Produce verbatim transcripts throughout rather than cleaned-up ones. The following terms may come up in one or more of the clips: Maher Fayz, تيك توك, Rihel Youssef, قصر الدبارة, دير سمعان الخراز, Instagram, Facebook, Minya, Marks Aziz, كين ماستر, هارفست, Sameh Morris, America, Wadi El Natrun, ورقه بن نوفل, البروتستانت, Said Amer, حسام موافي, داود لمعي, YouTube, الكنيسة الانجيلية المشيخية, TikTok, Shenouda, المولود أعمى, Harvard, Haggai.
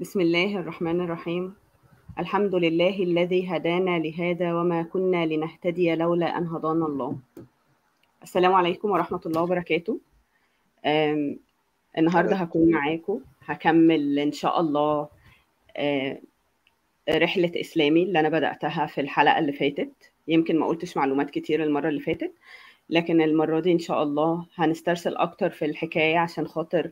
بسم الله الرحمن الرحيم. الحمد لله الذي هدانا لهذا وما كنا لنهتدي لولا أن هدانا الله. السلام عليكم ورحمة الله وبركاته. النهاردة هكون معاكم، هكمل إن شاء الله رحلة إسلامي اللي أنا بدأتها في الحلقة اللي فاتت. يمكن ما قلتش معلومات كتير المرة اللي فاتت، لكن المرة دي إن شاء الله هنسترسل أكتر في الحكاية عشان خاطر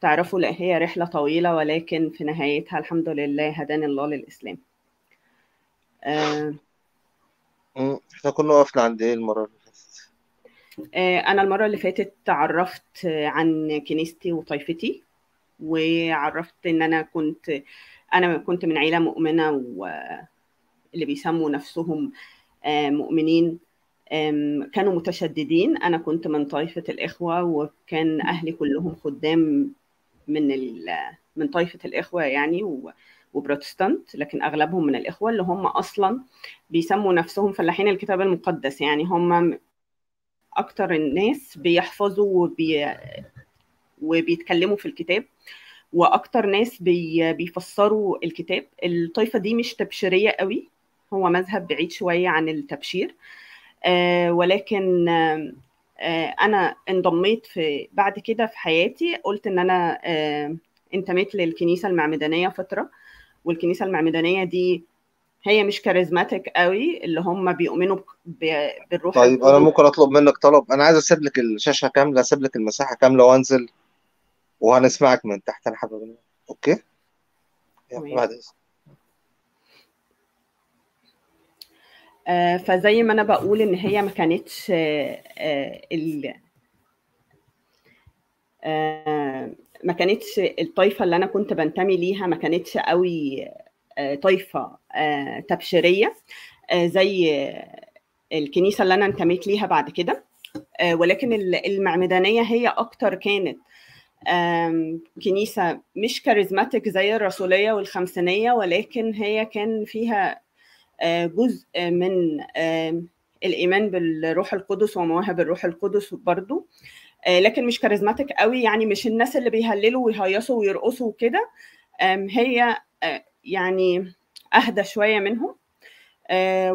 تعرفوا لا هي رحلة طويلة، ولكن في نهايتها الحمد لله هداني الله للإسلام. آه احنا كنا وقفنا عند ايه المرة اللي فاتت؟ آه أنا المرة اللي فاتت تعرفت عن كنيستي وطائفتي، وعرفت إن أنا كنت أنا كنت من عيلة مؤمنة واللي بيسموا نفسهم آه مؤمنين، كانوا متشددين. أنا كنت من طائفة الإخوة، وكان أهلي كلهم خدام من ال... من طائفة الإخوة يعني و... وبروتستانت، لكن أغلبهم من الإخوة اللي هم أصلا بيسموا نفسهم فلاحين الكتاب المقدس. يعني هم أكتر الناس بيحفظوا وبي... وبيتكلموا في الكتاب، وأكتر ناس بي... بيفسروا الكتاب. الطائفة دي مش تبشيرية قوي، هو مذهب بعيد شوية عن التبشير، آه ولكن آه آه أنا انضميت في بعد كده في حياتي. قلت إن أنا آه انتميت للكنيسة المعمدانية فترة، والكنيسة المعمدانية دي هي مش كاريزماتيك قوي، اللي هم بيؤمنوا بالروح. طيب الروح. أنا ممكن أطلب منك طلب؟ أنا عايز أسيب لك الشاشة كاملة، أسيب لك المساحة كاملة وأنزل وهنسمعك من تحت. أنا حابب، أوكي؟ بعد إذنك. فزي ما أنا بقول إن هي ما كانتش ال ما كانتش الطائفة اللي أنا كنت بنتمي ليها ما كانتش قوي طائفة تبشيرية زي الكنيسة اللي أنا انتميت ليها بعد كده، ولكن المعمدانية هي أكتر كانت كنيسة مش كاريزماتيك زي الرسولية والخمسينية، ولكن هي كان فيها جزء من الإيمان بالروح القدس ومواهب الروح القدس برضو، لكن مش كاريزماتيك قوي. يعني مش الناس اللي بيهللوا ويهيصوا ويرقصوا وكده، هي يعني أهدى شوية منهم.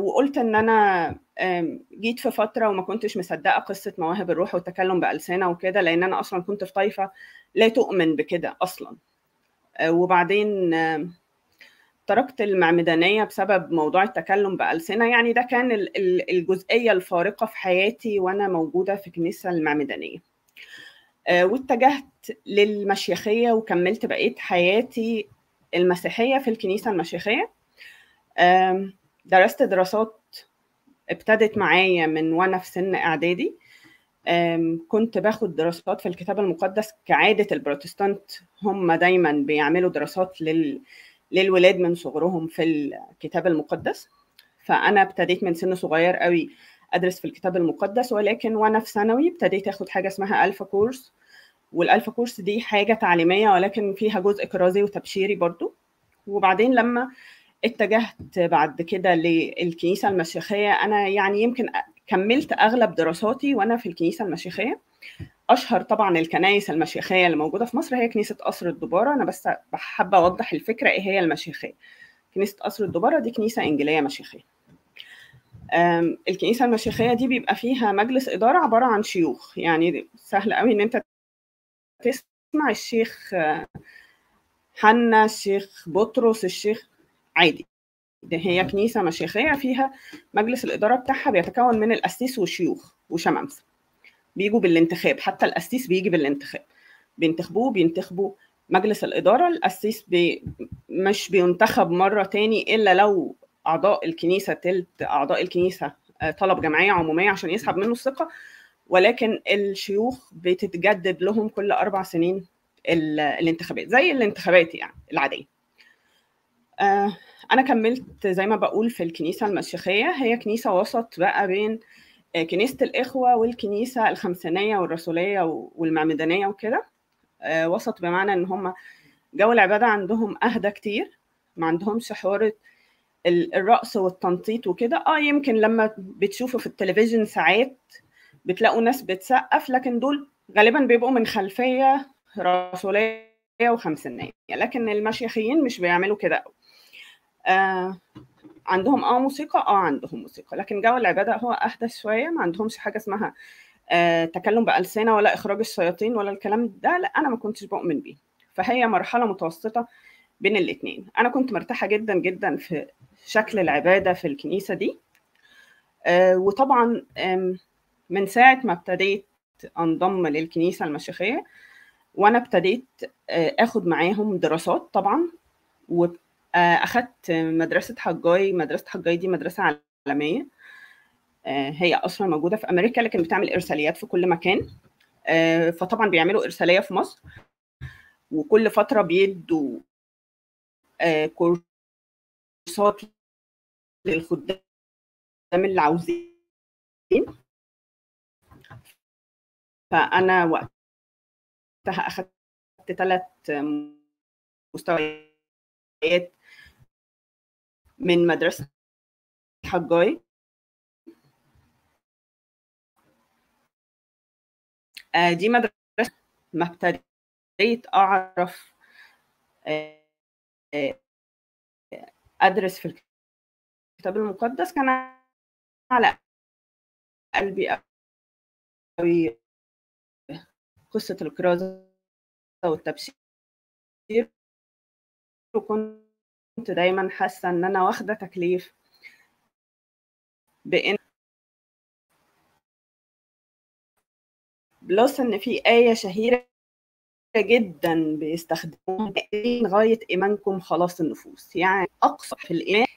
وقلت إن أنا جيت في فترة وما كنتش مصدقة قصة مواهب الروح والتكلم بألسنة وكده، لأن أنا أصلا كنت في طائفة لا تؤمن بكده أصلا. وبعدين تركت المعمدانية بسبب موضوع التكلم بألسنة، يعني ده كان الجزئية الفارقة في حياتي وأنا موجودة في الكنيسة المعمدانية. واتجهت للمشيخية وكملت بقيت حياتي المسيحية في الكنيسة المشيخية. درست دراسات ابتدت معايا من وأنا في سن إعدادي، كنت باخد دراسات في الكتاب المقدس كعادة البروتستانت، هم دايما بيعملوا دراسات لل للولاد من صغرهم في الكتاب المقدس. فأنا ابتديت من سن صغير قوي أدرس في الكتاب المقدس، ولكن وأنا في ثانوي ابتديت أخد حاجة اسمها ألفا كورس، والألفا كورس دي حاجة تعليمية ولكن فيها جزء كرازي وتبشيري برضو. وبعدين لما اتجهت بعد كده للكنيسة المشيخية، أنا يعني يمكن كملت أغلب دراساتي وأنا في الكنيسة المشيخية. أشهر طبعا الكنائس المشيخية اللي موجودة في مصر هي كنيسة قصر الدبارة. أنا بس حابة أوضح الفكرة إيه هي المشيخية. كنيسة قصر الدبارة دي كنيسة إنجيلية مشيخية. الكنيسة المشيخية دي بيبقى فيها مجلس إدارة عبارة عن شيوخ، يعني سهل قوي إن أنت تسمع الشيخ حنا، الشيخ بطرس، الشيخ عادي. ده هي كنيسة مشيخية فيها مجلس الإدارة بتاعها بيتكون من القسيس والشيوخ وشمامسة، بيجوا بالانتخاب. حتى القسيس بيجي بالانتخاب، بينتخبوه بينتخبوا مجلس الإدارة. القسيس بي مش بينتخب مرة تاني إلا لو أعضاء الكنيسة تلت أعضاء الكنيسة طلب جمعية عمومية عشان يسحب منه الثقة، ولكن الشيوخ بتتجدد لهم كل أربع سنين الانتخابات زي الانتخابات يعني العادية. أنا كملت زي ما بقول في الكنيسة المشيخية، هي كنيسة وسط بقى بين كنيسة الإخوة والكنيسة الخمسينية والرسولية والمعمدانية وكده. وسط بمعنى إن هم جو العبادة عندهم أهدى كتير، ما عندهمش حوار الرقص والتنطيط وكده. آه يمكن لما بتشوفوا في التلفزيون ساعات بتلاقوا ناس بتسقف، لكن دول غالبا بيبقوا من خلفية رسولية وخمسينية، لكن المشيخيين مش بيعملوا كده قوي. آه عندهم اه موسيقى اه عندهم موسيقى، لكن جو العباده هو احدث شويه، ما عندهمش حاجه اسمها آه تكلم بالسنه ولا اخراج الشياطين ولا الكلام ده، لا انا ما كنتش بؤمن بيه. فهي مرحله متوسطه بين الاثنين. انا كنت مرتاحه جدا جدا في شكل العباده في الكنيسه دي. آه وطبعا من ساعه ما ابتديت انضم للكنيسه المشيخيه وانا ابتديت اخد معاهم دراسات طبعا، واخدت مدرسه حجاي. مدرسه حجاي دي مدرسه عالميه، هي اصلا موجوده في امريكا لكن بتعمل ارساليات في كل مكان. فطبعا بيعملوا ارساليه في مصر، وكل فتره بيدوا كورسات للخدام اللي عاوزين. فانا وقت أخدت ثلاث مستويات من مدرسة حجاي. دي مدرسة ما ابتديت أعرف أدرس في الكتاب المقدس، كان على قلبي قوي قصة الكرازة والتبشير، وكنت دايما حاسة ان انا واخدة تكليف بان بلس ان في آية شهيرة جدا بيستخدموها غاية ايمانكم خلاص النفوس، يعني اقصى في الايمان،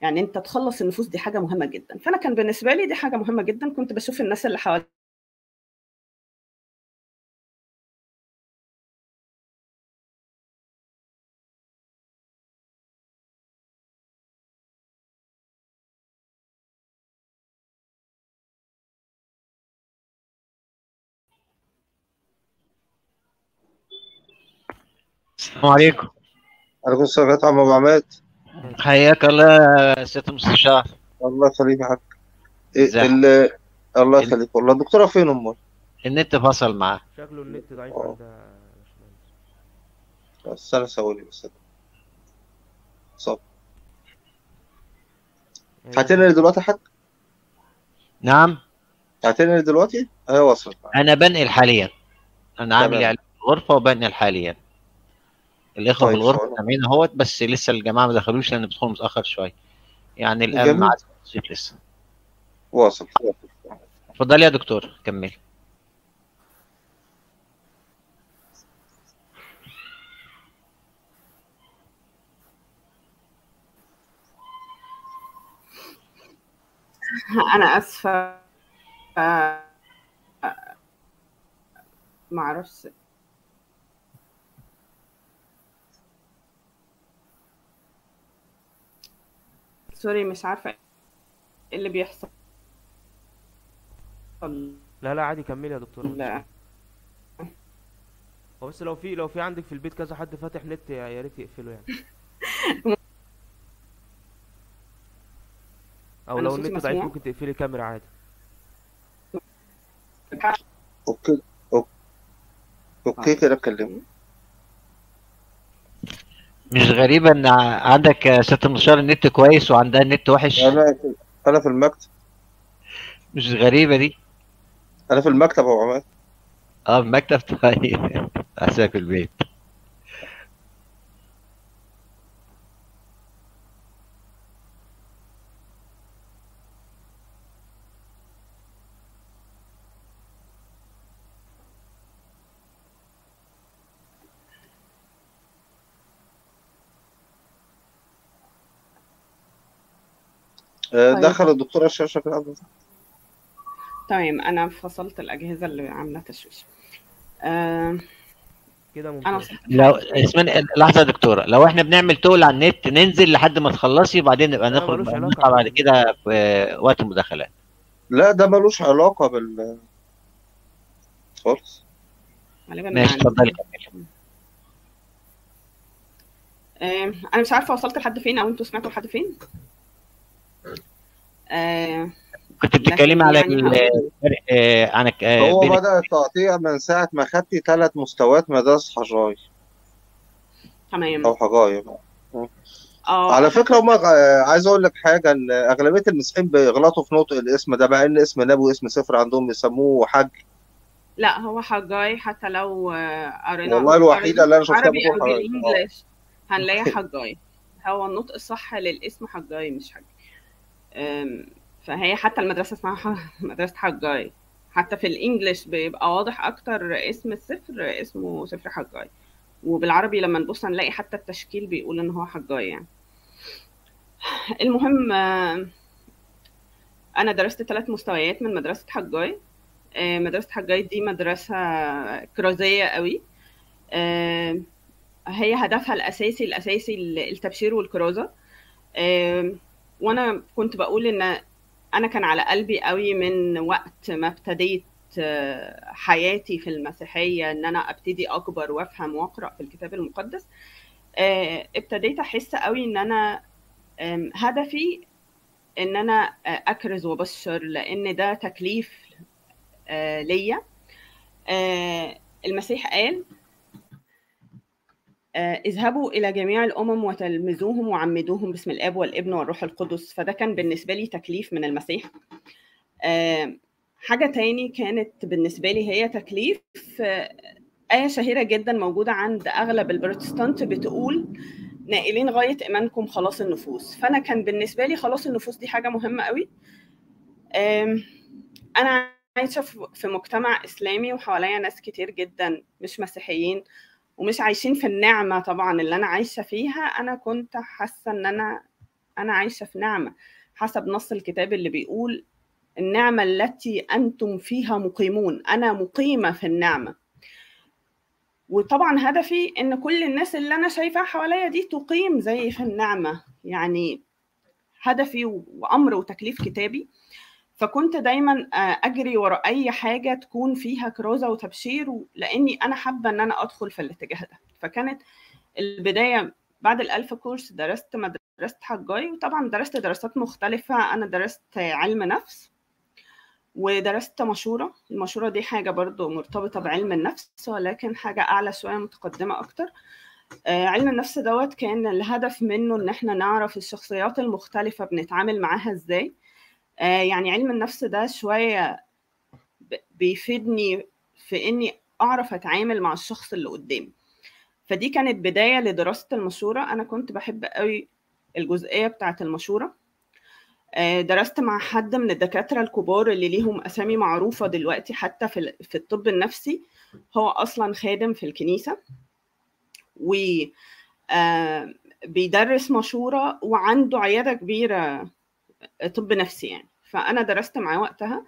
يعني انت تخلص النفوس دي حاجة مهمة جدا. فانا كان بالنسبة لي دي حاجة مهمة جدا، كنت بشوف الناس اللي حواليا السلام عليكم. عليكم السلام ورحمة الله. أبو عماد حياك الله يا سيادة المستشار. الله يخليك يا حاج. إيه الله يخليك والله. الدكتورة فين أمال؟ النت فصل معاه. شكله النت ضعيف عندها يا باشمهندس. بس أنا سوالي بس صب. هتنقل دلوقتي يا حاج؟ نعم؟ هتنقل دلوقتي؟ أيوه وصلت. أنا بنقل حاليا. أنا عامل يعني غرفة وبنقل حاليا. الاخوه في الغرفه سامعين اهوت، بس لسه الجماعه ما دخلوش لان بيدخلوا متاخر شويه، يعني الان مع الصيف لسه واصل. اتفضل يا دكتور كمل. انا اسفه ما اعرفش. سوري مش عارفه ايه اللي بيحصل. لا لا عادي كملي يا دكتور. لا هو بس لو في لو في عندك في البيت كذا حد فاتح نت يا ريت يقفله يعني، او لو النت ضعيف ممكن تقفلي كاميرا عادي. اوكي اوكي كده اتكلمنا. مش غريبة ان عندك يا سيادة المستشار النت كويس وعندها النت وحش. انا انا في المكتب. مش غريبة دي. انا في المكتب يا ابو عماد. اه في المكتب طيب. احسن في البيت. دخل الدكتورة الشاشة في الأول. تمام أنا فصلت الأجهزة اللي عاملة تشويش. آه كده ممكن. لو اسمعني لحظة يا دكتورة، لو إحنا بنعمل تقل على النت ننزل لحد ما تخلصي وبعدين نبقى نخرج بعد كده في وقت المداخلات. لا ده ملوش علاقة بال خالص. ماشي اتفضلي كملي. آه أنا مش عارفة وصلت لحد فين أو أنتوا سمعتوا لحد فين؟ آه كنت بتتكلمي على الفرق عن هو بدا التقطيع من ساعه ما خدتي ثلاث مستويات مدارس حجاي. تمام. او حجايا. اه على فكره هم عايز اقول لك حاجه، ان اغلبيه المسيحيين بيغلطوا في نطق الاسم ده، مع ان اسم نبي واسم سفر عندهم يسموه حج. لا هو حجاي، حتى لو قرينا والله الوحيده اللي انا شفتها بالانجلش هنلاقي حجاي. هو النطق الصح للاسم حجاي مش حج. فهي حتى المدرسه اسمها مدرسه حجاي، حتى في الانجليش بيبقى واضح اكتر اسم السفر اسمه سفر حجاي، وبالعربي لما نبص هنلاقي حتى التشكيل بيقول ان هو حجاي يعني. المهم انا درست ثلاث مستويات من مدرسه حجاي. مدرسه حجاي دي مدرسه كرازيه قوي، هي هدفها الاساسي الاساسي التبشير والكرازه. وانا كنت بقول ان انا كان على قلبي قوي من وقت ما ابتديت حياتي في المسيحيه ان انا ابتدي اكبر وافهم واقرا في الكتاب المقدس. ابتديت احس قوي ان انا هدفي ان انا اكرز وبشر، لان ده تكليف ليا. المسيح قال اذهبوا إلى جميع الأمم وتلمذوهم وعمدوهم باسم الآب والابن والروح القدس. فده كان بالنسبة لي تكليف من المسيح. حاجة تاني كانت بالنسبة لي هي تكليف، آية شهيرة جدا موجودة عند أغلب البروتستانت بتقول نائلين غاية إيمانكم خلاص النفوس. فأنا كان بالنسبة لي خلاص النفوس دي حاجة مهمة قوي. أنا عايشة في مجتمع إسلامي وحواليا ناس كتير جدا مش مسيحيين ومش عايشين في النعمه طبعا اللي انا عايشه فيها. انا كنت حاسه ان انا انا عايشه في نعمه حسب نص الكتاب اللي بيقول النعمه التي انتم فيها مقيمون. انا مقيمه في النعمه، وطبعا هدفي ان كل الناس اللي انا شايفاها حواليا دي تقيم زي في النعمه، يعني هدفي وامر وتكليف كتابي. فكنت دايما اجري وراء اي حاجه تكون فيها كرازه وتبشير، لاني انا حابه ان انا ادخل في الاتجاه ده. فكانت البدايه بعد الالف كورس درست مدرسه حجاي، وطبعا درست دراسات مختلفه. انا درست علم نفس ودرست مشوره. المشوره دي حاجه برضو مرتبطه بعلم النفس ولكن حاجه اعلى شويه متقدمه اكتر. علم النفس دوت كان الهدف منه ان احنا نعرف الشخصيات المختلفه بنتعامل معاها ازاي. يعني علم النفس ده شوية بيفيدني في اني اعرف اتعامل مع الشخص اللي قدامي. فدي كانت بداية لدراسة المشورة. انا كنت بحب قوي الجزئية بتاعة المشورة. درست مع حد من الدكاترة الكبار اللي ليهم اسامي معروفة دلوقتي حتى في الطب النفسي، هو اصلا خادم في الكنيسة وبيدرس مشورة وعنده عيادة كبيرة طب نفسي يعني. فأنا درست معاه وقتها،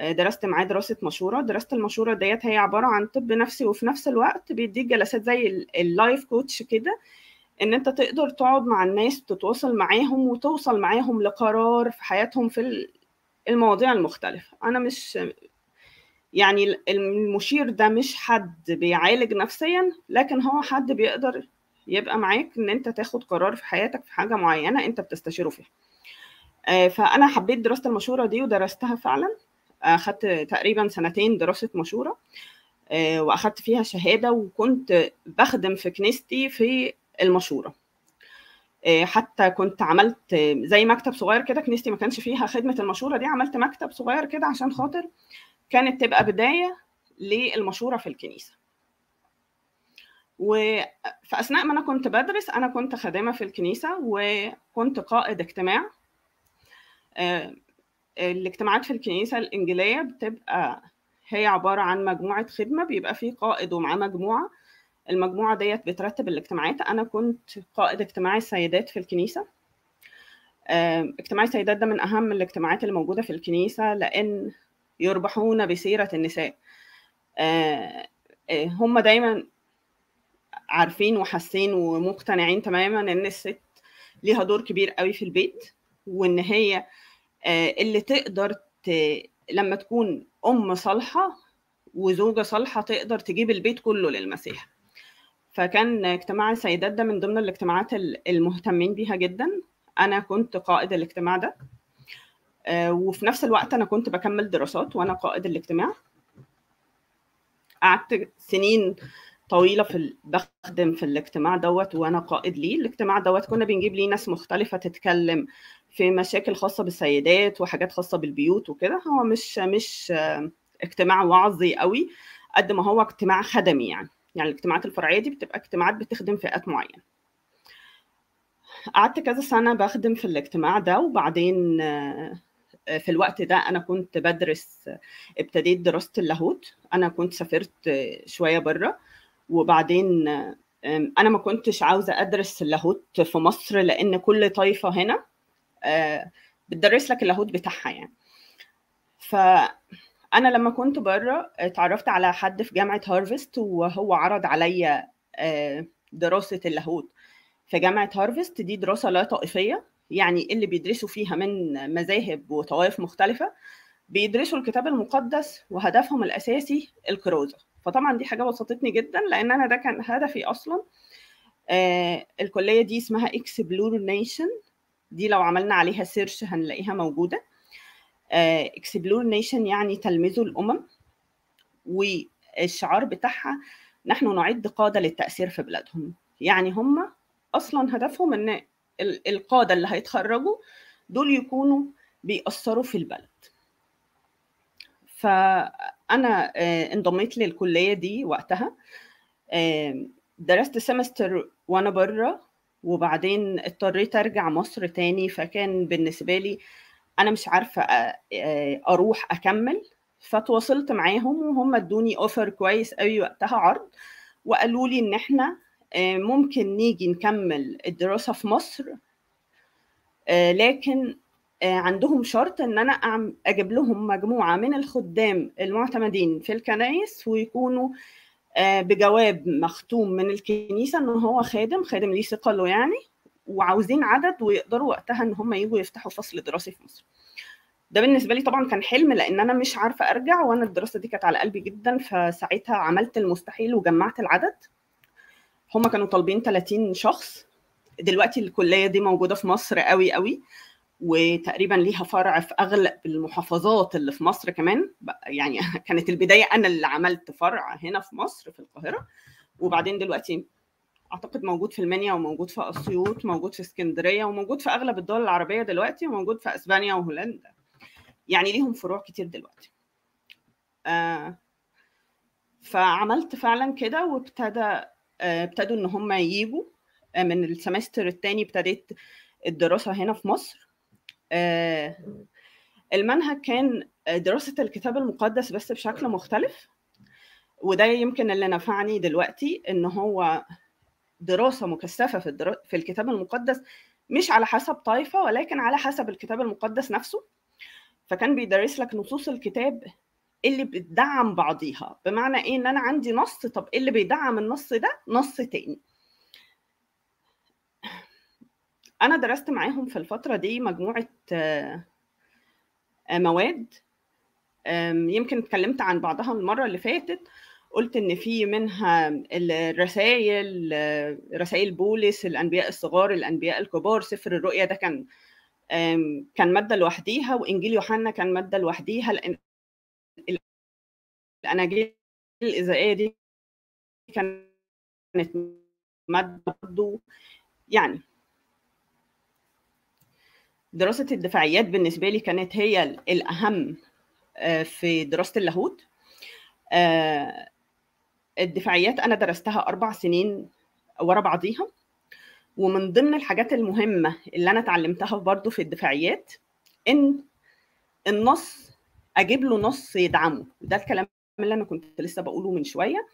درست معاه دراسة مشورة. درست المشورة ديت هي عبارة عن طب نفسي، وفي نفس الوقت بيديك جلسات زي اللايف كوتش كده، إن أنت تقدر تقعد مع الناس وتتواصل معاهم وتوصل معاهم لقرار في حياتهم في المواضيع المختلفة. أنا مش يعني المشير ده مش حد بيعالج نفسيا، لكن هو حد بيقدر يبقى معاك إن أنت تاخد قرار في حياتك في حاجة معينة أنت بتستشيره فيها. فأنا حبيت دراسة المشورة دي ودرستها فعلا. أخدت تقريبا سنتين دراسة مشورة وأخدت فيها شهادة، وكنت بخدم في كنيستي في المشورة. حتى كنت عملت زي مكتب صغير كده، كنيستي ما كانش فيها خدمة المشورة دي، عملت مكتب صغير كده عشان خاطر كانت تبقى بداية للمشورة في الكنيسة. وفي أثناء ما أنا كنت بدرس أنا كنت خادمة في الكنيسة وكنت قائد اجتماع. الاجتماعات في الكنيسة الإنجيلية بتبقى هي عبارة عن مجموعة خدمة، بيبقى فيه قائد ومعاه مجموعة. المجموعة ديت بترتب الاجتماعات. أنا كنت قائد اجتماع السيدات في الكنيسة. اجتماع السيدات ده من أهم الاجتماعات اللي موجودة في الكنيسة، لأن يربحون بسيرة النساء. هم دايما عارفين وحاسين ومقتنعين تماما إن الست ليها دور كبير قوي في البيت، وإن هي اللي تقدر ت... لما تكون أم صالحة وزوجة صالحة تقدر تجيب البيت كله للمسيح. فكان اجتماع السيدات ده من ضمن الاجتماعات المهتمين بيها جدا. أنا كنت قائد الاجتماع ده، وفي نفس الوقت أنا كنت بكمل دراسات وأنا قائد الاجتماع. قعدت سنين طويله في بخدم في الاجتماع دوت وانا قائد ليه. الاجتماع دوت كنا بنجيب ليه ناس مختلفه تتكلم في مشاكل خاصه بالسيدات وحاجات خاصه بالبيوت وكده. هو مش مش اجتماع وعظي قوي قد ما هو اجتماع خدمي يعني. يعني الاجتماعات الفرعيه دي بتبقى اجتماعات بتخدم فئات معينه. قعدت كذا سنه بخدم في الاجتماع ده، وبعدين في الوقت ده انا كنت بدرس، ابتديت دراسه اللاهوت. انا كنت سافرت شويه بره، وبعدين انا ما كنتش عاوزه ادرس اللاهوت في مصر لان كل طائفه هنا بتدرس لك اللاهوت بتاعها يعني. فانا لما كنت بره اتعرفت على حد في جامعه هارفست، وهو عرض عليا دراسه اللاهوت في جامعه هارفست. دي دراسه لا طائفيه، يعني اللي بيدرسوا فيها من مذاهب وطوائف مختلفه بيدرسوا الكتاب المقدس وهدفهم الاساسي الكرازه. فطبعا دي حاجه بسطتني جدا لان انا ده كان هدفي اصلا. آه الكليه دي اسمها اكسبلوريشن، دي لو عملنا عليها سيرش هنلاقيها موجوده. آه اكسبلوريشن يعني تلمذوا الامم، والشعار بتاعها نحن نعد قاده للتاثير في بلادهم. يعني هم اصلا هدفهم ان القادة اللي هيتخرجوا دول يكونوا بيأثروا في البلد. فأنا انضميت للكلية دي وقتها، درست سمستر وأنا برا، وبعدين اضطريت أرجع مصر تاني. فكان بالنسبة لي أنا مش عارفة أروح أكمل، فتواصلت معاهم وهم ادوني اوفر كويس قوي وقتها، عرض، وقالوا لي إن إحنا ممكن نيجي نكمل الدراسة في مصر، لكن عندهم شرط ان انا اجيب لهم مجموعة من الخدام المعتمدين في الكنائس ويكونوا بجواب مختوم من الكنيسة ان هو خادم خادم ليه ثقة له يعني، وعاوزين عدد ويقدروا وقتها ان هم يجوا يفتحوا فصل دراسي في مصر. ده بالنسبة لي طبعا كان حلم لان انا مش عارفة ارجع، وانا الدراسة دي كانت على قلبي جدا. فساعتها عملت المستحيل وجمعت العدد. هما كانوا طالبين ثلاثين شخص. دلوقتي الكلية دي موجودة في مصر قوي قوي، وتقريبا ليها فرع في أغلب المحافظات اللي في مصر كمان. يعني كانت البداية أنا اللي عملت فرع هنا في مصر في القاهرة، وبعدين دلوقتي أعتقد موجود في المنيا، وموجود في أسيوط، موجود في اسكندرية، وموجود في أغلب الدول العربية دلوقتي، وموجود في أسبانيا وهولندا. يعني ليهم فروع كتير دلوقتي. آه فعملت فعلا كده، وابتدى ابتدوا ان هم يجيبوا من السمستر الثاني. ابتديت الدراسه هنا في مصر. المنهج كان دراسه الكتاب المقدس بس بشكل مختلف، وده يمكن اللي نفعني دلوقتي، ان هو دراسه مكثفه في الدرا... في الكتاب المقدس، مش على حسب طائفه ولكن على حسب الكتاب المقدس نفسه. فكان بيدرس لك نصوص الكتاب اللي بتدعم بعضيها. بمعنى ايه؟ ان انا عندي نص، طب اللي بيدعم النص ده نص تاني. انا درست معاهم في الفترة دي مجموعة مواد، يمكن اتكلمت عن بعضها المرة اللي فاتت. قلت ان في منها الرسائل، رسائل بولس، الانبياء الصغار، الانبياء الكبار، سفر الرؤيا ده كان كان مادة لوحديها، وانجيل يوحنا كان مادة لوحديها، لان الأناجيل الإذاعية دي كانت مادة برضه. يعني دراسة الدفاعيات بالنسبة لي كانت هي الأهم في دراسة اللاهوت. الدفاعيات أنا درستها أربع سنين ورا بعضيها، ومن ضمن الحاجات المهمة اللي أنا اتعلمتها برضه في الدفاعيات إن النص اجيب له نص يدعمه. ده الكلام اللي انا كنت لسه بقوله من شويه،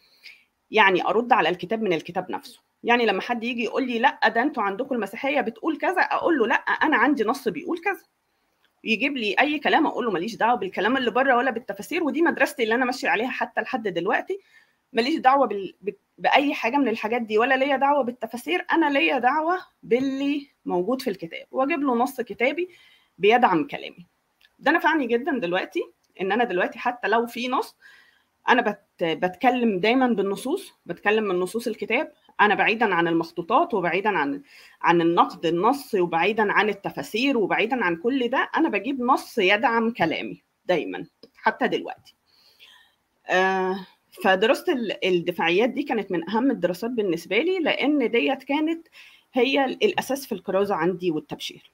يعني ارد على الكتاب من الكتاب نفسه. يعني لما حد يجي يقول لي لا ده انتوا عندكم المسيحيه بتقول كذا، اقول له لا انا عندي نص بيقول كذا. يجيب لي اي كلام اقول له ماليش دعوه بالكلام اللي بره ولا بالتفاسير، ودي مدرستي اللي انا ماشيه عليها حتى لحد دلوقتي. ماليش دعوه بال... ب... باي حاجه من الحاجات دي، ولا ليا دعوه بالتفاسير. انا ليا دعوه باللي موجود في الكتاب، واجيب له نص كتابي بيدعم كلامي. ده نفعني جدا دلوقتي، ان انا دلوقتي حتى لو في نص انا بت بتكلم دايما بالنصوص، بتكلم من نصوص الكتاب. انا بعيدا عن المخطوطات، وبعيدا عن عن النقد النصي، وبعيدا عن التفاسير، وبعيدا عن كل ده. انا بجيب نص يدعم كلامي دايما حتى دلوقتي. آه فدراسة الدفاعيات دي كانت من أهم الدراسات بالنسبة لي، لأن ديت كانت هي الأساس في الكرازة عندي والتبشير.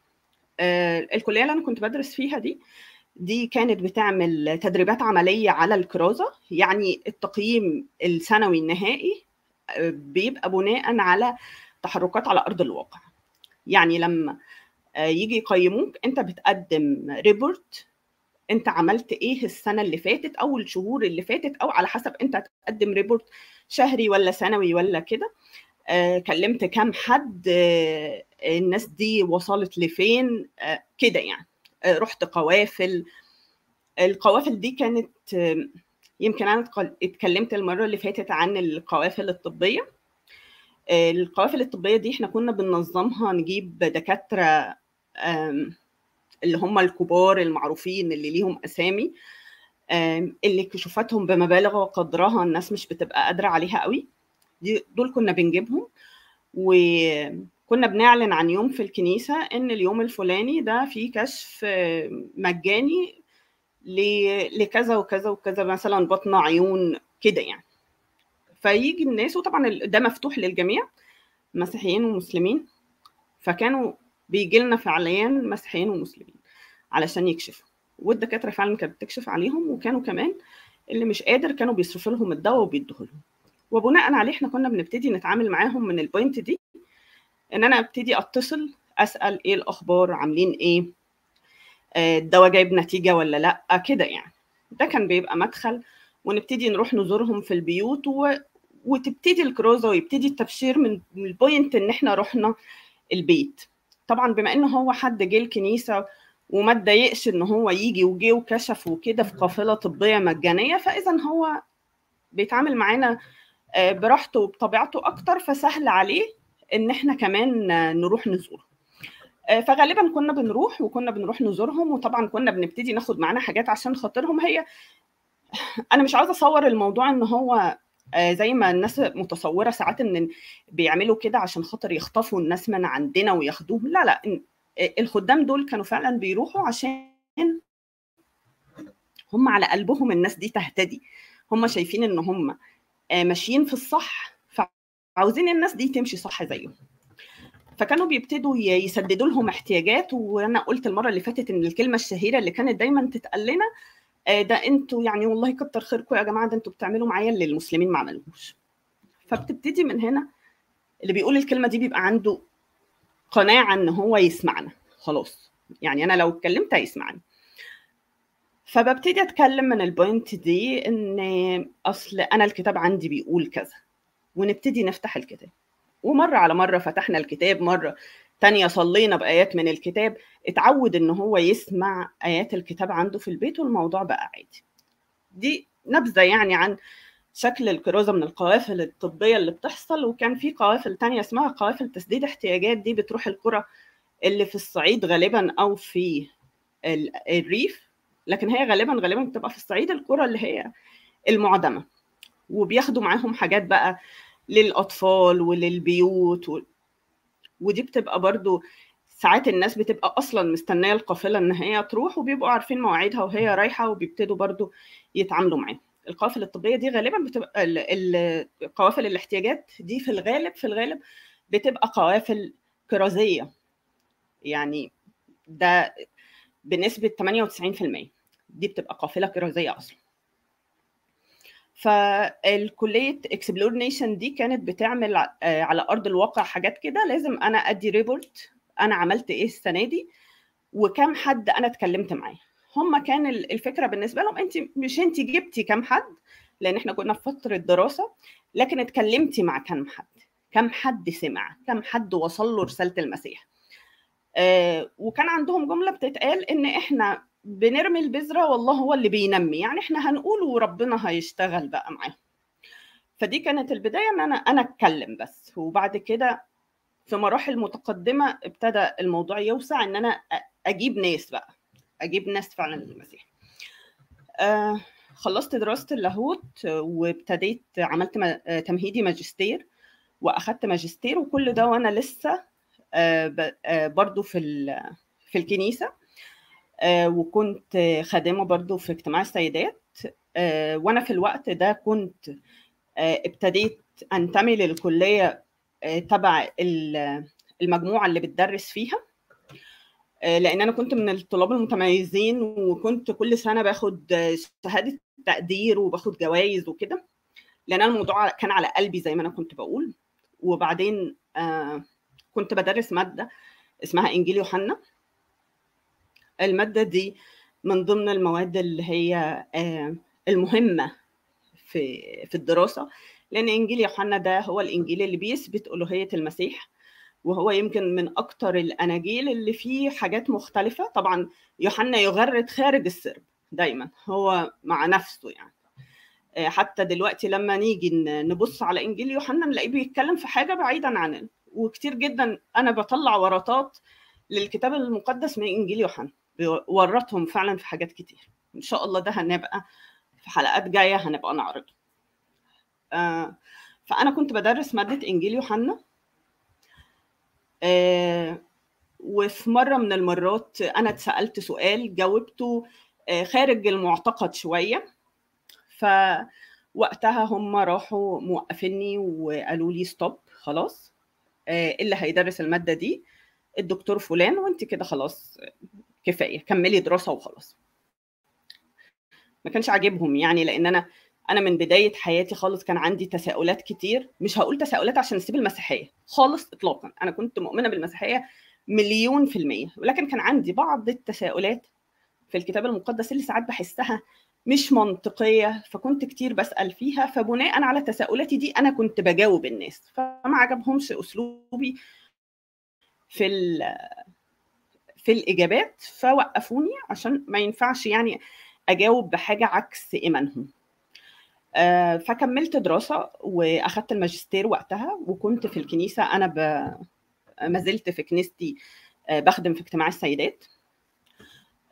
الكلية اللي أنا كنت بدرس فيها دي دي كانت بتعمل تدريبات عملية على الكرازة، يعني التقييم السنوي النهائي بيبقى بناء على تحركات على أرض الواقع. يعني لما يجي يقيموك أنت بتقدم ريبورت انت عملت ايه السنه اللي فاتت او الشهور اللي فاتت، او على حسب انت هتقدم ريبورت شهري ولا سنوي ولا كده. آه، كلمت كام حد، آه، الناس دي وصلت لفين، آه، كده يعني. آه، رحت قوافل. القوافل دي كانت، آه، يمكن انا اتكلمت المره اللي فاتت عن القوافل الطبيه. آه، القوافل الطبيه دي احنا كنا بننظمها، نجيب دكاتره آه، اللي هم الكبار المعروفين اللي ليهم أسامي، اللي كشوفاتهم بمبالغ وقدرها الناس مش بتبقى قادرة عليها قوي، دول كنا بنجيبهم. وكنا بنعلن عن يوم في الكنيسة إن اليوم الفلاني ده فيه كشف مجاني لكذا وكذا وكذا، مثلا بطن، عيون كده يعني. فيجي الناس، وطبعا ده مفتوح للجميع مسيحيين ومسلمين، فكانوا بيجي لنا فعليا مسيحيين ومسلمين علشان يكشفوا، والدكاتره فعلا كانت بتكشف عليهم، وكانوا كمان اللي مش قادر كانوا بيصرفوا لهم الدواء وبيدوه لهم. وبناء عليه احنا كنا بنبتدي نتعامل معاهم من البوينت دي، ان انا ابتدي اتصل اسال ايه الاخبار، عاملين ايه، الدواء جايب نتيجه ولا لا، كده يعني. ده كان بيبقى مدخل، ونبتدي نروح نزورهم في البيوت، و... وتبتدي الكرازه ويبتدي التبشير من البوينت ان احنا رحنا البيت. طبعا بما ان هو حد جه الكنيسه وما اتضايقش ان هو يجي وجه وكشف وكده في قافله طبيه مجانيه، فاذا هو بيتعامل معانا براحته وبطبيعته اكتر، فسهل عليه ان احنا كمان نروح نزوره. فغالبا كنا بنروح وكنا بنروح نزورهم، وطبعا كنا بنبتدي ناخد معانا حاجات عشان خاطرهم. هي انا مش عاوزه اصور الموضوع ان هو زي ما الناس متصوره ساعات ان بيعملوا كده عشان خاطر يخطفوا الناس من عندنا وياخدوهم، لا لا، الخدام دول كانوا فعلا بيروحوا عشان هم على قلبهم الناس دي تهتدي، هم شايفين ان هم ماشيين في الصح، فعاوزين الناس دي تمشي صح زيهم. فكانوا بيبتدوا يسددوا لهم احتياجات. وانا قلت المره اللي فاتت ان الكلمه الشهيره اللي كانت دايما تتقال لنا، ده انتوا يعني والله كتر خيركم يا جماعه، ده انتوا بتعملوا معايا اللي المسلمين ما عملوش. فبتبتدي من هنا، اللي بيقول الكلمه دي بيبقى عنده قناعه ان هو يسمعنا خلاص، يعني انا لو اتكلمت هيسمعني. فببتدي اتكلم من البوينت دي، ان اصل انا الكتاب عندي بيقول كذا، ونبتدي نفتح الكتاب. ومره على مره فتحنا الكتاب، مره تانية صلينا بآيات من الكتاب، اتعود ان هو يسمع آيات الكتاب عنده في البيت، والموضوع بقى عادي. دي نبذة يعني عن شكل الكرازة من القوافل الطبية اللي بتحصل. وكان في قوافل تانية اسمها قوافل تسديد احتياجات، دي بتروح القرى اللي في الصعيد غالبا او في الريف، لكن هي غالبا غالبا بتبقى في الصعيد، القرى اللي هي المعدمة، وبياخدوا معاهم حاجات بقى للأطفال وللبيوت و... ودي بتبقى برضو ساعات الناس بتبقى اصلا مستنيه القافله ان هي تروح، وبيبقوا عارفين مواعيدها وهي رايحه، وبيبتدوا برضو يتعاملوا معاها. القوافل الطبيه دي غالبا بتبقى القوافل الاحتياجات دي في الغالب في الغالب بتبقى قوافل كرازيه، يعني ده بنسبه ثمانية وتسعين في المية دي بتبقى قافله كرازيه اصلا. فالكليه اكسبلورنيشن دي كانت بتعمل على ارض الواقع حاجات كده، لازم انا ادي ريبورت انا عملت ايه السنه دي، وكم حد انا اتكلمت معاه. هم كان الفكره بالنسبه لهم انت مش انت جبتي كم حد، لان احنا كنا في فتره دراسه، لكن اتكلمتي مع كم حد، كم حد سمع، كم حد وصل له رساله المسيح. آه، وكان عندهم جمله بتتقال ان احنا بنرمي البذره والله هو اللي بينمي، يعني احنا هنقول وربنا هيشتغل بقى معاهم. فدي كانت البدايه، ان انا انا اتكلم بس. وبعد كده في مراحل متقدمه ابتدى الموضوع يوسع، ان انا اجيب ناس بقى، اجيب ناس فعلا للمسيح. آه، خلصت دراسه اللاهوت وابتديت عملت تمهيدي ماجستير، واخدت ماجستير، وكل ده وانا لسه آه آه برضو في في الكنيسه، وكنت خادمه برضو في اجتماع السيدات. وانا في الوقت ده كنت ابتديت انتمي للكليه تبع المجموعه اللي بتدرس فيها، لان انا كنت من الطلاب المتميزين وكنت كل سنه باخد شهاده تقدير وباخد جوائز وكده، لان الموضوع كان على قلبي زي ما انا كنت بقول. وبعدين كنت بدرس ماده اسمها انجيل يوحنا. الماده دي من ضمن المواد اللي هي المهمه في في الدراسه، لان انجيل يوحنا ده هو الانجيل اللي بيثبت الوهيه المسيح، وهو يمكن من اكتر الاناجيل اللي فيه حاجات مختلفه. طبعا يوحنا يغرد خارج السرب دايما، هو مع نفسه يعني. حتى دلوقتي لما نيجي نبص على انجيل يوحنا نلاقيه بيتكلم في حاجه بعيدا عننا، وكتير جدا انا بطلع ورطات للكتاب المقدس من انجيل يوحنا، بيورطهم فعلا في حاجات كتير. ان شاء الله ده هنبقى في حلقات جايه هنبقى نعرضه. آه فانا كنت بدرس ماده انجيل يوحنا، آه وفي مره من المرات انا اتسالت سؤال جاوبته آه خارج المعتقد شويه، فوقتها هم راحوا موقفيني وقالوا لي ستوب خلاص، آه اللي هيدرس الماده دي الدكتور فلان، وانت كده خلاص كفايه كملي دراسه وخلاص. ما كانش عاجبهم يعني، لان انا انا من بدايه حياتي خالص كان عندي تساؤلات كتير. مش هقول تساؤلات عشان اسيب المسيحيه خالص اطلاقا، انا كنت مؤمنه بالمسيحيه مليون في الميه، ولكن كان عندي بعض التساؤلات في الكتاب المقدس اللي ساعات بحسها مش منطقيه، فكنت كتير بسال فيها. فبناء على تساؤلاتي دي انا كنت بجاوب الناس، فما عجبهمش اسلوبي في في الاجابات، فوقفوني عشان ما ينفعش يعني اجاوب بحاجه عكس ايمانهم. آه فكملت دراسه واخدت الماجستير وقتها، وكنت في الكنيسه. انا ب... ما زلت في كنيستي آه بخدم في اجتماع السيدات.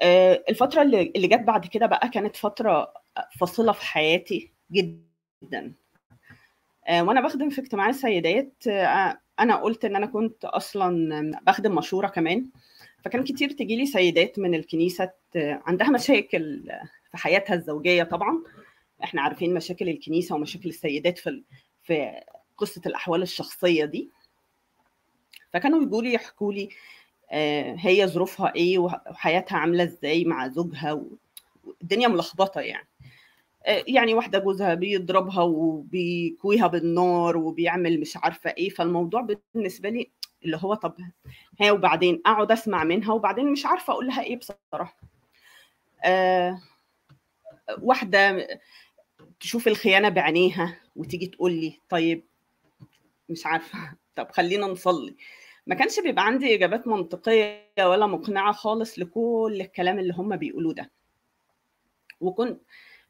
آه الفتره اللي, اللي جت بعد كده بقى كانت فتره فاصله في حياتي جدا. آه وانا بخدم في اجتماع السيدات، آه انا قلت ان انا كنت اصلا بخدم مشوره كمان، فكان كتير تجيلي سيدات من الكنيسه عندها مشاكل في حياتها الزوجيه. طبعا احنا عارفين مشاكل الكنيسه ومشاكل السيدات في في قصه الاحوال الشخصيه دي. فكانوا يجوا لي يحكوا لي هي ظروفها ايه وحياتها عامله ازاي مع زوجها، والدنيا ملخبطه يعني. يعني واحده جوزها بيضربها وبيكويها بالنار وبيعمل مش عارفه ايه. فالموضوع بالنسبه لي اللي هو طب ها وبعدين، اقعد اسمع منها وبعدين مش عارفه اقول لها ايه بصراحه. أه واحده تشوف الخيانه بعينيها وتيجي تقول لي طيب مش عارفه، طب خلينا نصلي. ما كانش بيبقى عندي اجابات منطقيه ولا مقنعه خالص لكل الكلام اللي هم بيقولوه ده. وكنت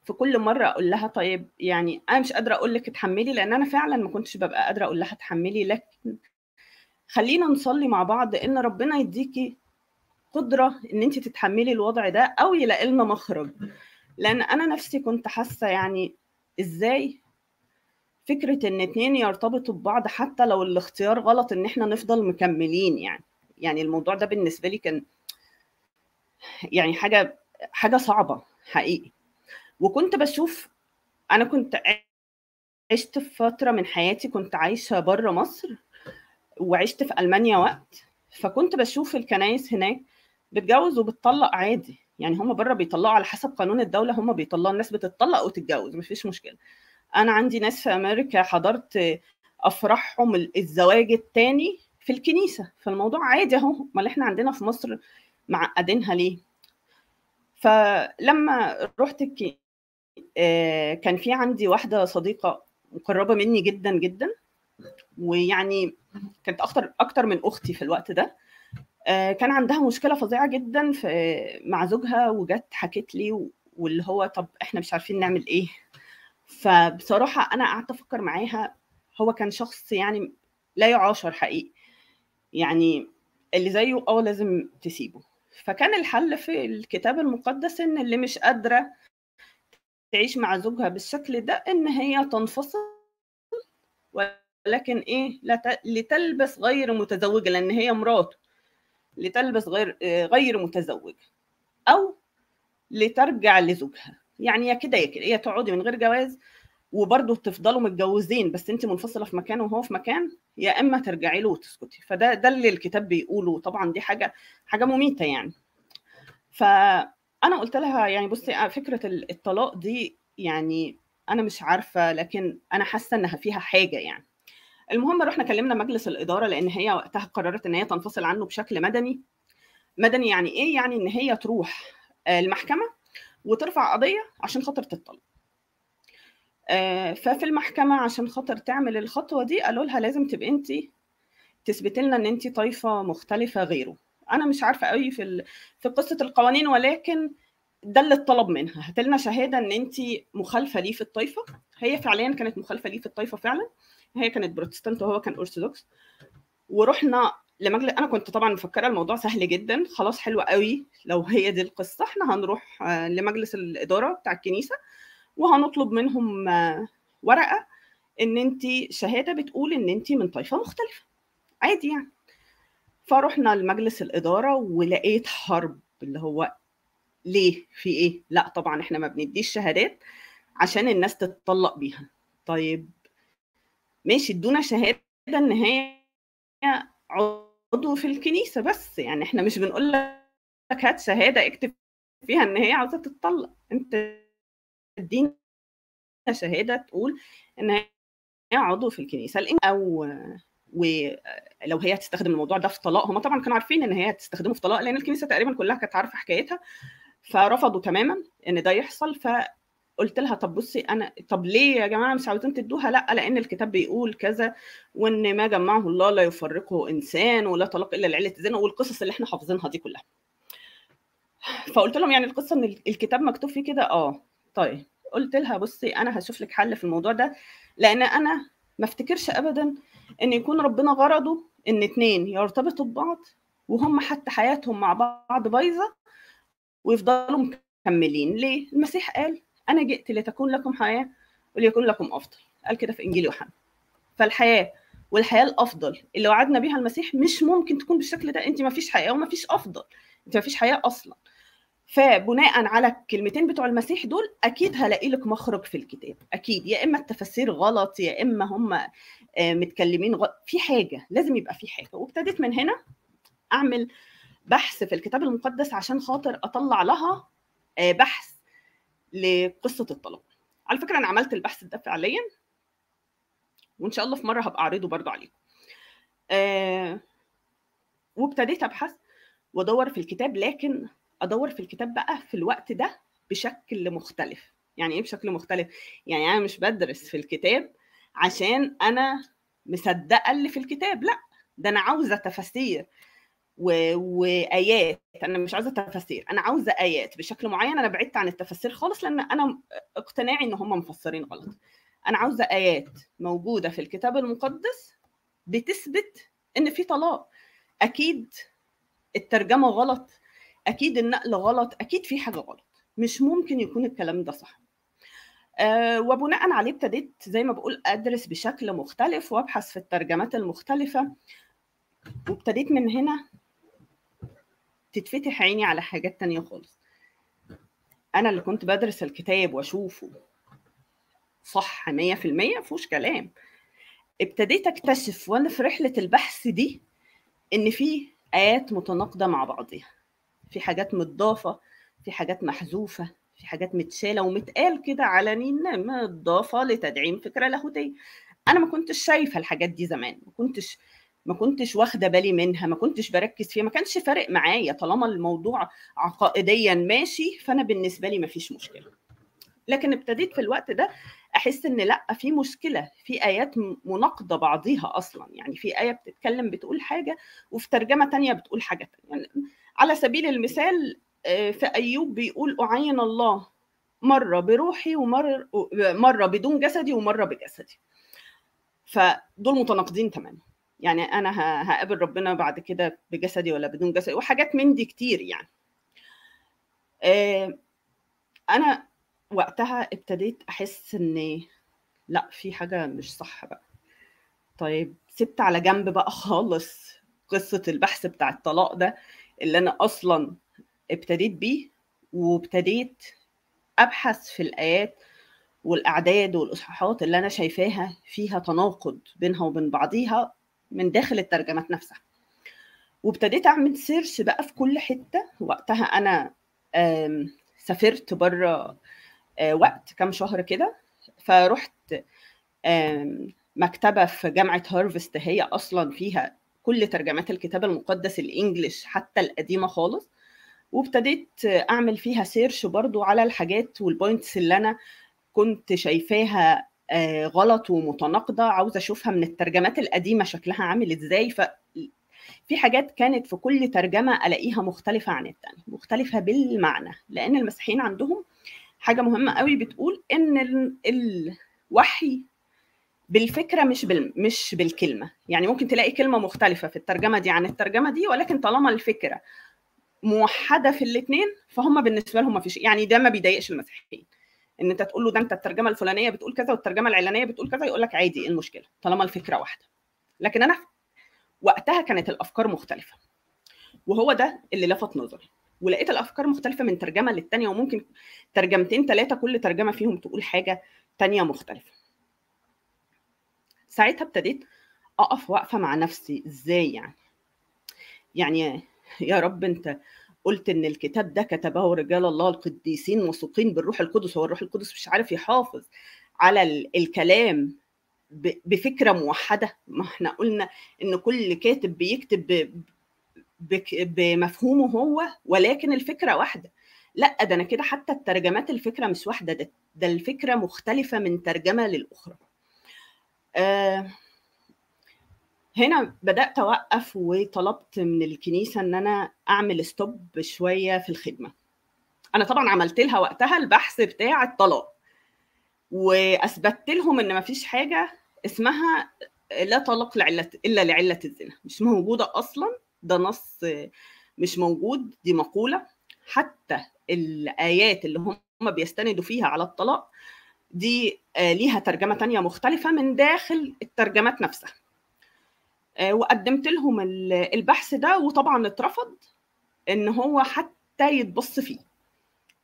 في كل مره اقول لها طيب يعني انا مش قادره اقول لك اتحملي، لان انا فعلا ما كنتش ببقى قادره اقول لها اتحملي، لكن خلينا نصلي مع بعض ان ربنا يديكي قدره ان انت تتحملي الوضع ده او يلاقي لنا مخرج. لان انا نفسي كنت حاسه يعني ازاي فكره ان اتنين يرتبطوا ببعض حتى لو الاختيار غلط ان احنا نفضل مكملين يعني. يعني الموضوع ده بالنسبه لي كان يعني حاجه حاجه صعبه حقيقي. وكنت بشوف، انا كنت عشت في فتره من حياتي كنت عايشه بره مصر وعشت في ألمانيا وقت، فكنت بشوف الكنايس هناك بتجوز وبتطلق عادي. يعني هم بره بيطلقوا على حسب قانون الدولة، هم بيطلقوا، الناس بتطلق وتتجوز مفيش مشكلة. أنا عندي ناس في أمريكا حضرت أفراحهم الزواج التاني في الكنيسة، فالموضوع عادي أهو. أمال إحنا عندنا في مصر معقدينها ليه؟ فلما رحت الكي... كان في عندي واحدة صديقة مقربة مني جدا جدا، ويعني كانت اكتر اكتر من اختي في الوقت ده. كان عندها مشكله فظيعه جدا في مع زوجها، وجت حكت لي، واللي هو طب احنا مش عارفين نعمل ايه. فبصراحه انا قعدت افكر معاها، هو كان شخص يعني لا يعاشر حقيقي، يعني اللي زيه اه لازم تسيبه. فكان الحل في الكتاب المقدس ان اللي مش قادره تعيش مع زوجها بالشكل ده ان هي تنفصل، لكن ايه لتلبس غير متزوجه، لان هي مراته، لتلبس غير غير متزوجه، او لترجع لزوجها. يعني يا كده يا تقعدي من غير جواز وبرضه تفضلوا متجوزين بس انت منفصله في مكان وهو في مكان، يا اما ترجعي له وتسكتي. فده ده اللي الكتاب بيقوله. طبعا دي حاجه حاجه مميته يعني. فانا قلت لها يعني بصي فكره الطلاق دي يعني انا مش عارفه، لكن انا حاسه انها فيها حاجه يعني. المهم رحنا كلمنا مجلس الاداره، لان هي وقتها قررت ان هي تنفصل عنه بشكل مدني. مدني يعني ايه؟ يعني ان هي تروح المحكمه وترفع قضيه عشان خاطر تطلق. ففي المحكمه عشان خاطر تعمل الخطوه دي قالوا لها لازم تبقي انت تثبتي لنا ان انت طائفه مختلفه غيره. انا مش عارفه قوي في في قصه القوانين، ولكن ده اللي اتطلب منها، هات لنا شهاده ان انت مخالفه ليه في الطائفه. هي فعليا كانت مخالفه ليه في الطائفه فعلا، هي كانت بروتستانت وهو كان أرثوذكس. ورحنا لمجلس، انا كنت طبعا مفكره الموضوع سهل جدا، خلاص حلو قوي لو هي دي القصه، احنا هنروح لمجلس الاداره بتاع الكنيسه وهنطلب منهم ورقه ان انت شهاده بتقول ان انت من طائفه مختلفه عادي يعني. فروحنا لمجلس الاداره ولقيت حرب، اللي هو ليه في ايه؟ لا طبعا احنا ما بنديش شهادات عشان الناس تتطلق بيها. طيب ماشي، ادونا شهاده ان هي عضو في الكنيسه بس، يعني احنا مش بنقول لك هات شهاده اكتب فيها ان هي عاوزه تتطلق، انت ادينا شهاده تقول ان هي عضو في الكنيسه. او ولو هي هتستخدم الموضوع ده في طلاق، هم طبعا كانوا عارفين ان هي هتستخدمه في طلاق لان الكنيسه تقريبا كلها كانت عارفه حكايتها، فرفضوا تماما ان ده يحصل. فقلت لها طب بصي انا، طب ليه يا جماعه مش عاوزين تدوها؟ لا لان الكتاب بيقول كذا، وان ما جمعه الله لا يفرقه انسان، ولا طلاق الا لعله زنا، والقصص اللي احنا حافظينها دي كلها. فقلت لهم يعني القصه ان الكتاب مكتوب فيه كده. اه طيب، قلت لها بصي انا هشوف لك حل في الموضوع ده، لان انا ما افتكرش ابدا ان يكون ربنا غرضه ان اتنين يرتبطوا ببعض وهم حتى حياتهم مع بعض بايظه ويفضلوا مكملين. ليه؟ المسيح قال انا جئت لتكون لكم حياه وليكون لكم افضل، قال كده في انجيل يوحنا. فالحياه والحياه الافضل اللي وعدنا بيها المسيح مش ممكن تكون بالشكل ده، انت ما فيش حياه وما فيش افضل، انت ما فيش حياه اصلا. فبناء على الكلمتين بتوع المسيح دول اكيد هلاقي لك مخرج في الكتاب، اكيد يا اما التفسير غلط يا اما هم متكلمين غلط، في حاجه لازم يبقى في حاجه. وابتديت من هنا اعمل بحث في الكتاب المقدس عشان خاطر اطلع لها بحث لقصه الطلاق. على فكره انا عملت البحث ده فعليا، وان شاء الله في مره هبقى اعرضه برضه عليكم. وابتديت ابحث وادور في الكتاب، لكن ادور في الكتاب بقى في الوقت ده بشكل مختلف. يعني ايه بشكل مختلف؟ يعني انا مش بدرس في الكتاب عشان انا مصدقه اللي في الكتاب، لا ده انا عاوزه تفاسير وايات، انا مش عاوزه تفاسير، انا عاوزه ايات بشكل معين. انا بعدت عن التفاسير خالص لان انا اقتناعي ان هم مفسرين غلط. انا عاوزه ايات موجوده في الكتاب المقدس بتثبت ان في طلاق، اكيد الترجمه غلط، اكيد النقل غلط، اكيد في حاجه غلط، مش ممكن يكون الكلام ده صح. أه وبناء عليه ابتديت زي ما بقول ادرس بشكل مختلف وابحث في الترجمات المختلفه. وابتديت من هنا تتفتح عيني على حاجات تانية خالص. انا اللي كنت بدرس الكتاب واشوفه صح مية في المية مفيهوش كلام، ابتديت اكتشف وانا في رحله البحث دي ان في ايات متناقضه مع بعضها، في حاجات متضافه، في حاجات محذوفه، في حاجات متشاله ومتقال كده على نين متضافه لتدعيم فكره لاهوتيه. انا ما كنتش شايفه الحاجات دي زمان، ما كنتش ما كنتش واخده بالي منها، ما كنتش بركز فيها، ما كانش فارق معايا طالما الموضوع عقائديا ماشي، فانا بالنسبه لي ما فيش مشكله. لكن ابتديت في الوقت ده احس ان لا في مشكله، في ايات مناقضه بعضيها اصلا. يعني في ايه بتتكلم بتقول حاجه وفي ترجمه ثانيه بتقول حاجه ثانيه. يعني على سبيل المثال في أيوب بيقول أعين الله مرة بروحي ومرة مرة بدون جسدي ومرة بجسدي، فدول متناقضين تماما. يعني أنا هقابل ربنا بعد كده بجسدي ولا بدون جسدي، وحاجات من دي كتير يعني. أنا وقتها ابتديت أحس إن لأ في حاجة مش صح بقى. طيب سبت على جنب بقى خالص قصة البحث بتاع الطلاق ده اللي انا اصلا ابتديت بيه، وابتديت أبحث في الآيات والأعداد والإصحاحات اللي أنا شايفاها فيها تناقض بينها وبين بعضيها من داخل الترجمات نفسها. وابتديت أعمل سيرش بقى في كل حتة. وقتها أنا سافرت بره وقت كام شهر كده، فروحت مكتبة في جامعة هارفست، هي أصلا فيها كل ترجمات الكتاب المقدس الإنجليش حتى القديمة خالص، وابتديت أعمل فيها سيرش برضو على الحاجات والبوينتس اللي أنا كنت شايفاها غلط ومتناقضة، عاوزة أشوفها من الترجمات القديمة شكلها عامل إزاي. ففي حاجات كانت في كل ترجمة ألاقيها مختلفة عن التانية، مختلفة بالمعنى، لأن المسيحيين عندهم حاجة مهمة قوي بتقول إن الوحي بالفكرة مش بال... مش بالكلمة. يعني ممكن تلاقي كلمة مختلفة في الترجمة دي عن الترجمة دي، ولكن طالما الفكرة موحدة في الاثنين فهم بالنسبة لهم ما فيش. يعني ده ما بيضايقش المسيحيين ان انت تقول له ده انت الترجمة الفلانية بتقول كذا والترجمة العلانية بتقول كذا، يقول لك عادي، ايه المشكلة طالما الفكرة واحدة. لكن انا وقتها كانت الافكار مختلفة، وهو ده اللي لفت نظري، ولقيت الافكار مختلفة من ترجمة للتانية، وممكن ترجمتين ثلاثة كل ترجمة فيهم تقول حاجة تانية مختلفة. ساعتها ابتديت اقف واقفه مع نفسي، ازاي يعني يعني يا رب انت قلت ان الكتاب ده كتبه رجال الله القديسين موثوقين بالروح القدس، هو الروح القدس مش عارف يحافظ على الكلام بفكره موحده؟ ما احنا قلنا ان كل كاتب بيكتب بمفهومه هو ولكن الفكره واحده. لا، ده انا كده حتى الترجمات الفكره مش واحده، ده, ده الفكره مختلفه من ترجمه للاخرى. هنا بدأت أوقف، وطلبت من الكنيسة أن أنا أعمل ستوب شوية في الخدمة. أنا طبعا عملت لها وقتها البحث بتاع الطلاق، وأثبتت لهم أن مفيش حاجة اسمها لا طلاق لعلة إلا لعلة الزنا، مش موجودة أصلا، ده نص مش موجود، دي مقولة. حتى الآيات اللي هم بيستندوا فيها على الطلاق دي ليها ترجمة تانية مختلفة من داخل الترجمات نفسها. وقدمت لهم البحث ده، وطبعا اترفض ان هو حتى يتبص فيه،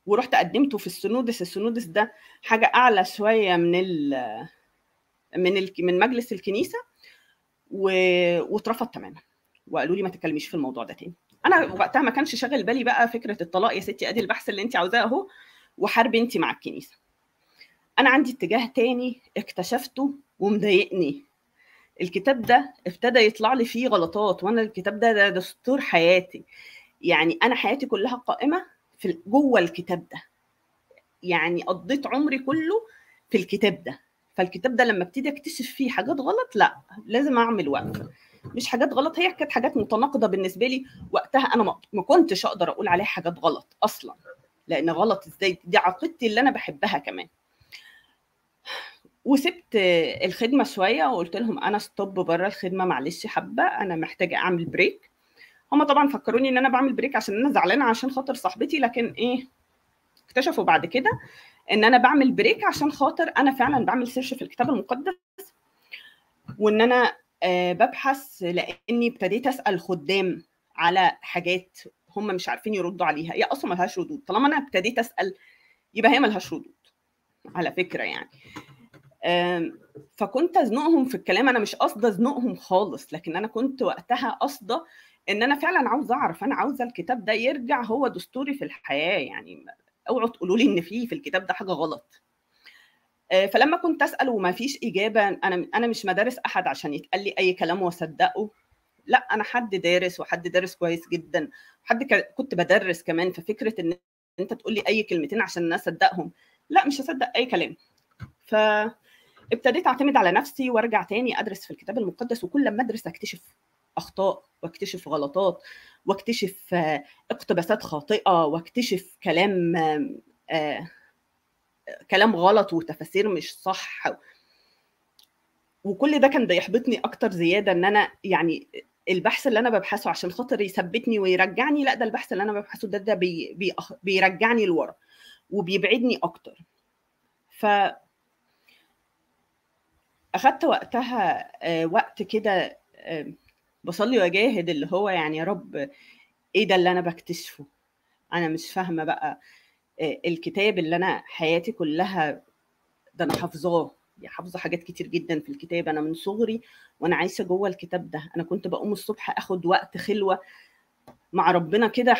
ورحت قدمته في السنودس. السنودس ده حاجة اعلى شوية من ال من ال من مجلس الكنيسة، واترفض تماما، وقالوا لي ما تتكلميش في الموضوع ده تاني. انا وقتها ما كانش شاغل بالي بقى فكرة الطلاق، يا ستي ادي البحث اللي انت عاوزاه اهو، وحاربي انت مع الكنيسة. أنا عندي اتجاه تاني اكتشفته ومضايقني. الكتاب ده ابتدى يطلع لي فيه غلطات، وأنا الكتاب ده ده دستور حياتي. يعني أنا حياتي كلها قائمة في جوه الكتاب ده، يعني قضيت عمري كله في الكتاب ده. فالكتاب ده لما ابتدي اكتشف فيه حاجات غلط، لا لازم أعمل وقفة. مش حاجات غلط، هي كانت حاجات متناقضة بالنسبة لي وقتها، أنا ما كنتش أقدر أقول عليها حاجات غلط أصلا، لأن غلط إزاي؟ دي عقيدتي اللي أنا بحبها كمان. وسبت الخدمه شويه وقلت لهم انا ستوب بره الخدمه، معلش حبه انا محتاجه اعمل بريك. هما طبعا فكروني ان انا بعمل بريك عشان انا زعلانه عشان خاطر صاحبتي، لكن ايه، اكتشفوا بعد كده ان انا بعمل بريك عشان خاطر انا فعلا بعمل سيرش في الكتاب المقدس، وان انا آه ببحث، لاني ابتديت اسال خدام على حاجات هم مش عارفين يردوا عليها، هي اصلا ملهاش ردود. طالما انا ابتديت اسال يبقى هي ملهاش ردود على فكره يعني. فكنت ازنقهم في الكلام، انا مش قصده ازنقهم خالص، لكن انا كنت وقتها قصده ان انا فعلا عاوزه اعرف، انا عاوزه الكتاب ده يرجع هو دستوري في الحياه، يعني اوعوا تقولوا لي ان في في الكتاب ده حاجه غلط. فلما كنت اسال وما فيش اجابه، انا انا مش مدارس احد عشان يتقال لي اي كلام واصدقه، لا انا حد دارس، وحد دارس كويس جدا، حد كنت بدرس كمان. ففكره ان انت تقول لي اي كلمتين عشان انا اصدقهم، لا مش هصدق اي كلام. ف ابتديت اعتمد على نفسي وارجع تاني ادرس في الكتاب المقدس، وكل ما ادرس اكتشف اخطاء، واكتشف غلطات، واكتشف اقتباسات خاطئه، واكتشف كلام كلام غلط وتفاسير مش صح. وكل ده كان ده يحبطني اكتر زياده، ان انا يعني البحث اللي انا ببحثه عشان خاطر يثبتني ويرجعني، لا ده البحث اللي انا ببحثه ده ده بي بي بيرجعني لورا وبيبعدني اكتر. ف أخدت وقتها وقت كده بصلي واجاهد، اللي هو يعني يا رب إيه ده اللي أنا بكتشفه؟ أنا مش فاهمة بقى الكتاب اللي أنا حياتي كلها ده أنا حافظاه، حافظه حاجات كتير جدا في الكتاب. أنا من صغري وأنا عايشة جوه الكتاب ده. أنا كنت بقوم الصبح أخد وقت خلوة مع ربنا كده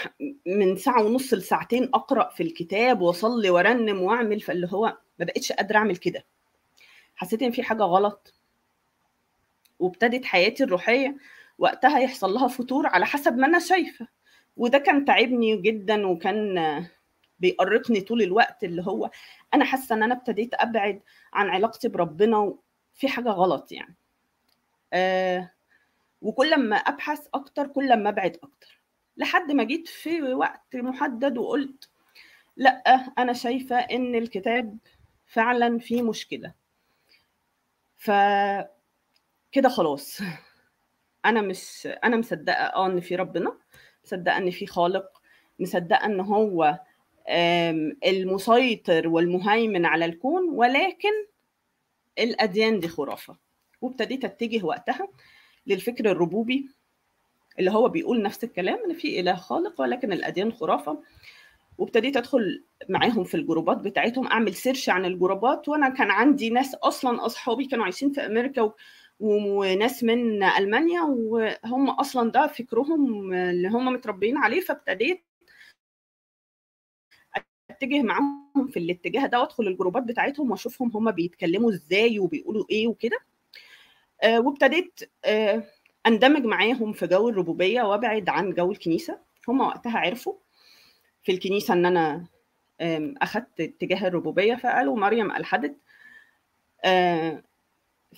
من ساعة ونص لساعتين أقرأ في الكتاب وأصلي وأرنم وأعمل، فاللي هو ما بقتش قادرة أعمل كده. حسيت إن في حاجة غلط، وابتدت حياتي الروحية وقتها يحصل لها فتور على حسب ما أنا شايفة، وده كان تعبني جدا وكان بيقرقني طول الوقت. اللي هو أنا حاسة إن أنا ابتديت أبعد عن علاقتي بربنا، وفي حاجة غلط يعني. آه وكل ما أبحث أكتر كل ما أبعد أكتر، لحد ما جيت في وقت محدد وقلت لأ، أنا شايفة إن الكتاب فعلا فيه مشكلة، فكده خلاص أنا مش أنا مصدقة آه إن في ربنا، مصدقة إن في خالق، مصدقة إن هو المسيطر والمهيمن على الكون، ولكن الأديان دي خرافة. وابتديت أتجه وقتها للفكر الربوبي اللي هو بيقول نفس الكلام، إن في إله خالق ولكن الأديان خرافة. وابتديت أدخل معاهم في الجروبات بتاعتهم، أعمل سيرش عن الجروبات. وأنا كان عندي ناس أصلاً أصحابي كانوا عايشين في أمريكا وناس من ألمانيا، وهم أصلاً ده فكرهم اللي هم متربيين عليه، فابتديت اتجه معاهم في الاتجاه ده وادخل الجروبات بتاعتهم واشوفهم هما بيتكلموا ازاي وبيقولوا ايه وكده. آه وابتديت آه اندمج معاهم في جو الربوبيه وابعد عن جو الكنيسه. هما وقتها عرفوا في الكنيسه ان انا آه اخدت اتجاه الربوبيه، فقالوا مريم الحدت. آه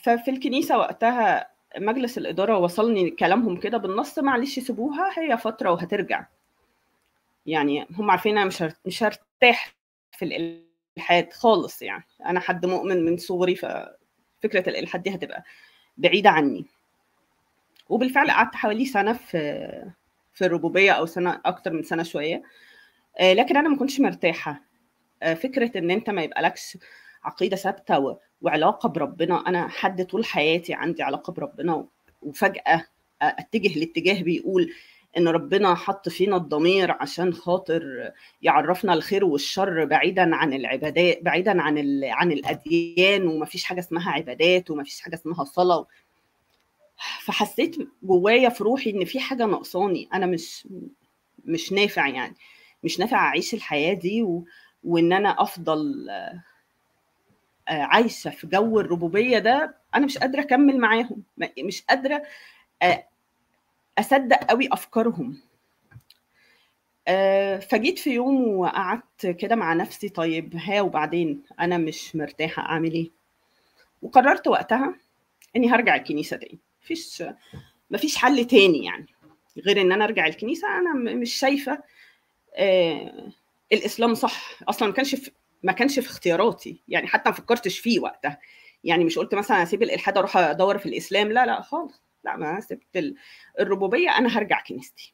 ففي الكنيسه وقتها مجلس الاداره وصلني كلامهم كده بالنص، معلش سيبوها هي فتره وهترجع، يعني هم عارفين انا مش مش هرتاح في الالحاد خالص، يعني انا حد مؤمن من صغري ففكره الالحاد دي هتبقى بعيده عني. وبالفعل قعدت حوالي سنه في في الربوبيه او سنه اكتر من سنه شويه، لكن انا ما كنتش مرتاحه. فكره ان انت ما يبقالكش عقيده ثابته وعلاقه بربنا، انا حد طول حياتي عندي علاقه بربنا، وفجاه اتجه لاتجاه بيقول إن ربنا حط فينا الضمير عشان خاطر يعرفنا الخير والشر بعيداً عن العبادات، بعيداً عن عن الأديان، ومفيش حاجة اسمها عبادات ومفيش حاجة اسمها صلاة. فحسيت جوايا في روحي إن في حاجة نقصاني، أنا مش مش نافع، يعني مش نافع أعيش الحياة دي، و... وإن أنا أفضل عايشة في جو الربوبية ده. أنا مش قادرة أكمل معاهم، مش قادرة أ... أصدق قوي أفكارهم. أه فجيت في يوم وقعدت كده مع نفسي، طيب ها وبعدين أنا مش مرتاحة أعمل إيه؟ وقررت وقتها إني هرجع الكنيسة تاني، مفيش مفيش حل تاني يعني غير إن أنا أرجع الكنيسة. أنا مش شايفة أه الإسلام صح، أصلاً ما كانش في ما كانش في اختياراتي، يعني حتى ما فكرتش فيه وقتها، يعني مش قلت مثلاً أسيب الإلحاد أروح أدور في الإسلام، لا لا خالص، لا ما سبت الربوبيه، انا هرجع كنيستي.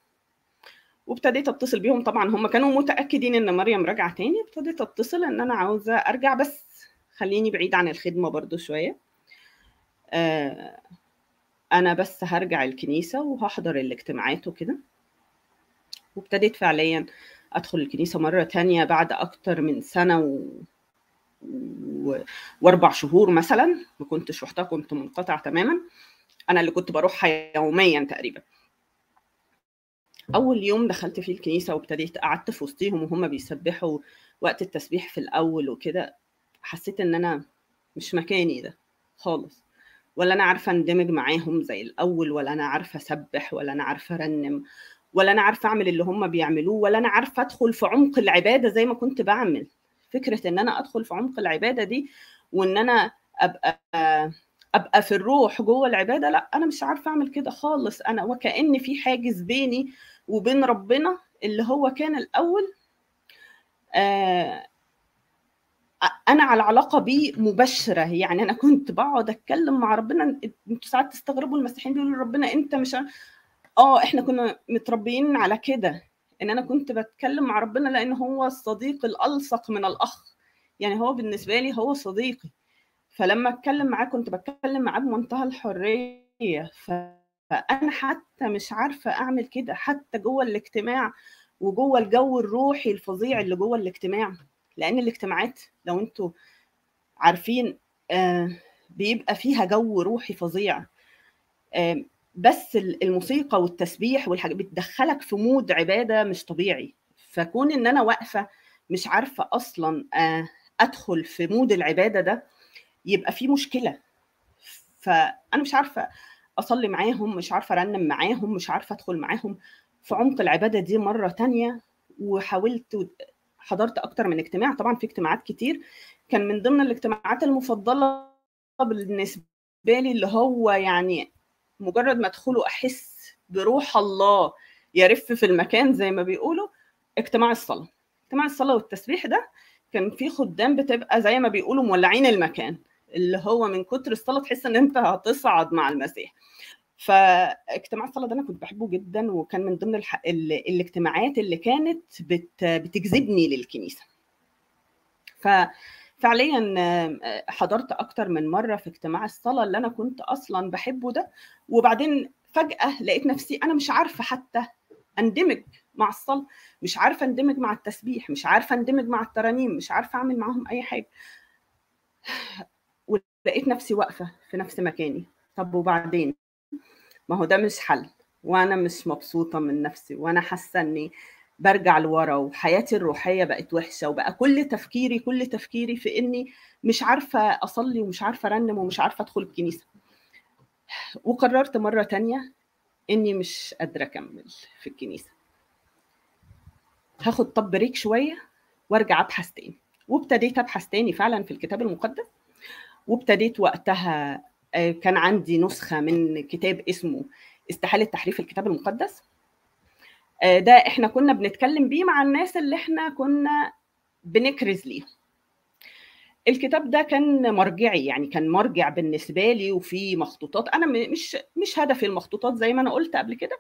وابتديت اتصل بيهم، طبعا هم كانوا متاكدين ان مريم راجعه تاني. ابتديت اتصل ان انا عاوزه ارجع، بس خليني بعيد عن الخدمه برضو شويه، آه انا بس هرجع الكنيسه وهحضر الاجتماعات وكده. وابتديت فعليا ادخل الكنيسه مره تانية بعد اكتر من سنه و... و... واربع شهور مثلا. ما كنتش رحتها، كنت منقطع تماما، أنا اللي كنت بروحها يومياً تقريباً. أول يوم دخلت فيه الكنيسة وابتديت قعدت في وسطيهم وهم بيسبحوا وقت التسبيح في الأول وكده، حسيت إن أنا مش مكاني ده خالص، ولا أنا عارفة أندمج معاهم زي الأول، ولا أنا عارفة أسبح، ولا أنا عارفة أرنم، ولا أنا عارفة أعمل اللي هم بيعملوه، ولا أنا عارفة أدخل في عمق العبادة زي ما كنت بعمل. فكرة إن أنا أدخل في عمق العبادة دي وإن أنا أبقى ابقى في الروح جوه العباده، لا انا مش عارفه اعمل كده خالص. انا وكأن في حاجز بيني وبين ربنا اللي هو كان الاول، آه انا على علاقه بيه مباشره، يعني انا كنت بقعد اتكلم مع ربنا. انتوا ساعات تستغربوا المسيحيين بيقولوا لربنا انت مش اه احنا كنا متربيين على كده، ان انا كنت بتكلم مع ربنا لان هو الصديق الالصق من الاخ، يعني هو بالنسبه لي هو صديقي، فلما اتكلم معاه كنت بتكلم معاه بمنتهى الحريه. فانا حتى مش عارفه اعمل كده، حتى جوه الاجتماع وجوه الجو الروحي الفظيع اللي جوه الاجتماع. لأن الاجتماعات لو انتوا عارفين بيبقى فيها جو روحي فظيع، بس الموسيقى والتسبيح والحاجات بتدخلك في مود عبادة مش طبيعي. فكون ان انا واقفة مش عارفة اصلا ادخل في مود العبادة ده يبقى فيه مشكلة. فانا مش عارفة اصلي معاهم، مش عارفة ارنم معاهم، مش عارفة ادخل معاهم في عمق العبادة دي مرة تانية. وحاولت حضرت اكتر من اجتماع، طبعا في اجتماعات كتير، كان من ضمن الاجتماعات المفضلة بالنسبة لي اللي هو يعني مجرد ما ادخله احس بروح الله يرف في المكان زي ما بيقولوا، اجتماع الصلاة. اجتماع الصلاة والتسبيح ده كان في خدام بتبقى زي ما بيقولوا مولعين المكان، اللي هو من كتر الصلاة تحس ان انت هتصعد مع المسيح. فاجتماع الصلاة ده انا كنت بحبه جدا، وكان من ضمن الاجتماعات اللي كانت بتجذبني للكنيسة. ففعليا حضرت اكتر من مرة في اجتماع الصلاة اللي انا كنت اصلا بحبه ده. وبعدين فجأة لقيت نفسي انا مش عارفة حتى اندمج مع الصلاة، مش عارفة اندمج مع التسبيح، مش عارفة اندمج مع الترانيم، مش عارفة اعمل معهم اي حاجة. ولقيت نفسي واقفة في نفس مكاني. طب وبعدين ما هو ده مش حل، وانا مش مبسوطة من نفسي، وانا حاسة اني برجع لورا، وحياتي الروحية بقت وحشة، وبقى كل تفكيري كل تفكيري في اني مش عارفة اصلي، ومش عارفة ارنم، ومش عارفة ادخل الكنيسة. وقررت مرة تانية اني مش قادرة اكمل في الكنيسة، هاخد طب بريك شوية وارجع ابحث تاني. وابتديت ابحث تاني فعلا في الكتاب المقدس. وابتديت وقتها كان عندي نسخة من كتاب اسمه استحالة تحريف الكتاب المقدس. ده احنا كنا بنتكلم بيه مع الناس اللي احنا كنا بنكرز ليه. الكتاب ده كان مرجعي، يعني كان مرجع بالنسبة لي، وفي مخطوطات. انا مش مش هدفي المخطوطات زي ما انا قلت قبل كده،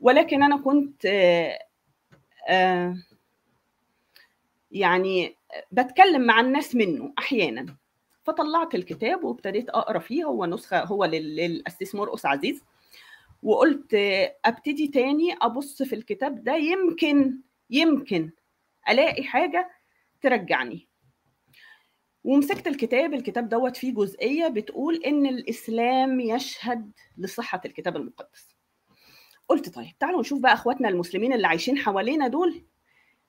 ولكن انا كنت يعني بتكلم مع الناس منه احيانا. فطلعت الكتاب وابتديت اقرا فيه. هو نسخه هو للقسيس مرقس عزيز، وقلت ابتدي تاني ابص في الكتاب ده، يمكن يمكن الاقي حاجه ترجعني. ومسكت الكتاب الكتاب دوت فيه جزئيه بتقول ان الاسلام يشهد لصحه الكتاب المقدس. قلت طيب تعالوا نشوف بقى اخواتنا المسلمين اللي عايشين حوالينا دول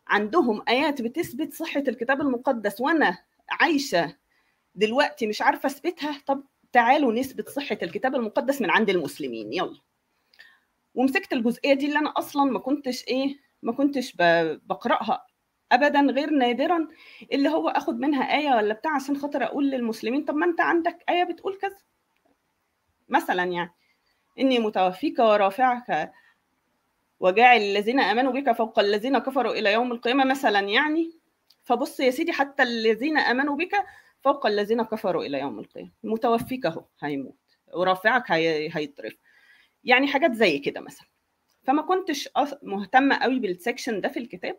عندهم ايات بتثبت صحه الكتاب المقدس، وانا عايشه دلوقتي مش عارفة اثبتها. طب تعالوا نثبت صحة الكتاب المقدس من عند المسلمين، يلا. ومسكت الجزئية دي اللي أنا أصلاً ما كنتش إيه ما كنتش بقرأها أبداً غير نادراً، اللي هو أخد منها آية ولا بتاع عشان خاطر أقول للمسلمين طب ما أنت عندك آية بتقول كذا مثلاً، يعني إني متوفيك ورافعك وجاعل الذين آمنوا بك فوق الذين كفروا إلى يوم القيامة مثلاً، يعني فبص يا سيدي حتى الذين آمنوا بك فوق الذين كفروا إلى يوم القيامة، متوفيك اهو هيموت ورافعك هيترف، يعني حاجات زي كده مثلا. فما كنتش مهتمة قوي بالسكشن ده في الكتاب،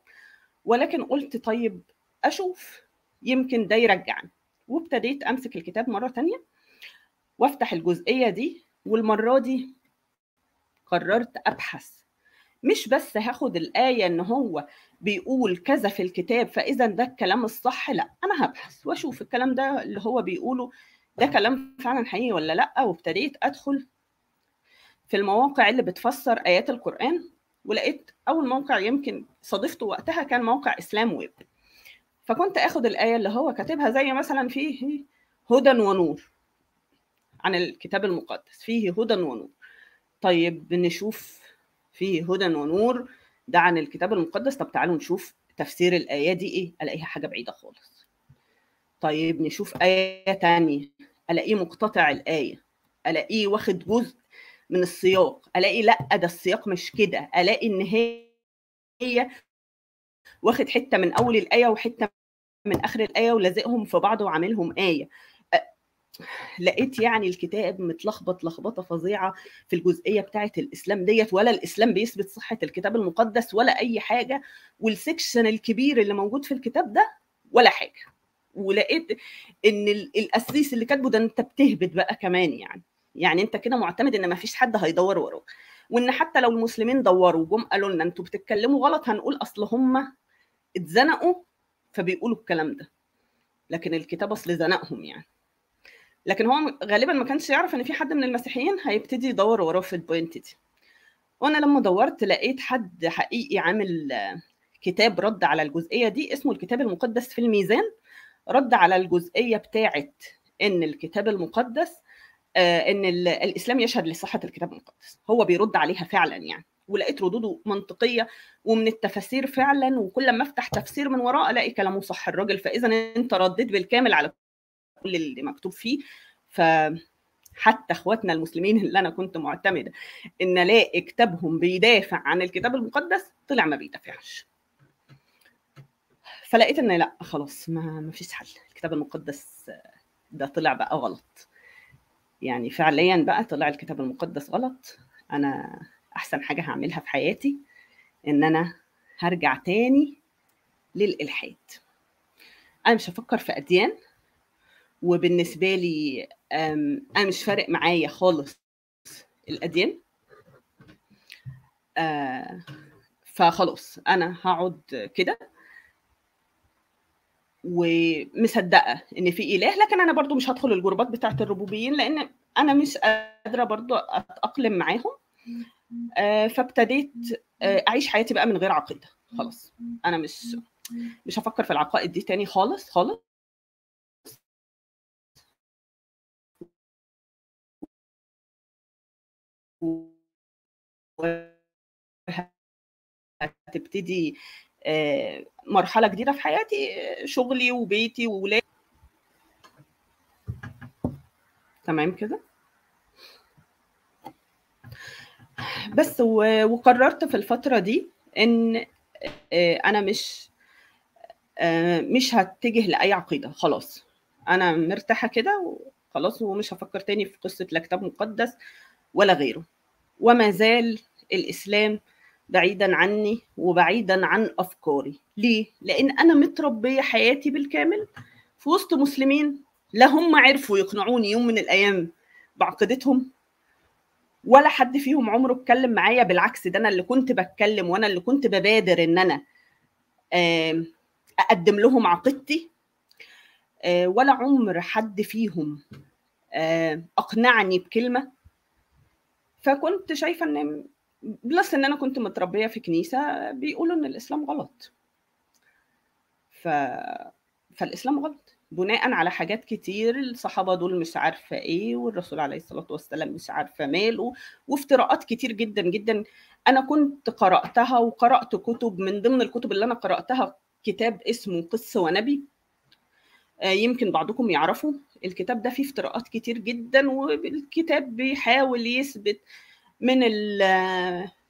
ولكن قلت طيب أشوف يمكن ده يرجعني. وابتديت أمسك الكتاب مرة تانية وافتح الجزئية دي، والمرة دي قررت أبحث. مش بس هاخد الآية إن هو بيقول كذا في الكتاب فإذا ده الكلام الصح، لأ، أنا هبحث وأشوف الكلام ده اللي هو بيقوله ده كلام فعلا حقيقي ولا لأ. وابتديت أدخل في المواقع اللي بتفسر آيات القرآن، ولقيت أول موقع يمكن صادفته وقتها كان موقع إسلام ويب. فكنت أخد الآية اللي هو كاتبها، زي مثلا فيه هدى ونور عن الكتاب المقدس، فيه هدى ونور. طيب نشوف فيه هدى ونور ده عن الكتاب المقدس، طب تعالوا نشوف تفسير الآية دي إيه، ألاقيها حاجة بعيدة خالص. طيب نشوف آية تانية، ألاقيه مقتطع الآية، ألاقيه واخد جزء من السياق، ألاقي لأ ده السياق مش كده، ألاقي إن هي واخد حتة من أول الآية وحتة من آخر الآية ولازقهم في بعض وعاملهم آية. لقيت يعني الكتاب متلخبط لخبطه فظيعه في الجزئيه بتاعه الاسلام ديت، ولا الاسلام بيثبت صحه الكتاب المقدس ولا اي حاجه، والسكشن الكبير اللي موجود في الكتاب ده ولا حاجه. ولقيت ان القسيس اللي كاتبه ده انت بتهبد بقى كمان، يعني يعني انت كده معتمد ان ما فيش حد هيدور وراه. وان حتى لو المسلمين دوروا جم قالوا لنا انتوا بتتكلموا غلط هنقول اصل هم اتزنقوا فبيقولوا الكلام ده، لكن الكتاب اصل زنقهم يعني. لكن هو غالبا ما كانش يعرف ان في حد من المسيحيين هيبتدي يدور وراه في البوينت دي. وانا لما دورت لقيت حد حقيقي عامل كتاب رد على الجزئيه دي اسمه الكتاب المقدس في الميزان، رد على الجزئيه بتاعه ان الكتاب المقدس ان الاسلام يشهد لصحه الكتاب المقدس، هو بيرد عليها فعلا يعني. ولقيت ردوده منطقيه ومن التفاسير فعلا، وكل ما افتح تفسير من وراه الاقي كلامه صح الراجل. فاذا انت رديت بالكامل على كل اللي مكتوب فيه. فحتى اخواتنا المسلمين اللي انا كنت معتمده ان الاقي كتابهم بيدافع عن الكتاب المقدس طلع ما بيدافعش. فلقيت ان لا خلاص ما فيش حل، الكتاب المقدس ده طلع بقى غلط يعني، فعليا بقى طلع الكتاب المقدس غلط. انا احسن حاجه هعملها في حياتي ان انا هرجع تاني للالحاد. انا مش هفكر في اديان، وبالنسبه لي انا مش فارق معايا خالص الاديان، فخلاص انا هقعد كده ومصدقه ان في اله. لكن انا برضو مش هدخل الجروبات بتاعه الربوبيين لان انا مش قادره برضو اتاقلم معاهم. فابتديت اعيش حياتي بقى من غير عقيده خلاص، انا مش مش هفكر في العقائد دي تاني خالص خالص. هتبتدي مرحله جديده في حياتي، شغلي وبيتي وولادي. تمام كده بس. وقررت في الفتره دي ان انا مش مش هتجه لاي عقيده خلاص، انا مرتاحه كده وخلاص، ومش هفكر تاني في قصه لا كتاب مقدس ولا غيره. وما زال الاسلام بعيدا عني وبعيدا عن افكاري. ليه؟ لان انا متربيه حياتي بالكامل في وسط مسلمين لا هم عرفوا يقنعوني يوم من الايام بعقيدتهم، ولا حد فيهم عمره اتكلم معايا. بالعكس ده انا اللي كنت بتكلم، وانا اللي كنت ببادر ان انا اقدم لهم عقيدتي، ولا عمر حد فيهم اقنعني بكلمه. فكنت شايفه ان بلس ان انا كنت متربيه في كنيسه بيقولوا ان الاسلام غلط، ف... فالاسلام غلط بناء على حاجات كتير، الصحابه دول مش عارفه ايه، والرسول عليه الصلاه والسلام مش عارفه ماله، وافتراءات كتير جدا جدا انا كنت قراتها. وقرات كتب، من ضمن الكتب اللي انا قراتها كتاب اسمه قس ونبي، يمكن بعضكم يعرفوا الكتاب ده. فيه افتراءات كتير جدا، والكتاب بيحاول يثبت من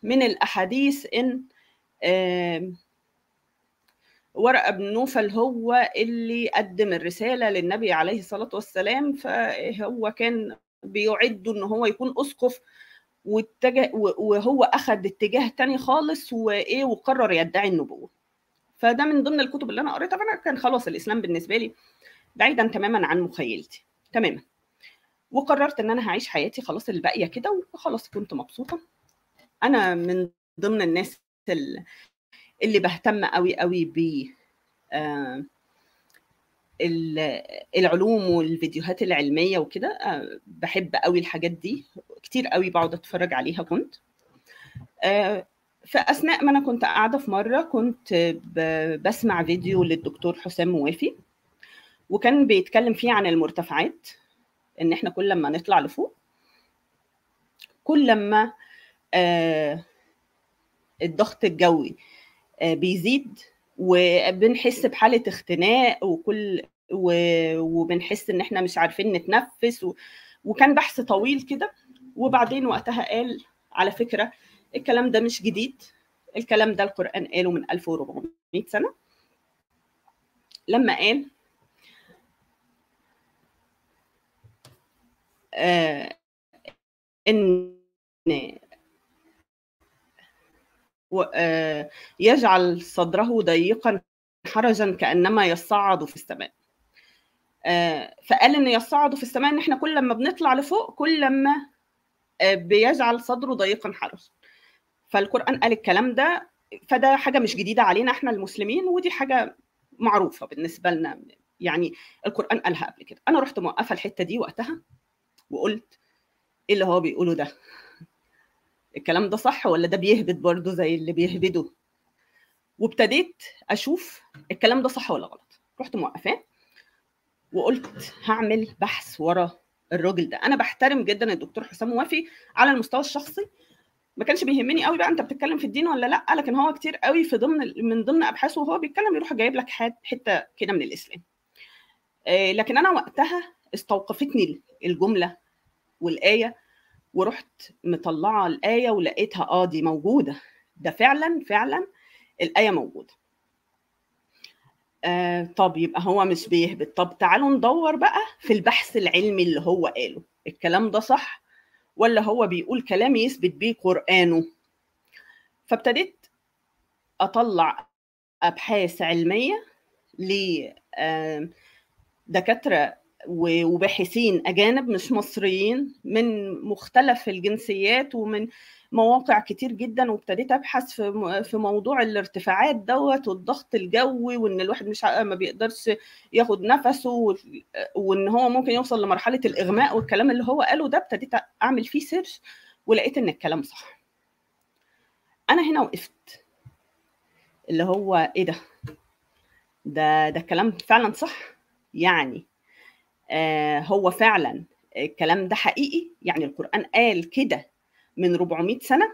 من الاحاديث ان ورقه بن نوفل هو اللي قدم الرساله للنبي عليه الصلاه والسلام، فهو كان بيعد ان هو يكون اسقف، واتجه وهو اخذ اتجاه تاني خالص وايه وقرر يدعي النبوه. فده من ضمن الكتب اللي انا قريتها. فانا كان خلاص الاسلام بالنسبه لي بعيدا تماما عن مخيلتي تماما. وقررت ان انا هعيش حياتي خلاص الباقيه كده وخلاص، كنت مبسوطه. انا من ضمن الناس اللي بهتم قوي قوي ب العلوم والفيديوهات العلميه وكده، بحب قوي الحاجات دي كتير قوي، بقعد اتفرج عليها. كنت فاثناء ما انا كنت قاعده في مره كنت بسمع فيديو للدكتور حسام موافي، وكان بيتكلم فيه عن المرتفعات، ان احنا كل لما نطلع لفوق كل لما آه الضغط الجوي آه بيزيد، وبنحس بحاله اختناق، وكل وبنحس ان احنا مش عارفين نتنفس. وكان بحث طويل كده. وبعدين وقتها قال على فكره الكلام ده مش جديد، الكلام ده القرآن قاله من ألف وأربعمائة سنة، لما قال آه إن آه يجعل صدره ضيقا حرجا كأنما يصعد في السماء. آه فقال إن يصعد في السماء إن إحنا كل لما بنطلع لفوق كل لما بيجعل صدره ضيقا حرجا. فالقرآن قال الكلام ده، فده حاجة مش جديدة علينا احنا المسلمين، ودي حاجة معروفة بالنسبة لنا، يعني القرآن قالها قبل كده. أنا رحت موقفة الحتة دي وقتها وقلت إيه اللي هو بيقوله ده؟ الكلام ده صح ولا ده بيهبط برضه زي اللي بيهبده؟ وابتديت أشوف الكلام ده صح ولا غلط. رحت موقفة وقلت هعمل بحث ورا الراجل ده. أنا بحترم جدا الدكتور حسام وافي على المستوى الشخصي، ما كانش بيهمني قوي بقى انت بتتكلم في الدين ولا لا، لكن هو كتير قوي في ضمن من ضمن ابحاثه وهو بيتكلم يروح جايب لك حته كده من الاسلام. آه لكن انا وقتها استوقفتني الجمله والايه، ورحت مطلعه الايه ولقيتها اه دي موجوده، ده فعلا فعلا الايه موجوده. آه طب يبقى هو مش بيهبط، طب تعالوا ندور بقى في البحث العلمي اللي هو قاله، الكلام ده صح ولا هو بيقول كلام يثبت بيه قرآنه؟ فابتديت أطلع أبحاث علمية لدكاترة وباحثين أجانب مش مصريين من مختلف الجنسيات ومن مواقع كتير جدا، وابتديت أبحث في موضوع الارتفاعات دوت والضغط الجوي، وإن الواحد مش ما بيقدرش ياخد نفسه، وإن هو ممكن يوصل لمرحلة الإغماء، والكلام اللي هو قاله ده ابتديت أعمل فيه سيرش ولقيت إن الكلام صح. أنا هنا وقفت اللي هو إيه ده؟ ده ده الكلام فعلا صح؟ يعني آه هو فعلا الكلام ده حقيقي؟ يعني القرآن قال كده من أربعمائة سنة؟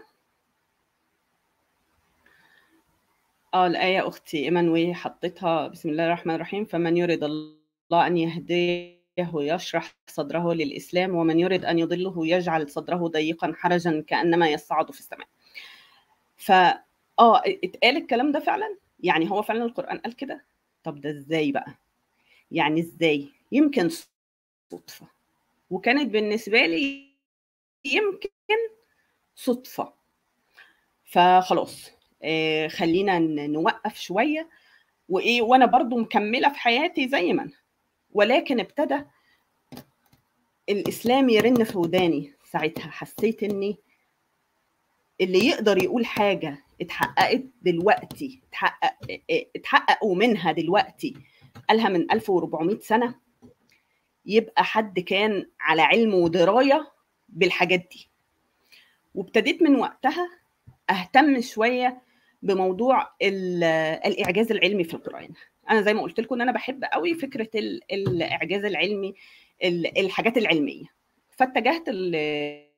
اه الآية أختي إيمان وهي حطيتها، بسم الله الرحمن الرحيم، فمن يريد الله أن يهديه يشرح صدره للإسلام ومن يريد أن يضله يجعل صدره ضيقا حرجا كأنما يصعد في السماء. فا اه اتقال الكلام ده فعلا؟ يعني هو فعلا القرآن قال كده؟ طب ده ازاي بقى؟ يعني ازاي؟ يمكن صدفة، وكانت بالنسبة لي يمكن صدفة. فخلاص آه خلينا نوقف شوية وإيه، وأنا برضو مكملة في حياتي زي ما أنا، ولكن ابتدى الإسلام يرن في وداني ساعتها. حسيت إني اللي يقدر يقول حاجة اتحققت دلوقتي، اتحقق اتحققوا منها دلوقتي، قالها من ألف وأربعمائة سنة، يبقى حد كان على علم ودراية بالحاجات دي. وابتديت من وقتها اهتم شويه بموضوع الاعجاز العلمي في القرآن. انا زي ما قلت لكم ان انا بحب قوي فكره الاعجاز العلمي، الحاجات العلميه، فاتجهت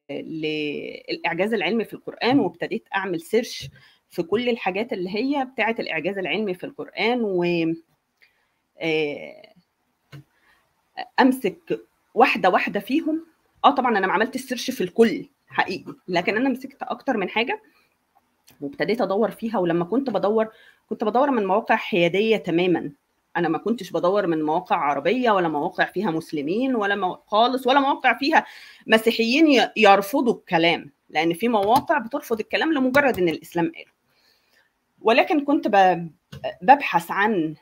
للاعجاز العلمي في القرآن، وابتديت اعمل سيرش في كل الحاجات اللي هي بتاعه الاعجاز العلمي في القرآن، وامسك واحده واحده فيهم. اه طبعا انا ما عملتش سيرش في الكل حقيقي، لكن انا مسكت اكتر من حاجه وابتديت ادور فيها. ولما كنت بدور كنت بدور من مواقع حياديه تماما، انا ما كنتش بدور من مواقع عربيه ولا مواقع فيها مسلمين ولا مو... خالص، ولا مواقع فيها مسيحيين يرفضوا الكلام، لان في مواقع بترفض الكلام لمجرد ان الاسلام قاله. ولكن كنت ب... ببحث عن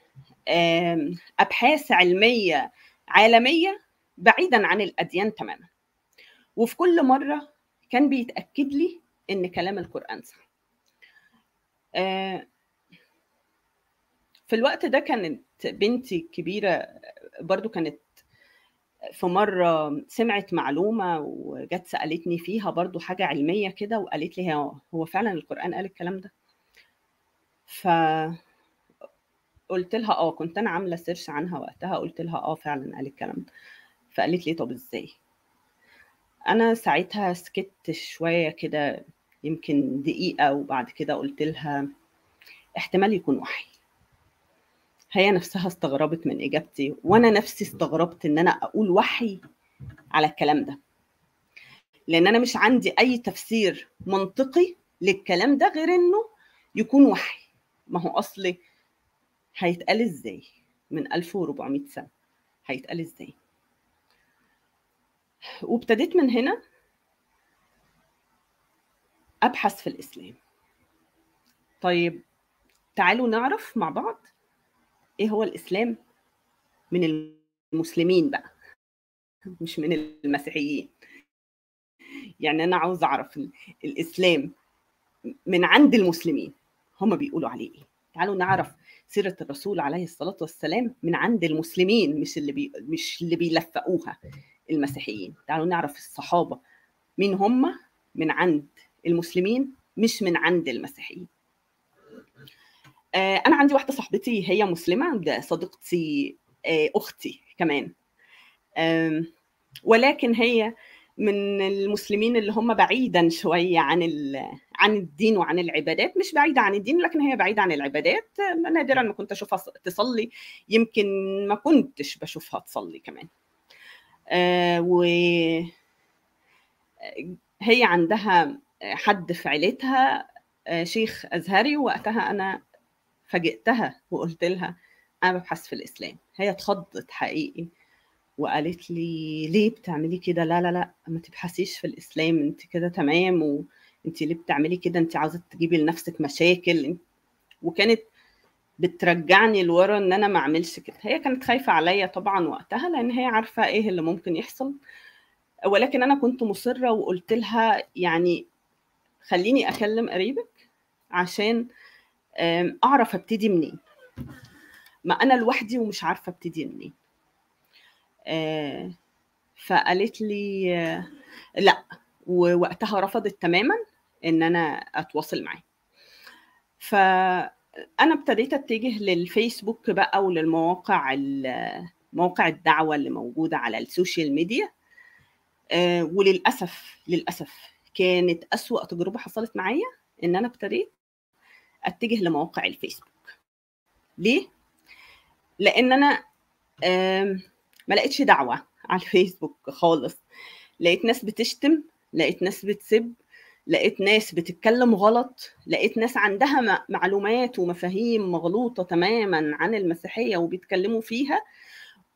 ابحاث علميه عالميه بعيدا عن الاديان تماما، وفي كل مره كان بيتأكد لي إن كلام القرآن صح. في الوقت ده كانت بنتي الكبيرة برضو كانت في مرة سمعت معلومة وجت سألتني فيها برضو حاجة علمية كده، وقالت لي هو فعلا القرآن قال الكلام ده؟ فقلت لها آه، كنت أنا عاملة سيرش عنها وقتها، قلت لها آه فعلا قال الكلام ده. فقالت لي طب إزاي؟ أنا ساعتها سكت شوية كده يمكن دقيقة، وبعد كده قلت لها احتمال يكون وحي. هي نفسها استغربت من إجابتي، وأنا نفسي استغربت إن أنا أقول وحي على الكلام ده، لأن أنا مش عندي أي تفسير منطقي للكلام ده غير إنه يكون وحي. ما هو أصلي هيتقال إزاي من ألف وأربعمائة سنة؟ هيتقال إزاي؟ وابتديت من هنا أبحث في الإسلام. طيب تعالوا نعرف مع بعض إيه هو الإسلام من المسلمين بقى، مش من المسيحيين. يعني أنا عاوز أعرف الإسلام من عند المسلمين هم بيقولوا عليه إيه؟ تعالوا نعرف سيرة الرسول عليه الصلاة والسلام من عند المسلمين، مش اللي بي... مش اللي بيلفقوها المسيحيين. تعالوا نعرف الصحابة مين هم من عند المسلمين مش من عند المسيحيين. آه أنا عندي واحدة صاحبتي هي مسلمة، ده صديقتي آه أختي كمان، آه ولكن هي من المسلمين اللي هم بعيدا شوية عن عن الدين وعن العبادات، مش بعيدة عن الدين لكن هي بعيدة عن العبادات. نادرا ما كنت أشوفها تصلي، يمكن ما كنتش بشوفها تصلي كمان. آه وهي عندها حد في عيلتها آه شيخ أزهري، وقتها أنا فاجئتها وقلت لها أنا ببحث في الإسلام. هي اتخضت حقيقي وقالت لي ليه بتعملي كده؟ لا لا لا ما تبحثيش في الإسلام، انت كده تمام، وانت ليه بتعملي كده؟ انت عاوزة تجيبي لنفسك مشاكل. وكانت بترجعني لورا ان انا ما اعملش كده. هي كانت خايفة عليا طبعا وقتها لان هي عارفة ايه اللي ممكن يحصل، ولكن انا كنت مصرة وقلت لها يعني خليني اكلم قريبك عشان اعرف ابتدي منين، ما انا لوحدي ومش عارفة ابتدي منين. آه فقالت لي آه لا، ووقتها رفضت تماما ان انا اتواصل معاه. فانا ابتديت اتجه للفيسبوك بقى وللمواقع مواقع الدعوه اللي موجوده على السوشيال ميديا، آه وللاسف للاسف كانت أسوأ تجربه حصلت معايا ان انا ابتديت اتجه لمواقع الفيسبوك. ليه؟ لان انا آه ما لقيتش دعوة على الفيسبوك خالص. لقيت ناس بتشتم، لقيت ناس بتسب، لقيت ناس بتتكلم غلط، لقيت ناس عندها معلومات ومفاهيم مغلوطة تماما عن المسيحية وبيتكلموا فيها،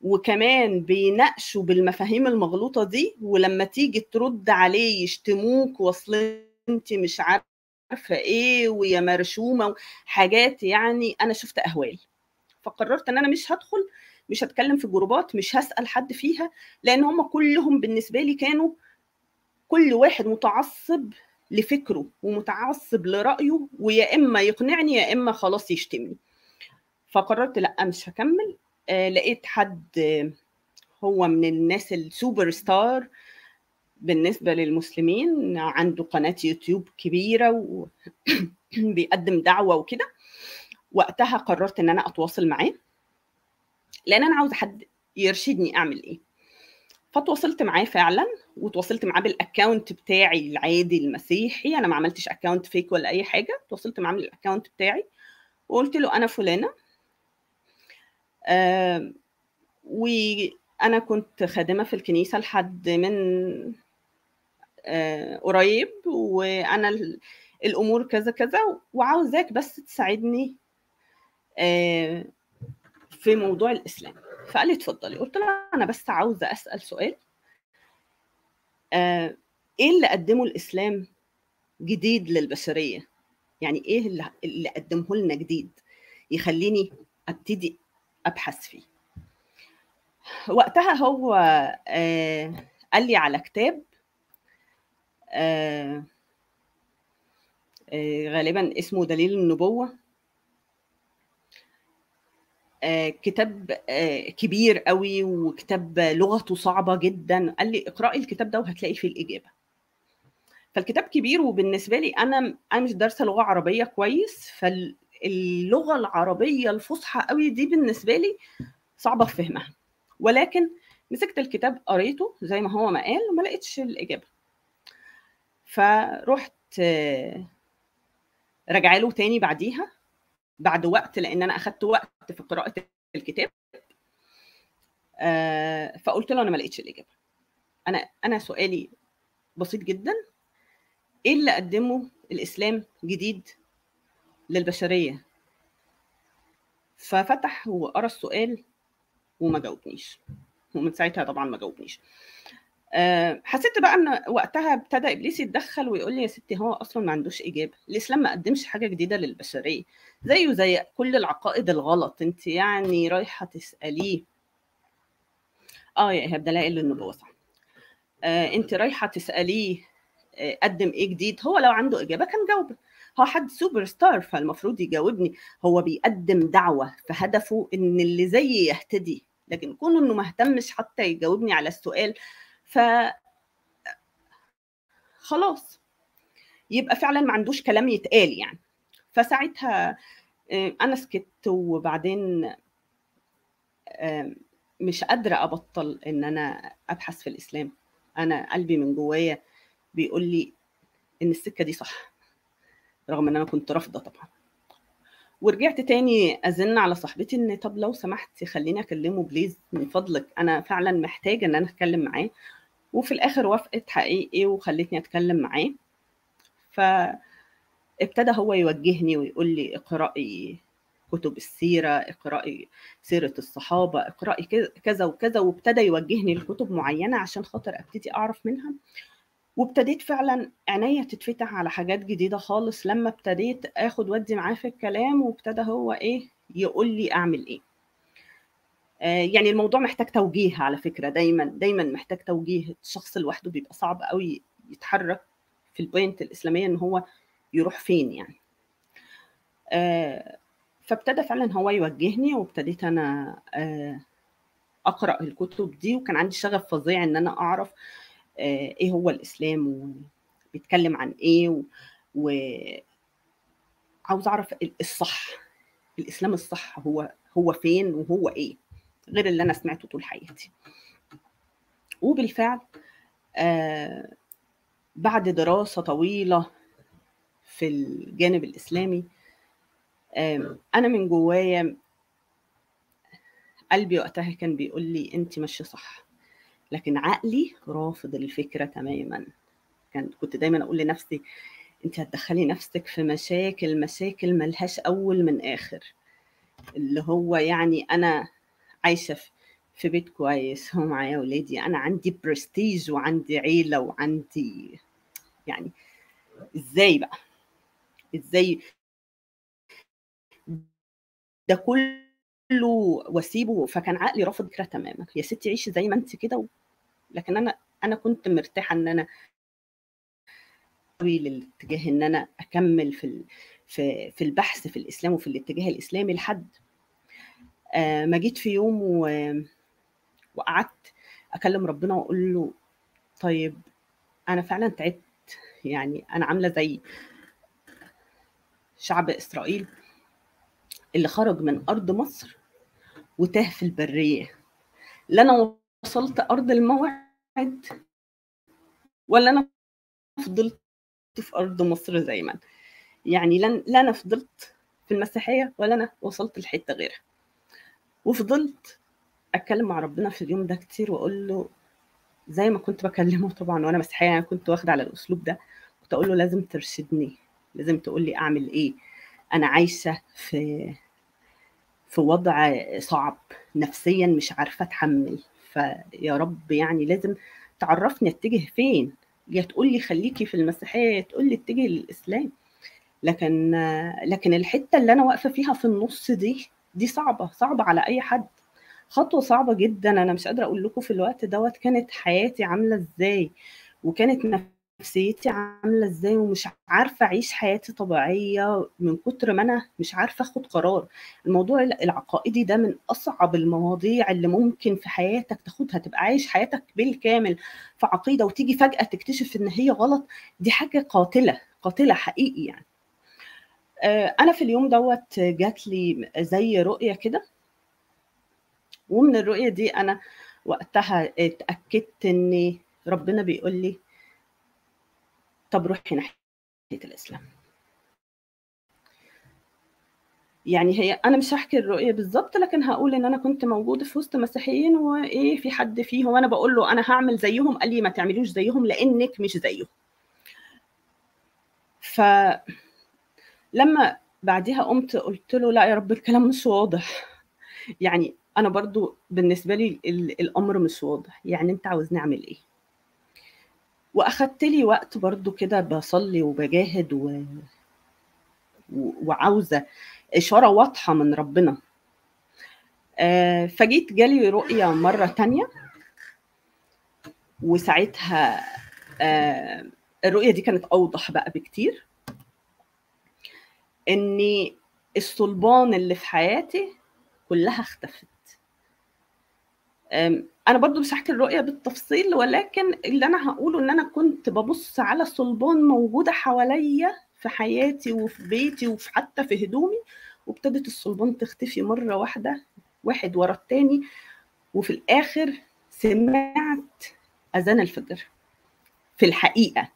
وكمان بيناقشوا بالمفاهيم المغلوطة دي، ولما تيجي ترد عليه يشتموك واصل انت مش عارفة ايه ويا مرشومة وحاجات. يعني انا شفت اهوال، فقررت ان انا مش هدخل، مش هتكلم في جروبات، مش هسأل حد فيها، لأن هم كلهم بالنسبة لي كانوا كل واحد متعصب لفكره ومتعصب لرأيه، ويا إما يقنعني يا إما خلاص يشتمني. فقررت لأ مش هكمل. آه لقيت حد آه هو من الناس السوبر ستار بالنسبة للمسلمين، عنده قناة يوتيوب كبيرة وبيقدم دعوة وكده. وقتها قررت إن أنا أتواصل معاه لأن أنا عاوزة حد يرشدني أعمل إيه. فتواصلت معاه فعلا، وتواصلت معاه بالأكاونت بتاعي العادي المسيحي، أنا ما عملتش أكاونت فيك ولا أي حاجة. تواصلت معاه من الأكاونت بتاعي وقلت له أنا فلانة، آه وأنا كنت خادمة في الكنيسة لحد من آه قريب، وأنا الأمور كذا كذا، وعاوزاك بس تساعدني آه في موضوع الإسلام. فقالت اتفضلي. قلت لها أنا بس عاوزة أسأل سؤال، آه إيه اللي قدمه الإسلام جديد للبشرية؟ يعني إيه اللي, اللي قدمه لنا جديد يخليني أبتدي أبحث فيه؟ وقتها هو آه قال لي على كتاب آه آه غالبا اسمه دليل النبوة، آه كتاب آه كبير قوي وكتاب لغته صعبة جدا. قال لي اقرأي الكتاب ده وهتلاقي فيه الإجابة. فالكتاب كبير، وبالنسبة لي أنا أنا مش دارسة لغة عربية كويس، فاللغة العربية الفصحى قوي دي بالنسبة لي صعبة في فهمها. ولكن مسكت الكتاب قريته زي ما هو ما قال وما لقيتش الإجابة. فروحت آه راجعة له تاني بعديها بعد وقت، لأن أنا أخدت وقت في قراءة الكتاب. آه فقلت له أنا ما لقيتش الإجابة. أنا أنا سؤالي بسيط جدا، إيه اللي قدمه الإسلام جديد للبشرية؟ ففتح وقرأ السؤال وما جاوبنيش، ومن ساعتها طبعا ما جاوبنيش. آه حسيت بقى أن وقتها ابتدى إبليس يتدخل ويقول لي يا ستي هو أصلا ما عندوش إجابة، الإسلام ما قدمش حاجة جديدة للبشرية، زيه زي كل العقائد الغلط، أنت يعني رايحة تسأليه. آه يا إيهاب ده لا إلا النبوة صح. آه أنت رايحة تسأليه قدم ايه جديد؟ هو لو عنده اجابه كان جاوبه، هو حد سوبر ستار فالمفروض يجاوبني. هو بيقدم دعوه فهدفه ان اللي زيي يهتدي، لكن كونه انه ما اهتمش حتى يجاوبني على السؤال ف خلاص يبقى فعلا ما عندوش كلام يتقال يعني. فساعتها انا سكت، وبعدين مش قادره ابطل ان انا ابحث في الاسلام. انا قلبي من جوايا بيقول لي ان السكه دي صح، رغم ان انا كنت رافضه طبعا. ورجعت تاني ازن على صاحبتي ان طب لو سمحتي خليني اكلمه بليز من فضلك، انا فعلا محتاجه ان انا اتكلم معاه. وفي الاخر وافقت حقيقي وخلتني اتكلم معاه. فابتدى هو يوجهني ويقول لي اقرأي كتب السيره، اقرأي سيره الصحابه، اقرأي كذا وكذا، وابتدى يوجهني لكتب معينه عشان خاطر ابتدي اعرف منها. وابتديت فعلا عينيا تتفتح على حاجات جديده خالص لما ابتديت اخد ودي معاه في الكلام، وابتدى هو ايه يقول لي اعمل ايه. يعني الموضوع محتاج توجيه على فكرة، دايما دايما محتاج توجيه. الشخص لوحده بيبقى صعب قوي يتحرك في البوينت الإسلامية ان هو يروح فين يعني. فابتدى فعلا هو يوجهني، وابتديت انا اقرأ الكتب دي، وكان عندي شغف فظيع ان انا اعرف ايه هو الإسلام وبيتكلم عن ايه، وعاوز اعرف الصح، الإسلام الصح هو هو فين وهو ايه غير اللي أنا سمعته طول حياتي. وبالفعل آه بعد دراسة طويلة في الجانب الإسلامي، آه أنا من جوايا قلبي وقتها كان بيقول لي أنت ماشية صح، لكن عقلي رافض الفكرة تماما. كان كنت دايما أقول لنفسي أنت هتدخلي نفسك في مشاكل مشاكل ملهاش أول من آخر، اللي هو يعني أنا عايشه في بيت كويس ومعايا ولادي، انا عندي برستيج وعندي عيله وعندي، يعني ازاي بقى ازاي ده كله واسيبه؟ فكان عقلي رافض فكره تماما. يا ستي عيشي زي ما انت كده و... لكن انا انا كنت مرتاحه ان انا للاتجاه ان انا اكمل في ال... في في البحث في الاسلام وفي الاتجاه الاسلامي. لحد آه ما جيت في يوم و... وقعدت أكلم ربنا وأقول له طيب أنا فعلا تعبت، يعني أنا عاملة زي شعب إسرائيل اللي خرج من أرض مصر وتاه في البرية، لا أنا وصلت أرض الموعد ولا أنا فضلت في أرض مصر زي ما أنا، يعني لا أنا فضلت في المسيحية ولا أنا وصلت لحتة غيرها. وفضلت اتكلم مع ربنا في اليوم ده كتير واقول له زي ما كنت بكلمه طبعا وانا مسيحيه، انا كنت واخده على الاسلوب ده، كنت اقول له لازم ترشدني، لازم تقول لي اعمل ايه، انا عايشه في في وضع صعب نفسيا، مش عارفه اتحمل، فيا رب يعني لازم تعرفني اتجه فين. يا تقول لي خليكي في المسيحيه، يا تقول لي اتجهي للاسلام، لكن لكن الحته اللي انا واقفه فيها في النص دي دي صعبة صعبة على أي حد، خطوة صعبة جدا. أنا مش قادرة أقول لكم في الوقت دوت كانت حياتي عاملة إزاي وكانت نفسيتي عاملة إزاي، ومش عارفة أعيش حياتي طبيعية من كتر ما أنا مش عارفة أخد قرار. الموضوع العقائدي ده من أصعب المواضيع اللي ممكن في حياتك تاخدها، تبقى عايش حياتك بالكامل في عقيدة وتيجي فجأة تكتشف إن هي غلط، دي حاجة قاتلة قاتلة حقيقي يعني. أنا في اليوم دوت جات لي زي رؤية كده، ومن الرؤية دي أنا وقتها اتأكدت إن ربنا بيقول لي طب روحي ناحية الإسلام. يعني هي أنا مش هحكي الرؤية بالظبط، لكن هقول إن أنا كنت موجودة في وسط مسيحيين، وإيه في حد فيهم أنا بقول له أنا هعمل زيهم، قال لي ما تعملوش زيهم لأنك مش زيهم. ف لما بعديها قمت قلت له لا يا رب الكلام مش واضح، يعني انا برضو بالنسبه لي الامر مش واضح، يعني انت عاوزني اعمل ايه؟ واخدت لي وقت برضو كده بصلي وبجاهد و... وعاوزه اشاره واضحه من ربنا. فجيت جالي رؤيه مره تانية، وساعتها الرؤية دي كانت أوضح بقى بكتير، إني الصلبان اللي في حياتي كلها اختفت. أنا برضو مش هحكي الرؤية بالتفصيل، ولكن اللي أنا هقوله إن أنا كنت ببص على صلبان موجودة حواليا في حياتي وفي بيتي وفي حتى في هدومي، وابتدت الصلبان تختفي مرة واحدة واحد ورا التاني، وفي الآخر سمعت أذان الفجر في الحقيقة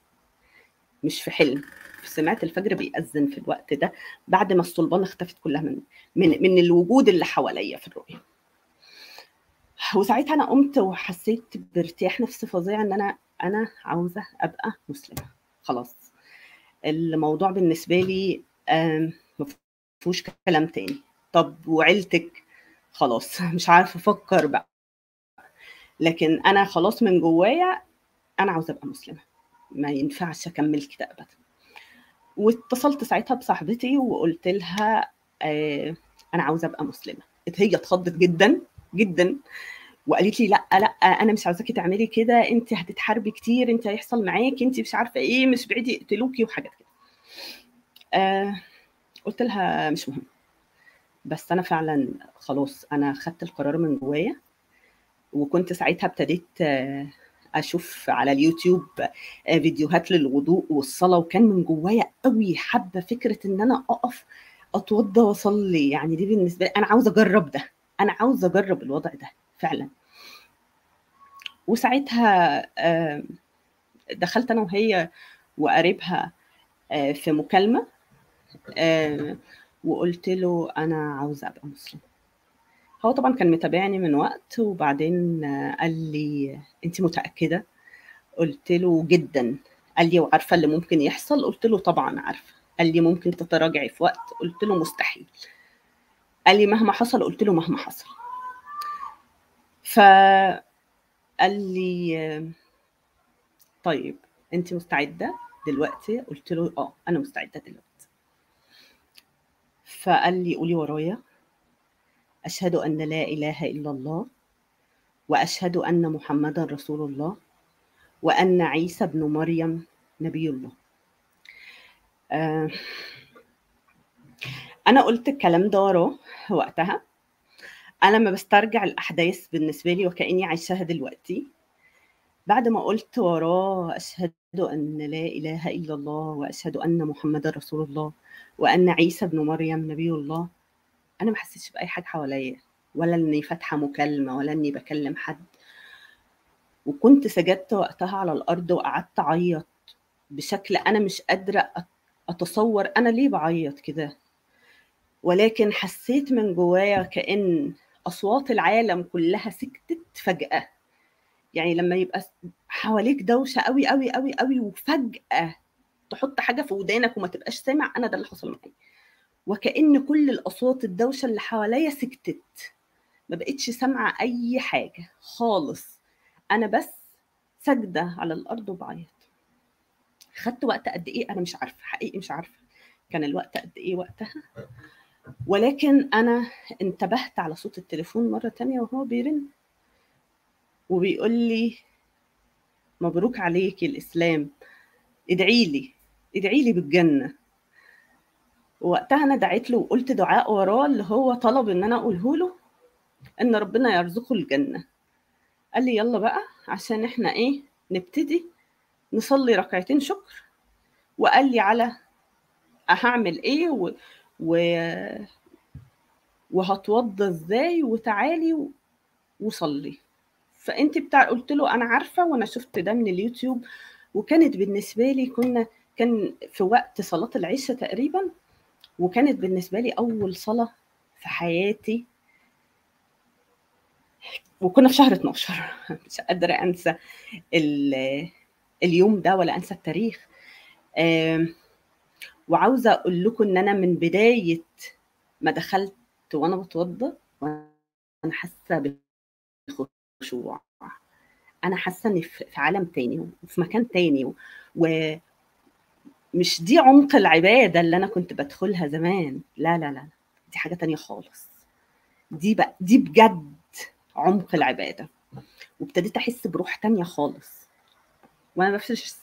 مش في حلم، سمعت الفجر بيأذن في الوقت ده بعد ما الصلبان اختفت كلها من من, من الوجود اللي حواليا في الرؤية. وساعتها أنا قمت وحسيت بارتياح نفسي فظيع إن أنا أنا عاوزة أبقى مسلمة، خلاص الموضوع بالنسبة لي مفهوش كلام تاني. طب وعيلتك؟ خلاص مش عارفة أفكر بقى، لكن أنا خلاص من جوايا أنا عاوزة أبقى مسلمة، ما ينفعش أكمل كده أبدا. واتصلت ساعتها بصاحبتي وقلت لها آه أنا عاوزة أبقى مسلمة. هي اتخضت جدا جدا وقالت لي لا لا انا مش عاوزاكي تعملي كده، انت هتتحاربي كتير، انت هيحصل معاكي، انت مش عارفه ايه، مش بعيد يقتلوكي وحاجات كده. آه قلت لها مش مهم، بس انا فعلا خلاص انا خدت القرار من جوايا. وكنت ساعتها ابتديت آه اشوف على اليوتيوب آه فيديوهات للوضوء والصلاه، وكان من جوايا قوي حابه فكره ان انا اقف اتوضى واصلي، يعني دي بالنسبه لي انا عاوزه اجرب ده، أنا عاوزة أجرب الوضع ده فعلا. وساعتها دخلت أنا وهي وقريبها في مكالمة وقلت له أنا عاوزة أبقى مسلم. هو طبعا كان متابعني من وقت، وبعدين قال لي أنت متأكدة؟ قلت له جدا. قال لي وعارفة اللي ممكن يحصل؟ قلت له طبعا عارفة. قال لي ممكن تتراجعي في وقت؟ قلت له مستحيل. قال لي مهما حصل؟ قلت له مهما حصل. فقال لي طيب انت مستعده دلوقتي؟ قلت له اه انا مستعده دلوقتي. فقال لي قولي ورايا، اشهد ان لا اله الا الله واشهد ان محمدا رسول الله وان عيسى ابن مريم نبي الله. آه أنا قلت الكلام ده وراه وقتها. أنا ما بسترجع الأحداث بالنسبة لي وكأني عايشاها دلوقتي. بعد ما قلت وراه أشهد أن لا إله إلا الله وأشهد أن محمد رسول الله وأن عيسى بن مريم نبي الله، أنا ما حسيتش بأي حاجة حواليا، ولا أني فاتحة مكالمة ولا أني بكلم حد. وكنت سجدت وقتها على الأرض وقعدت أعيط بشكل أنا مش قادرة أتصور أنا ليه بعيط كده، ولكن حسيت من جوايا كأن أصوات العالم كلها سكتت فجأة. يعني لما يبقى حواليك دوشة قوي قوي قوي قوي وفجأة تحط حاجة في ودانك وما تبقاش سامع، أنا ده اللي حصل معي. وكأن كل الأصوات الدوشة اللي حواليا سكتت، ما بقتش سامعة أي حاجة خالص، أنا بس ساجدة على الأرض وبعيط. خدت وقت قد إيه أنا مش عارفة، حقيقي مش عارفة كان الوقت قد إيه وقتها، ولكن أنا انتبهت على صوت التليفون مرة تانية وهو بيرن وبيقول لي مبروك عليكي الإسلام، ادعي لي ادعي لي بالجنة. وقتها أنا دعيت له وقلت دعاء وراه اللي هو طلب إن أنا أقوله له، إن ربنا يرزقه الجنة. قال لي يلا بقى عشان إحنا إيه نبتدي نصلي ركعتين شكر، وقال لي على هعمل إيه و و... وهتوضى ازاي، وتعالي وصلي. فانت بتاع قلت له انا عارفه وانا شفت ده من اليوتيوب. وكانت بالنسبه لي كنا كان في وقت صلاه العشاء تقريبا، وكانت بالنسبه لي اول صلاه في حياتي، وكنا في شهر اتناشر. مش قادره انسى ال... اليوم ده ولا انسى التاريخ. آم... وعاوزه اقول لكم ان انا من بدايه ما دخلت وانا بتوضى وانا حاسه بخشوع، انا حاسه اني في عالم تاني وفي مكان تاني، ومش دي عمق العباده اللي انا كنت بدخلها زمان، لا لا لا دي حاجه تانيه خالص، دي بقى دي بجد عمق العباده. وابتديت احس بروح تانيه خالص وانا بفرش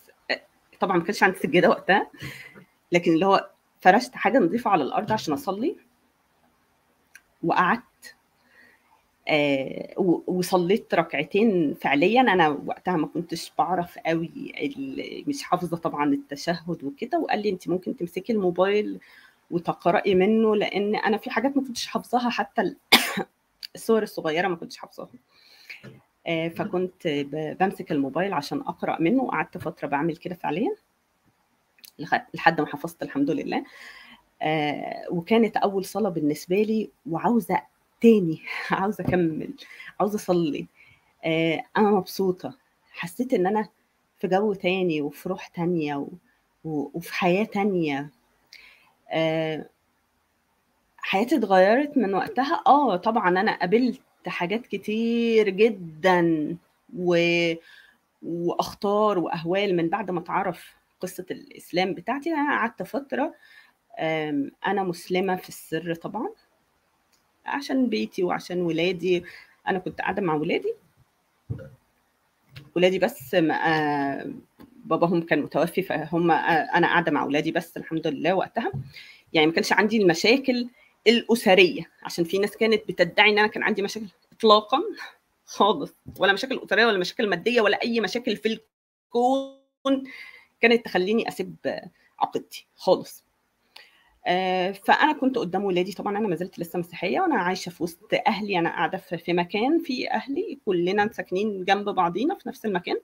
طبعا ما كانش عندي سجاده وقتها، لكن اللي هو فرشت حاجه نظيفه على الارض عشان اصلي، وقعدت آه وصليت ركعتين فعليا. انا وقتها ما كنتش بعرف قوي، مش حافظه طبعا التشهد وكده، وقال لي انت ممكن تمسكي الموبايل وتقرأي منه، لان انا في حاجات ما كنتش حافظاها، حتى الصور الصغيره ما كنتش حافظاها، آه فكنت بمسك الموبايل عشان اقرا منه. وقعدت فتره بعمل كده فعليا لحد ما حفظت الحمد لله. آه وكانت اول صلاه بالنسبه لي، وعاوزه تاني، عاوزه اكمل، عاوزه اصلي. آه انا مبسوطه، حسيت ان انا في جو تاني وفي روح تانيه و... و... وفي حياه تانيه. آه حياتي اتغيرت من وقتها. اه طبعا انا قابلت حاجات كتير جدا و... واخطار واهوال من بعد ما اتعرف قصه الاسلام بتاعتي. انا قعدت فتره انا مسلمه في السر طبعا، عشان بيتي وعشان ولادي. انا كنت قاعده مع ولادي، ولادي بس باباهم كان متوفي، فهم انا قاعده مع ولادي بس الحمد لله وقتها. يعني ما كانش عندي المشاكل الاسريه، عشان في ناس كانت بتدعي ان انا كان عندي مشاكل، اطلاقا خالص، ولا مشاكل اسريه ولا مشاكل ماديه ولا اي مشاكل في الكون كانت تخليني اسيب عقيدتي خالص. آه فانا كنت قدام ولادي. طبعا انا ما زلت لسه مسيحيه، وانا عايشه في وسط اهلي، انا قاعده في مكان في اهلي، كلنا ساكنين جنب بعضينا في نفس المكان،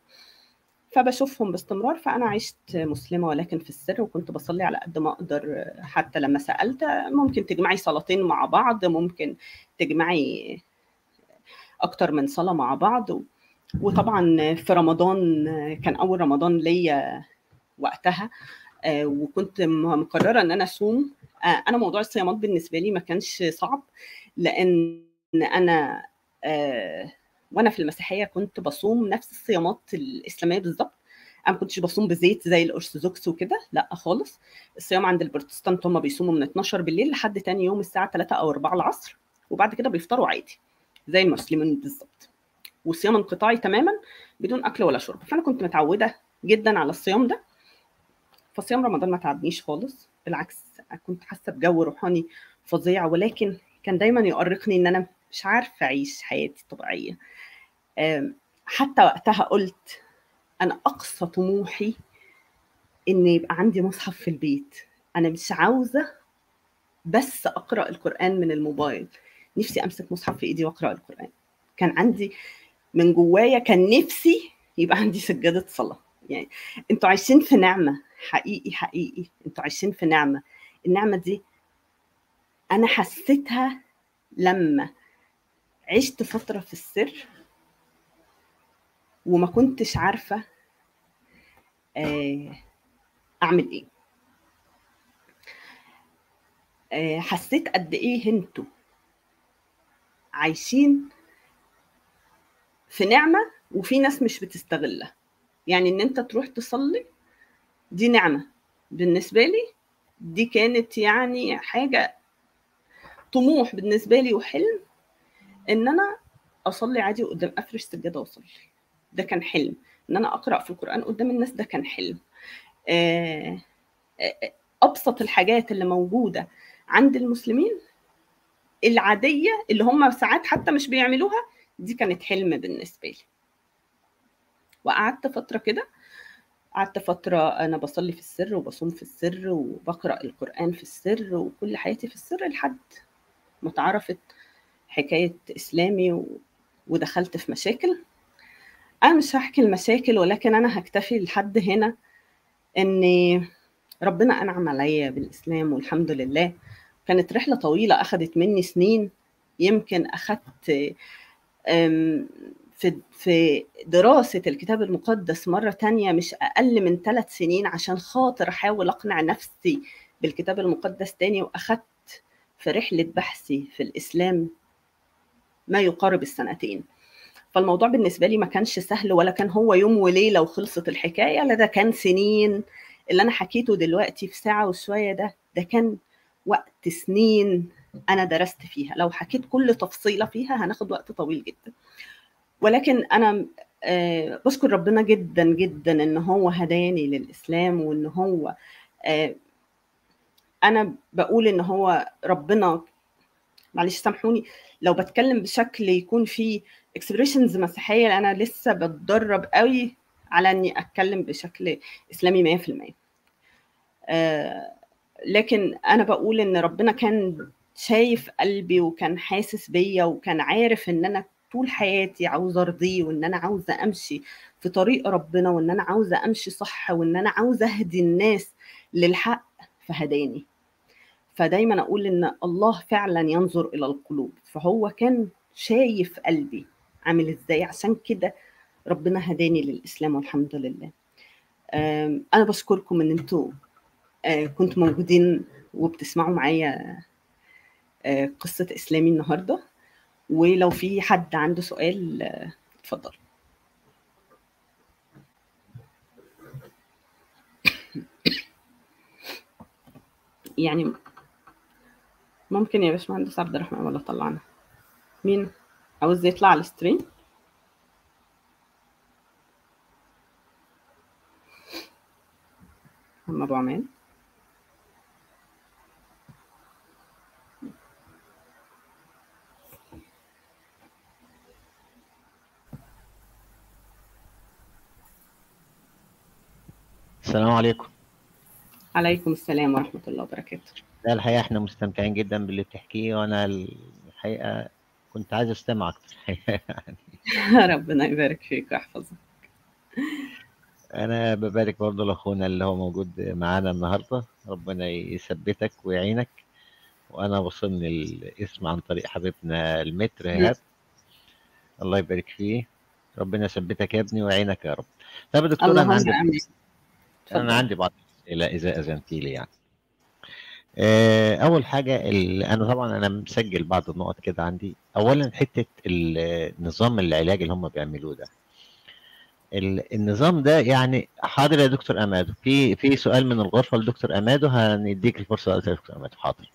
فبشوفهم باستمرار. فانا عشت مسلمه ولكن في السر، وكنت بصلي على قد ما اقدر. حتى لما سالت ممكن تجمعي صلاتين مع بعض، ممكن تجمعي اكتر من صلاه مع بعض. وطبعا في رمضان، كان اول رمضان ليا وقتها، وكنت مقرره ان انا اصوم. انا موضوع الصيامات بالنسبه لي ما كانش صعب، لان انا وانا في المسيحيه كنت بصوم نفس الصيامات الاسلاميه بالظبط. انا ما كنتش بصوم بزيت زي الارثوذكس وكده، لا خالص. الصيام عند البروتستانت هم بيصوموا من اتناشر بالليل لحد تاني يوم الساعه تلاتة او اربعة العصر، وبعد كده بيفطروا عادي زي المسلمين بالظبط، والصيام انقطاعي تماما بدون اكل ولا شرب. فانا كنت متعوده جدا على الصيام ده، فصيام رمضان ما تعبنيش خالص، بالعكس كنت حاسه بجو روحاني فظيع. ولكن كان دايما يؤرقني ان انا مش عارفه اعيش حياتي الطبيعيه. حتى وقتها قلت انا اقصى طموحي ان يبقى عندي مصحف في البيت، انا مش عاوزه بس اقرا القران من الموبايل، نفسي امسك مصحف في ايدي واقرا القران. كان عندي من جوايا، كان نفسي يبقى عندي سجاده صلاه. يعني انتوا عايشين في نعمه حقيقي حقيقي، انتوا عايشين في نعمه. النعمه دي انا حسيتها لما عشت فتره في السر وما كنتش عارفه اعمل ايه. حسيت قد ايه انتوا عايشين في نعمه وفي ناس مش بتستغلها. يعني ان انت تروح تصلي دي نعمه بالنسبه لي، دي كانت يعني حاجه طموح بالنسبه لي وحلم، ان انا اصلي عادي قدام، افرش سجاده واصلي، ده كان حلم. ان انا اقرا في القران قدام الناس، ده كان حلم. ابسط الحاجات اللي موجوده عند المسلمين العاديه اللي هم ساعات حتى مش بيعملوها، دي كانت حلم بالنسبه لي. وقعدت فتره كده، قعدت فتره انا بصلي في السر وبصوم في السر وبقرا القران في السر، وكل حياتي في السر، لحد ما اتعرفت حكايه اسلامي و... ودخلت في مشاكل. انا مش هحكي المشاكل، ولكن انا هكتفي لحد هنا ان ربنا انعم عليا بالاسلام والحمد لله. كانت رحله طويله، اخذت مني سنين، يمكن اخذت أم... في دراسة الكتاب المقدس مرة تانية مش أقل من ثلاث سنين عشان خاطر أحاول أقنع نفسي بالكتاب المقدس تاني. وأخدت في رحلة بحثي في الإسلام ما يقارب السنتين. فالموضوع بالنسبة لي ما كانش سهل، ولا كان هو يوم وليلة وخلصت الحكاية، لا ده كان سنين. اللي أنا حكيته دلوقتي في ساعة وشوية ده ده كان وقت سنين أنا درست فيها. لو حكيت كل تفصيلة فيها هناخد وقت طويل جدا، ولكن أنا بشكر ربنا جدا جدا ان هو هداني للاسلام، وان هو انا بقول ان هو ربنا، معلش سامحوني لو بتكلم بشكل يكون فيه اكسبريشنز مسيحيه، لان انا لسه بتدرب قوي على اني اتكلم بشكل اسلامي مية في المية. لكن انا بقول ان ربنا كان شايف قلبي وكان حاسس بيا، وكان عارف ان انا طول حياتي عاوزه ارضيه، وان انا عاوزه امشي في طريق ربنا، وان انا عاوزه امشي صح، وان انا عاوزه اهدي الناس للحق، فهداني. فدايما اقول ان الله فعلا ينظر الى القلوب، فهو كان شايف قلبي عامل ازاي، عشان كده ربنا هداني للاسلام والحمد لله. انا بشكركم ان انتوا كنتوا موجودين وبتسمعوا معايا قصه اسلامي النهارده، ولو في حد عنده سؤال اتفضل. يعني ممكن يا باشمهندس عبد الرحمن ولا طلعنا مين عاوز يطلع على الستريم؟ هم ابو عمان. السلام عليكم. عليكم السلام ورحمة الله وبركاته. لا الحقيقة احنا مستمتعين جدا باللي بتحكيه، وانا الحقيقة كنت عايز استمع اكتر الحقيقة يعني. ربنا يبارك فيك ويحفظك. انا ببارك برضه لاخونا اللي هو موجود معانا النهارده، ربنا يثبتك ويعينك. وانا وصلني الاسم عن طريق حبيبنا المتر ايهاب، الله يبارك فيه، ربنا يثبتك يا ابني ويعينك يا رب. طب يا دكتور انا عندي انا عندي بعض الاسئله اذا اذنتي لي يعني. آه اول حاجه اللي انا طبعا انا مسجل بعض النقط كده عندي. اولا حته النظام العلاج اللي هم بيعملوه ده، النظام ده يعني. حاضر يا دكتور امادو، في في سؤال من الغرفه لدكتور امادو، هنديك الفرصه يا دكتور امادو. حاضر.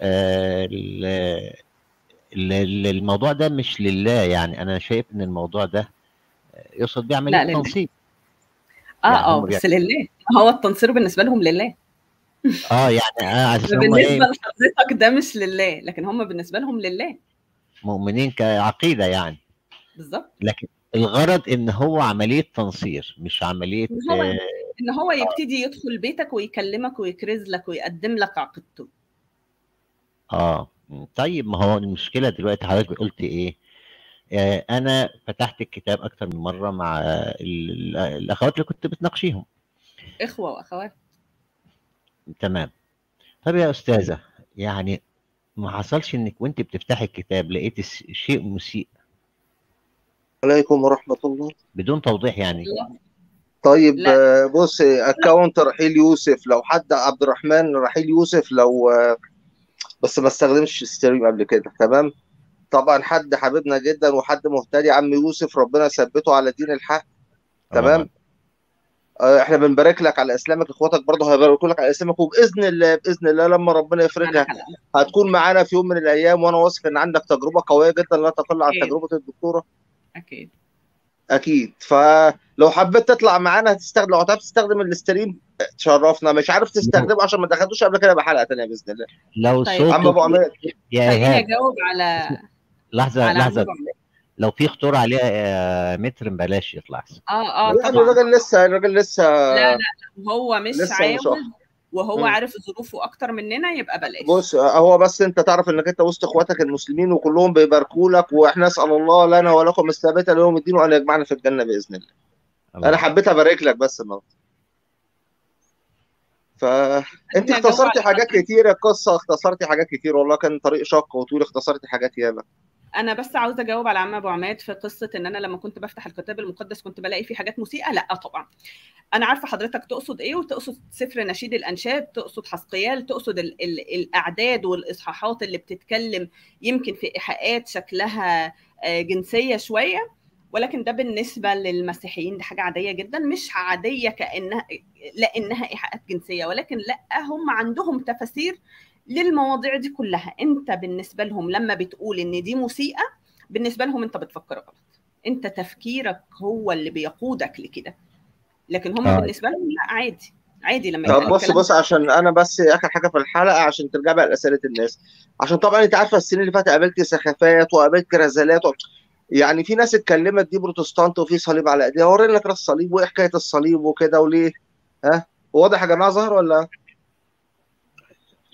آه الموضوع ده مش لله يعني، انا شايف ان الموضوع ده يقصد بيه عمليه تنصيب. اه اه بس لله، هو التنصير بالنسبه لهم لله. اه يعني اه عشان بالنسبه لحضرتك ده مش لله، لكن هم بالنسبه لهم لله، مؤمنين كعقيده يعني. بالظبط. لكن الغرض ان هو عمليه تنصير، مش عمليه ان هو, آه إن هو يبتدي يدخل بيتك ويكلمك ويكرز لك ويقدم لك عقيدته. اه طيب، ما هو المشكله دلوقتي حضرتك قلت ايه؟ أنا فتحت الكتاب أكتر من مرة مع الأخوات اللي كنت بتناقشيهم. إخوة وأخوات. تمام. طب يا أستاذة، يعني ما حصلش إنك وأنت بتفتحي الكتاب لقيت شيء مسيء؟ عليكم ورحمة الله. بدون توضيح يعني. لا. طيب لا. بص، أكاونت رحيل يوسف، لو حد عبد الرحمن رحيل يوسف، لو بس ما استخدمش ستريم قبل كده. تمام؟ طبعا حد حبيبنا جدا وحد مهتدي، عم يوسف، ربنا يثبته على دين الحق. تمام. آه احنا بنبارك لك على اسلامك، اخواتك برضه هيباركوا لك على اسلامك، وباذن الله باذن الله لما ربنا يفرجها هتكون معانا في يوم من الايام، وانا واثق ان عندك تجربه قويه جدا لا تقل عن تجربه الدكتوره. اكيد اكيد. فلو حبيت تطلع معانا هتستخدم، لو هتعرف تستخدم الاستريم تشرفنا، مش عارف تستخدمه عشان ما دخلتوش قبل كده بحلقه ثانيه باذن الله. لو طيب. عم ابو عماد يا ايهاب اجاوب على لحظه لحظه، لو في خطوره عليها متر بلاش يطلع. اه اه طبعا الراجل لسه الراجل لسه لا لا هو مش عاوز، وهو م. عارف ظروفه اكتر مننا، يبقى بلاش. بص، هو بس انت تعرف انك انت وسط اخواتك المسلمين وكلهم بيباركوا لك، واحنا نسال الله لنا ولكم الثبات ليوم الدين وان يجمعنا في الجنه باذن الله. الله. انا حبيت ابارك لك بس النهارده. فانت اختصرتي حاجات كتير، القصه اختصرتي حاجات كتير والله، كان طريق شق وطول، اختصرتي حاجات ياما. انا بس عاوزه اجاوب على عم ابو عماد في قصه ان انا لما كنت بفتح الكتاب المقدس كنت بلاقي فيه حاجات مسيئه. لا طبعا انا عارفه حضرتك تقصد ايه، وتقصد سفر نشيد الانشاد، تقصد حسقيال، تقصد ال ال الاعداد والاصحاحات اللي بتتكلم يمكن في ايحاءات شكلها جنسيه شويه، ولكن ده بالنسبه للمسيحيين دي حاجه عاديه جدا. مش عاديه كانها لانها ايحاءات جنسيه، ولكن لا، هم عندهم تفاسير للمواضيع دي كلها. انت بالنسبه لهم لما بتقول ان دي مسيئه، بالنسبه لهم انت بتفكر غلط، انت تفكيرك هو اللي بيقودك لكده. لكن هم آه. بالنسبه لهم لا، عادي عادي لما طب بص بص عشان انا بس اخر حاجه في الحلقه عشان ترجع بقى لاسئله الناس، عشان طبعا انت عارفه السنين اللي فاتت قابلت سخافات وقابلت رزالات و... يعني في ناس اتكلمت دي بروتستانت وفي صليب على ايديها، ورينا لك راس الصليب وايه حكايه الصليب وكده وليه. ها واضح يا جماعه؟ ظهر ولا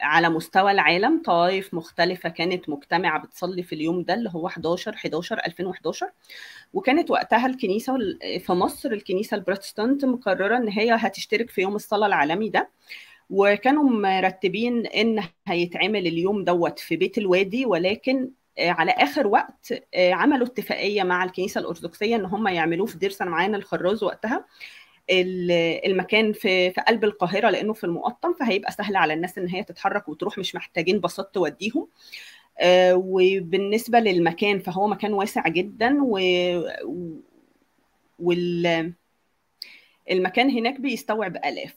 على مستوى العالم. طائف مختلفه كانت مجتمعه بتصلي في اليوم ده اللي هو حداشر حداشر ألفين وحداشر، وكانت وقتها الكنيسه في مصر الكنيسه البروتستانت مقرره ان هي هتشترك في يوم الصلاه العالمي ده، وكانوا مرتبين ان هيتعمل اليوم دوت في بيت الوادي، ولكن على اخر وقت عملوا اتفاقيه مع الكنيسه الارثوذكسيه ان هم يعملوه في دير سمعان الخراز وقتها، المكان في في قلب القاهره لانه في المقطم، فهيبقى سهل على الناس ان هي تتحرك وتروح، مش محتاجين باصات توديهم. وبالنسبه للمكان فهو مكان واسع جدا، و وال المكان هناك بيستوعب الاف،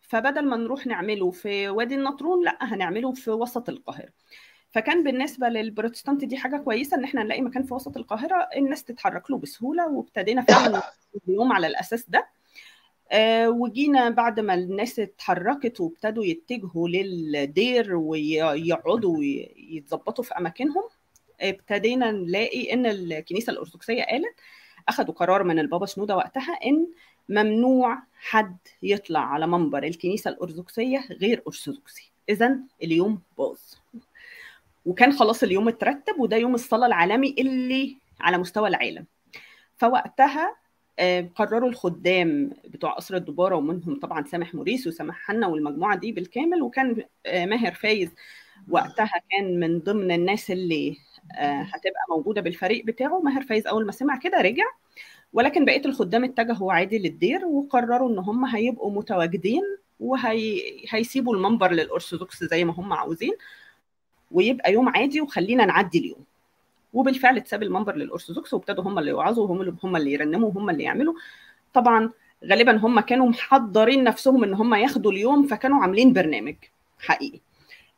فبدل ما نروح نعمله في وادي النطرون لا هنعمله في وسط القاهره. فكان بالنسبه للبروتستانت دي حاجه كويسه ان احنا نلاقي مكان في وسط القاهره الناس تتحرك له بسهوله، وابتدينا فعلا اليوم على الاساس ده. أه وجينا بعد ما الناس اتحركت وابتدوا يتجهوا للدير ويقعدوا ويتظبطوا في اماكنهم، ابتدينا نلاقي ان الكنيسه الارثوذكسيه قالت، اخذوا قرار من البابا شنوده وقتها ان ممنوع حد يطلع على منبر الكنيسه الارثوذكسيه غير ارثوذكسي. اذا اليوم باظ، وكان خلاص اليوم اترتب، وده يوم الصلاه العالمي اللي على مستوى العالم. فوقتها قرروا الخدام بتوع قصر الدبارة، ومنهم طبعا سامح موريس وسامح حنا والمجموعة دي بالكامل، وكان ماهر فايز وقتها كان من ضمن الناس اللي هتبقى موجودة بالفريق بتاعه. ماهر فايز أول ما سمع كده رجع، ولكن بقية الخدام اتجهوا عادي للدير، وقرروا إن هم هيبقوا متواجدين وهيسيبوا المنبر للأرثوذكس زي ما هم عاوزين، ويبقى يوم عادي وخلينا نعدي اليوم. وبالفعل اتساب المنبر للأرثوذكس، وابتدوا هم اللي يوعظوا وهم اللي هم اللي يرنموا وهم اللي يعملوا. طبعا غالبا هم كانوا محضرين نفسهم ان هم ياخدوا اليوم، فكانوا عاملين برنامج حقيقي.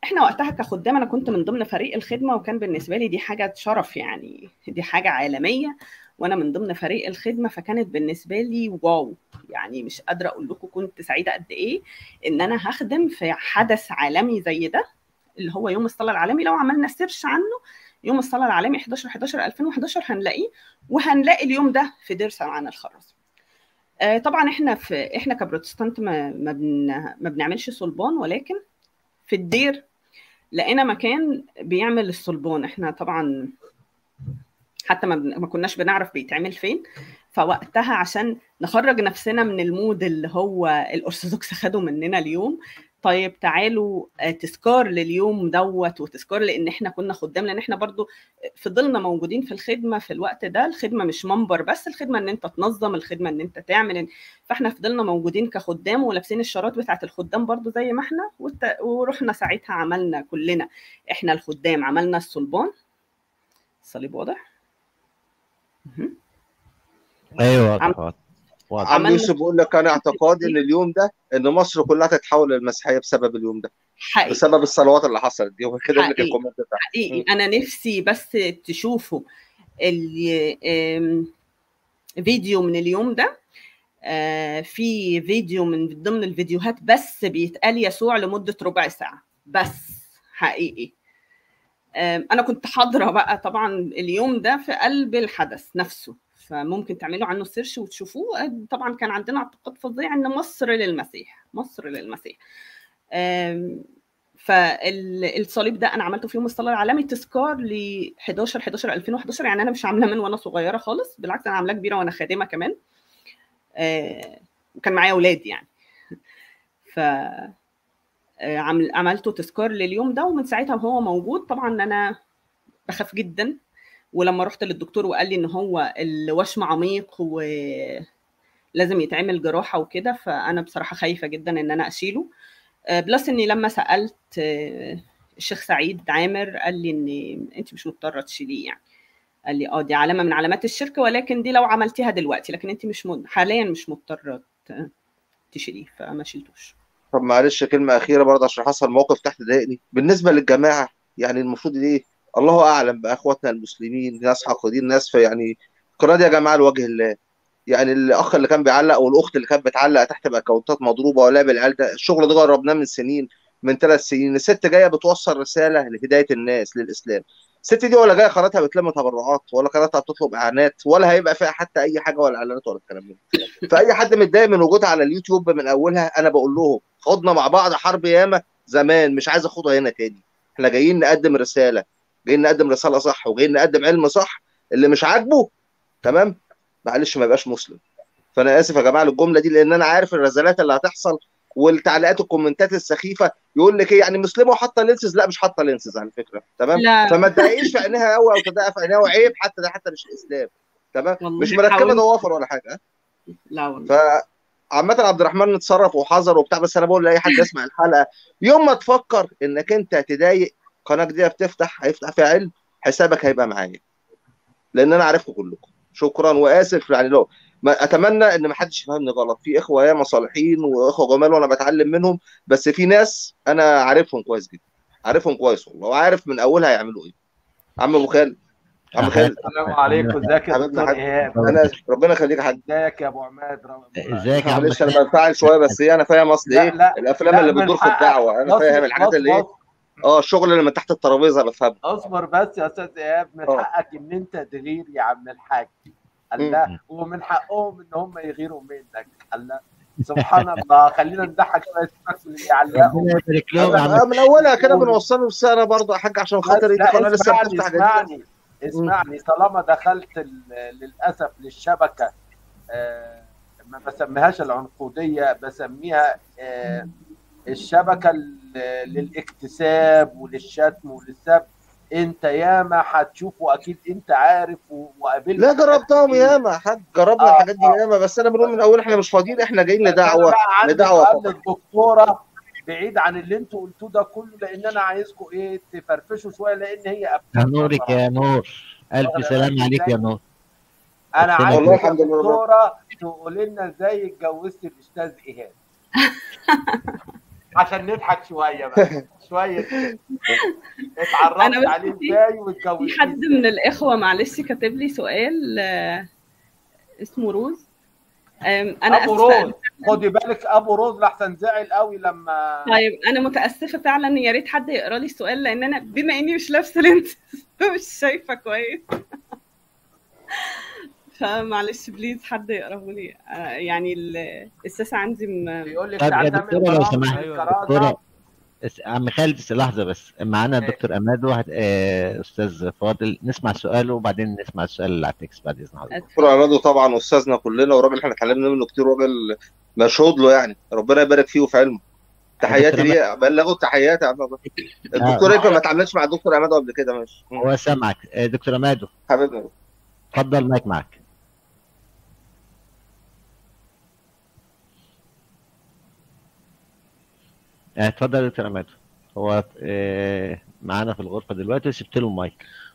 احنا وقتها كخدام، انا كنت من ضمن فريق الخدمه، وكان بالنسبه لي دي حاجه شرف، يعني دي حاجه عالميه وانا من ضمن فريق الخدمه، فكانت بالنسبه لي واو، يعني مش قادره اقول لكم كنت سعيده قد ايه ان انا هخدم في حدث عالمي زي ده اللي هو يوم الصلاه العالمي. لو عملنا سيرش عنه يوم الصلاه العالمي حداشر حداشر ألفين وحداشر هنلاقيه، وهنلاقي اليوم ده في دير سمعان الخراز. آه طبعا احنا في احنا كبروتستانت ما ما, بن ما بنعملش صلبان، ولكن في الدير لقينا مكان بيعمل الصلبان. احنا طبعا حتى ما, بن ما كناش بنعرف بيتعمل فين، فوقتها عشان نخرج نفسنا من المود اللي هو الارثوذكس خدوا مننا اليوم، طيب تعالوا تذكار لليوم دوت وتذكار لان احنا كنا خدام، لان احنا برضو فضلنا موجودين في الخدمه في الوقت ده. الخدمه مش منبر بس، الخدمه ان انت تنظم، الخدمه ان انت تعمل، فاحنا فضلنا موجودين كخدام ولابسين الشارات بتاعه الخدام برضو زي ما احنا، ورحنا ساعتها عملنا كلنا احنا الخدام عملنا الصلبان. الصليب واضح؟ ايوه واضح. عم يوسف بيقول لك انا اعتقادي ان اليوم ده ان مصر كلها تتحول للمسيحيه بسبب اليوم ده حقيقي، بسبب الصلوات اللي حصلت دي وكده. اللي الكومنت بتاعها حقيقي م. انا نفسي بس تشوفوا الفيديو من اليوم ده. في فيديو من ضمن الفيديوهات بس بيتقال يسوع لمده ربع ساعه بس حقيقي. انا كنت حاضره بقى طبعا اليوم ده في قلب الحدث نفسه، فممكن تعملوا عنه سيرش وتشوفوه. طبعا كان عندنا اعتقاد فظيع ان مصر للمسيح، مصر للمسيح. فالصليب ده انا عملته في يوم الصلاه العالمي تذكار ل حداشر حداشر ألفين وحداشر، يعني انا مش عاملاه من وانا صغيره خالص، بالعكس انا عاملاه كبيره وانا خادمه كمان، وكان معايا اولاد يعني. ف عملته تذكار لليوم ده، ومن ساعتها وهو موجود. طبعا انا بخاف جدا، ولما رحت للدكتور وقال لي ان هو الوشم عميق و لازم يتعمل جراحه وكده، فانا بصراحه خايفه جدا ان انا اشيله. بلس اني لما سالت الشيخ سعيد عامر قال لي ان انت مش مضطره تشيليه، يعني قال لي اه دي علامه من علامات الشرك، ولكن دي لو عملتيها دلوقتي، لكن انت مش م... حاليا مش مضطره تشيليه، فما شيلتوش. طب معلش كلمه اخيره برضه عشان حصل موقف تحت ضايقني بالنسبه للجماعه، يعني المفروض ايه؟ الله اعلم بقى، اخواتنا المسلمين ناس حقودين ناس، فيعني القراءه دي يا جماعه لوجه الله، يعني الاخ اللي كان بيعلق والاخت اللي كانت بتعلق تحت باكونتات مضروبه ولا بالعيال، ده الشغل ده جربناه من سنين، من ثلاث سنين الست جايه بتوصل رساله لهدايه الناس للاسلام، الست دي ولا جايه قناتها بتلم تبرعات ولا قناتها بتطلب اعلانات ولا هيبقى فيها حتى اي حاجه ولا اعلانات ولا الكلام ده. فاي حد متضايق من وجودها على اليوتيوب من اولها انا بقول لهم خضنا مع بعض حرب ياما زمان، مش عايز اخدها هنا تاني، احنا جايين نقدم رساله، جايين نقدم رساله صح وجايين نقدم علم صح، اللي مش عاجبه تمام معلش ما يبقاش مسلم. فانا اسف يا جماعه للجمله دي، لان انا عارف الرزالات اللي هتحصل والتعليقات الكومنتات السخيفه، يقول لك ايه يعني مسلمه وحاطه لينسز؟ لا مش حاطه لينسز على فكره تمام، لا. فما تضايقيش في عينيها قوي او تضايق في عينيها، وعيب حتى ده حتى مش الاسلام تمام، مش مركبه ضوافر ولا حاجه. لا والله عامه عبد الرحمن اتصرف وحذر وبتاع، بس انا بقول لاي حد يسمع الحلقه يوم ما تفكر انك انت تضايق قناك دي بتفتح هيفتح فيها علم، حسابك هيبقى معايا لان انا عارفكم كلكم. شكرا واسف يعني لو ما اتمنى ان ما حدش يفهمني غلط، في اخوه ياما صالحين واخوه جمال وانا بتعلم منهم، بس في ناس انا عارفهم كويس جدا، عارفهم كويس والله وعارف من اولها هيعملوا ايه. عم ابو خالد، عم خالد السلام عليكم، ازيك يا دكتور ايهاب؟ انا ربنا يخليك يا حاج. ازيك يا ابو عماد؟ ازيك يا عم؟ معلش انا بنفعل شويه بس ايه، انا فاهم اصل ايه الافلام اللي بتدور في الدعوه، انا فاهم الحاجات اللي ايه اه الشغل اللي من تحت الترابيزه بفهمه. اصبر بس يا استاذ ايهاب، من حقك ان انت تغير يا عم الحاج الله، ومن حقهم ان هم يغيروا منك الله، سبحان الله. خلينا نضحك شويه الناس اللي بيعلقوا من اولها كده، بنوصلوا السعر برضه يا حاج عشان خاطر القناه لسه بتفتح. اسمعني اسمعني، طالما دخلت للاسف للشبكه آه ما بسميهاش العنقوديه، بسميها آه الشبكه للاكتساب وللشتم وللسب، انت ياما هتشوف واكيد انت عارف وقابلت. لا جربتهم ياما يا حاج، جربنا الحاجات دي ياما، بس انا بنقول من اول احنا مش فاضيين، احنا جايين لدعوه لدعوه الدكتوره بعيد عن اللي انتوا قلتوه ده كله، لان انا عايزكم ايه تفرفشوا شويه، لان هي نورك يا نور، الف سلام عليك يا نور. انا عايز الدكتوره تقول لنا ازاي اتجوزت الاستاذ ايهاب عشان نضحك شويه بقى شويه اتعرفت عليه ازاي واتجوزت. في حد من الاخوه معلش كاتب لي سؤال اسمه روز، انا ابو روز، خدي بالك ابو روز لحسن زعل قوي لما. طيب انا متاسفه فعلا، يا ريت حد يقرا لي السؤال لان انا بما اني مش لابسه لينس مش شايفه كويس فمعلش بليز حد يقراه لي، يعني الساسه عندي م... بيقول لك تعالى دكتوره لو سمحت. دكتوره عم خالد بس لحظه، بس معانا الدكتور اماد واحد آه استاذ فاضل، نسمع سؤاله وبعدين نسمع السؤال اللي على التكست بعد اذن حضرتك. الدكتور اماد طبعا استاذنا كلنا وراجل احنا اتعلمنا منه كتير، وراجل مشهود له يعني، ربنا يبارك فيه وفي علمه. تحياتي ليه، بلغوا التحيات يا عم. الدكتور ايه ما اتعاملتش مع الدكتور اماد قبل كده؟ ماشي هو سامعك دكتور اماد حبيبنا، اتفضل المايك معاك. اتفضل يا دكتور عماد، هو معانا في الغرفه دلوقتي وسبت له المايك.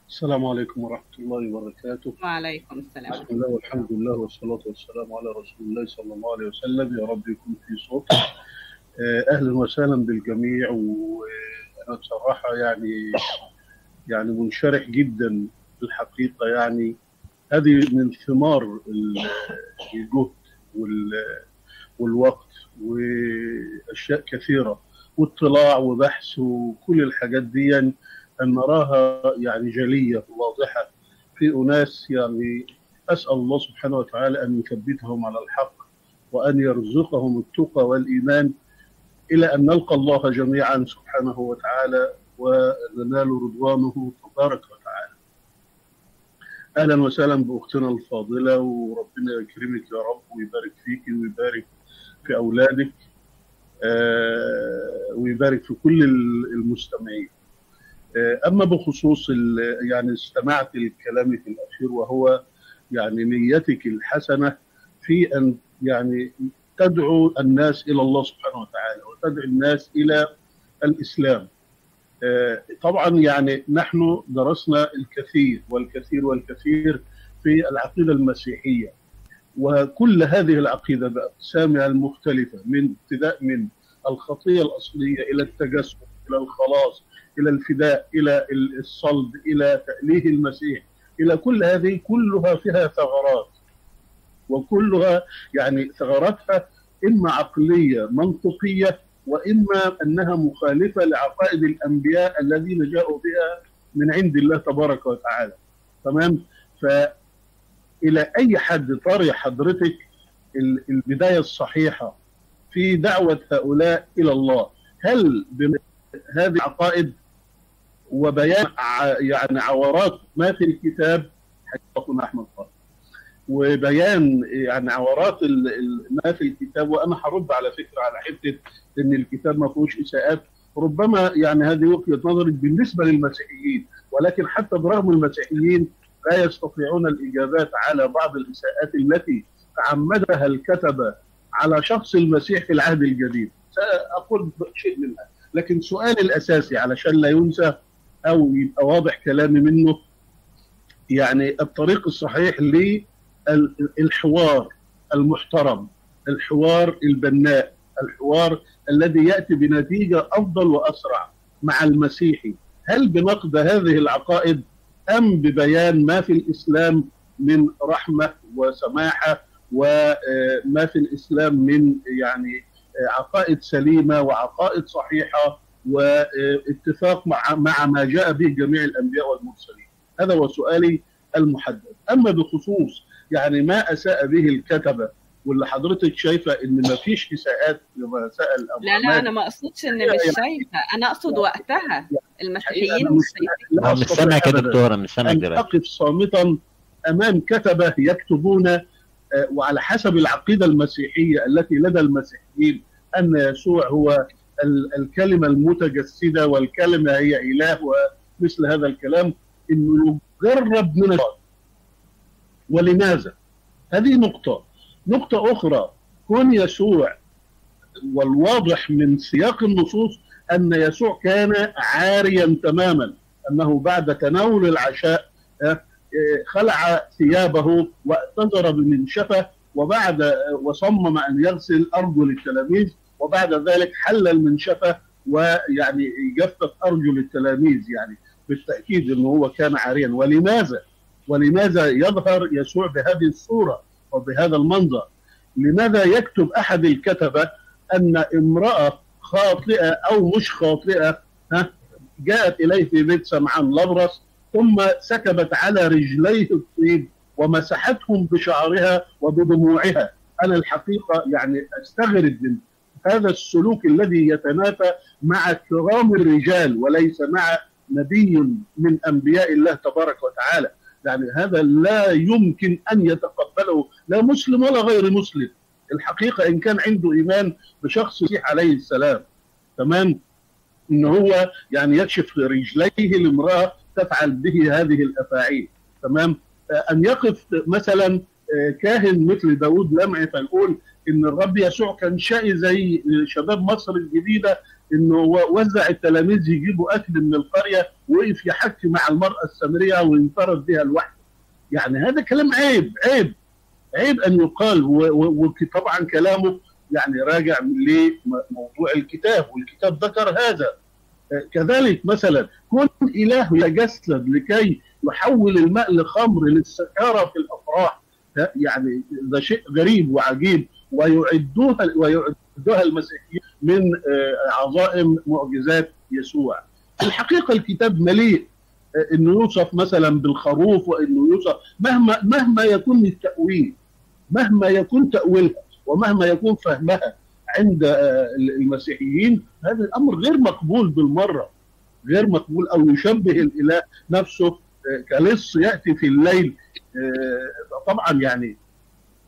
السلام عليكم ورحمه الله وبركاته. وعليكم السلام. بسم الله والحمد لله والصلاه والسلام على رسول الله صلى الله عليه وسلم. يا رب يكون في صوت. اهلا وسهلا بالجميع، وانا بصراحه يعني يعني منشرح جدا الحقيقه، يعني هذه من ثمار الجهد والوقت واشياء كثيره واطلاع وبحث وكل الحاجات دي ان نراها يعني جليه واضحه في اناس، يعني اسال الله سبحانه وتعالى ان يثبتهم على الحق وان يرزقهم التقى والايمان الى ان نلقى الله جميعا سبحانه وتعالى وننال رضوانه تبارك وتعالى. اهلا وسهلا باختنا الفاضله، وربنا يكرمك يا رب ويبارك فيك ويبارك في اولادك آه ويبارك في كل المستمعين. آه اما بخصوص يعني استمعت لكلامك الاخير، وهو يعني نيتك الحسنه في ان يعني تدعو الناس إلى الله سبحانه وتعالى وتدعو الناس إلى الإسلام. طبعا يعني نحن درسنا الكثير والكثير والكثير في العقيدة المسيحية، وكل هذه العقيدة بأقسامها المختلفة من ابتداء من الخطية الأصلية إلى التجسد إلى الخلاص إلى الفداء إلى الصلب إلى تأليه المسيح إلى كل هذه، كلها فيها ثغرات، وكلها يعني ثغراتها إما عقلية منطقية وإما أنها مخالفة لعقائد الأنبياء الذين جاءوا بها من عند الله تبارك وتعالى. تمام؟ فإلى أي حد طري حضرتك البداية الصحيحة في دعوة هؤلاء إلى الله؟ هل بهذه العقائد وبيان يعني عورات ما في الكتاب حقيقة أحمد خالد وبيان يعني عورات ما في الكتاب، وأنا هرد على فكرة على حتة إن الكتاب ما فيهوش إساءات، ربما يعني هذه وجهة نظري بالنسبة للمسيحيين، ولكن حتى برغم المسيحيين لا يستطيعون الإجابات على بعض الإساءات التي تعمدها الكتبة على شخص المسيح في العهد الجديد. سأقول شيء منها، لكن سؤال الأساسي علشان لا ينسى أو يبقى واضح كلامي منه، يعني الطريق الصحيح للحوار المحترم، الحوار البناء، الحوار الذي يأتي بنتيجة أفضل وأسرع مع المسيحي، هل بنقد هذه العقائد أم ببيان ما في الإسلام من رحمة وسماحة وما في الإسلام من يعني عقائد سليمة وعقائد صحيحة واتفاق مع مع ما جاء به جميع الأنبياء والمرسلين؟ هذا هو سؤالي المحدد. أما بخصوص يعني ما أساء به الكتبة واللي حضرتك شايفة إن ما فيش إساءات لما سأل أبو لا لا أنا ما أقصدش إن مش شايفة، أنا أقصد وقتها المسيحيين مش شايفين. مش سامعك يا دكتورة، مش سامعك دلوقتي. أن أقف صامتا أمام كتبة يكتبون وعلى حسب العقيدة المسيحية التي لدى المسيحيين أن يسوع هو الكلمة المتجسدة والكلمة هي إله ومثل هذا الكلام، إنه يجرب من الشيطان. ولماذا؟ هذه نقطة. نقطة أخرى، كون يسوع والواضح من سياق النصوص أن يسوع كان عاريا تماما، أنه بعد تناول العشاء خلع ثيابه واعتذر بمنشفه وبعد وصمم ان يغسل ارجل التلاميذ، وبعد ذلك حل المنشفه ويعني جفف ارجل التلاميذ، يعني بالتاكيد انه هو كان عاريا. ولماذا؟ ولماذا يظهر يسوع بهذه الصوره وبهذا المنظر؟ لماذا يكتب احد الكتبه ان امراه خاطئه او مش خاطئه جاءت اليه في بيت سمعان الابرص ثم سكبت على رجليه الطيب ومسحتهم بشعرها وبدموعها؟ أنا الحقيقة يعني أستغرب من هذا السلوك الذي يتنافى مع كرام الرجال وليس مع نبي من أنبياء الله تبارك وتعالى. يعني هذا لا يمكن أن يتقبله لا مسلم ولا غير مسلم الحقيقة، إن كان عنده إيمان بشخص المسيح عليه السلام. تمام؟ إن هو يعني يكشف رجليه لامرأة تفعل به هذه الافاعيل. تمام؟ ان يقف مثلا كاهن مثل داوود لمعي فيقول ان الرب يسوع كان شقي زي شباب مصر الجديده، انه وزع التلاميذ يجيبوا اكل من القريه، وقف يحكي مع المراه السامريه وينفرد بها لوحده. يعني هذا كلام عيب عيب عيب ان يقال، وطبعا كلامه يعني راجع لموضوع الكتاب والكتاب ذكر هذا. كذلك مثلا كون إله يتجسد لكي يحول الماء لخمر للسكارة في الأفراح، يعني ده شيء غريب وعجيب، ويعدوها ويعدوها المسيحيين من عظائم معجزات يسوع. الحقيقة الكتاب مليء إنه يوصف مثلا بالخروف، وإنه يوصف مهما مهما يكون التأويل، مهما يكون تأويلها ومهما يكون فهمها عند المسيحيين، هذا الأمر غير مقبول بالمرة، غير مقبول. أو يشبه الإله نفسه كلص يأتي في الليل. طبعا يعني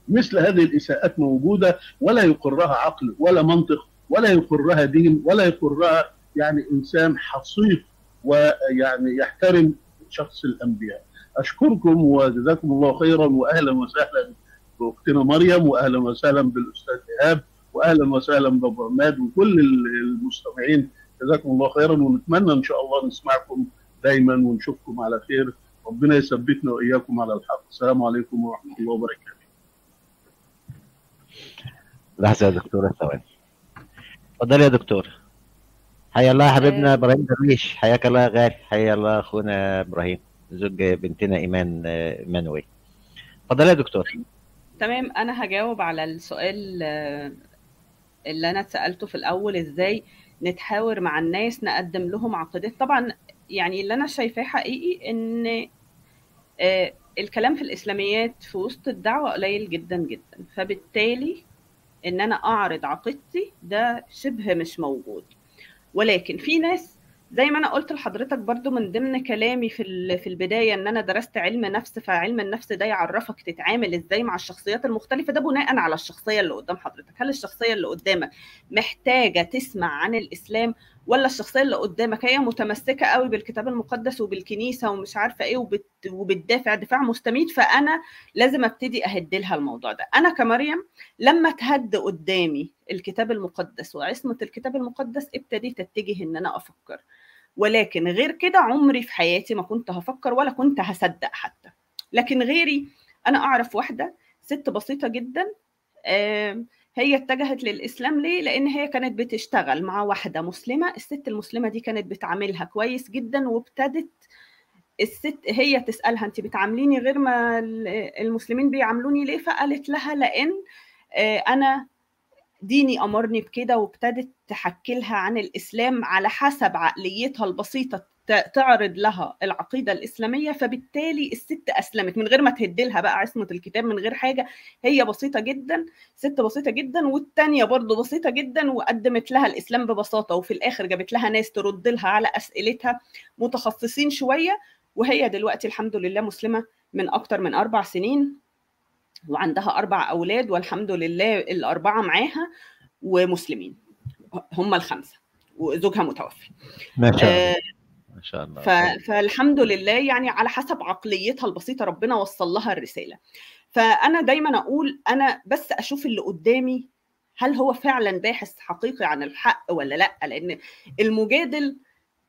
مثل هذه الإساءات موجودة ولا يقرها عقل ولا منطق ولا يقرها دين ولا يقرها يعني إنسان حصيف ويعني يحترم شخص الأنبياء. أشكركم وجزاكم الله خيرا وأهلا وسهلا باختنا مريم، واهلا وسهلا بالاستاذ ايهاب، واهلا وسهلا بابو عماد وكل المستمعين. جزاكم الله خيرا، ونتمنى ان شاء الله نسمعكم دايما ونشوفكم على خير. ربنا يثبتنا واياكم على الحق. السلام عليكم ورحمه الله وبركاته. لحظه يا دكتوره، ثواني. اتفضل يا دكتور. حيا الله حبيبنا ابراهيم درويش، حياك الله يا غالي، حيا الله اخونا ابراهيم زوج بنتنا ايمان ايمان وائل. اتفضل يا دكتور. تمام، انا هجاوب على السؤال اللي انا اتسالته في الاول، ازاي نتحاور مع الناس نقدم لهم عقيده. طبعا يعني اللي انا شايفاه حقيقي ان الكلام في الاسلاميات في وسط الدعوه قليل جدا جدا، فبالتالي ان انا اعرض عقيدتي ده شبه مش موجود. ولكن في ناس زي ما انا قلت لحضرتك برضو من ضمن كلامي في في البدايه، ان انا درست علم نفس، فعلم النفس ده يعرفك تتعامل ازاي مع الشخصيات المختلفه، ده بناء على الشخصيه اللي قدام حضرتك. هل الشخصيه اللي قدامك محتاجه تسمع عن الاسلام، ولا الشخصيه اللي قدامك هي متمسكه قوي بالكتاب المقدس وبالكنيسه ومش عارفه ايه وبت... وبتدافع دفاع مستميت، فانا لازم ابتدي اهد لها الموضوع ده. انا كمريم لما تهد قدامي الكتاب المقدس وعصمه الكتاب المقدس ابتديت اتجه ان انا افكر، ولكن غير كده عمري في حياتي ما كنت هفكر ولا كنت هصدق حتى. لكن غيري، انا اعرف واحده ست بسيطه جدا، آه هي اتجهت للإسلام ليه؟ لأن هي كانت بتشتغل مع واحدة مسلمة، الست المسلمة دي كانت بتعاملها كويس جدا، وابتدت الست هي تسألها أنت بتعامليني غير ما المسلمين بيعاملوني ليه؟ فقالت لها لأن أنا ديني أمرني بكده، وابتدت تحكي لها عن الإسلام على حسب عقليتها البسيطة، تعرض لها العقيدة الإسلامية، فبالتالي الست أسلمت من غير ما تهدلها بقى عصمة الكتاب، من غير حاجة، هي بسيطة جدا، ست بسيطة جدا، والتانية برضو بسيطة جدا، وقدمت لها الإسلام ببساطة، وفي الآخر جابت لها ناس ترد لها على أسئلتها، متخصصين شوية، وهي دلوقتي الحمد لله مسلمة من أكتر من أربع سنين، وعندها أربع أولاد والحمد لله الأربعة معاها ومسلمين، هم الخمسة، وزوجها متوفي ما شاء الله. آه إن شاء الله. فالحمد لله يعني على حسب عقليتها البسيطة ربنا وصل لها الرسالة. فأنا دايما أقول أنا بس أشوف اللي قدامي هل هو فعلا باحث حقيقي عن الحق ولا لأ، لأن المجادل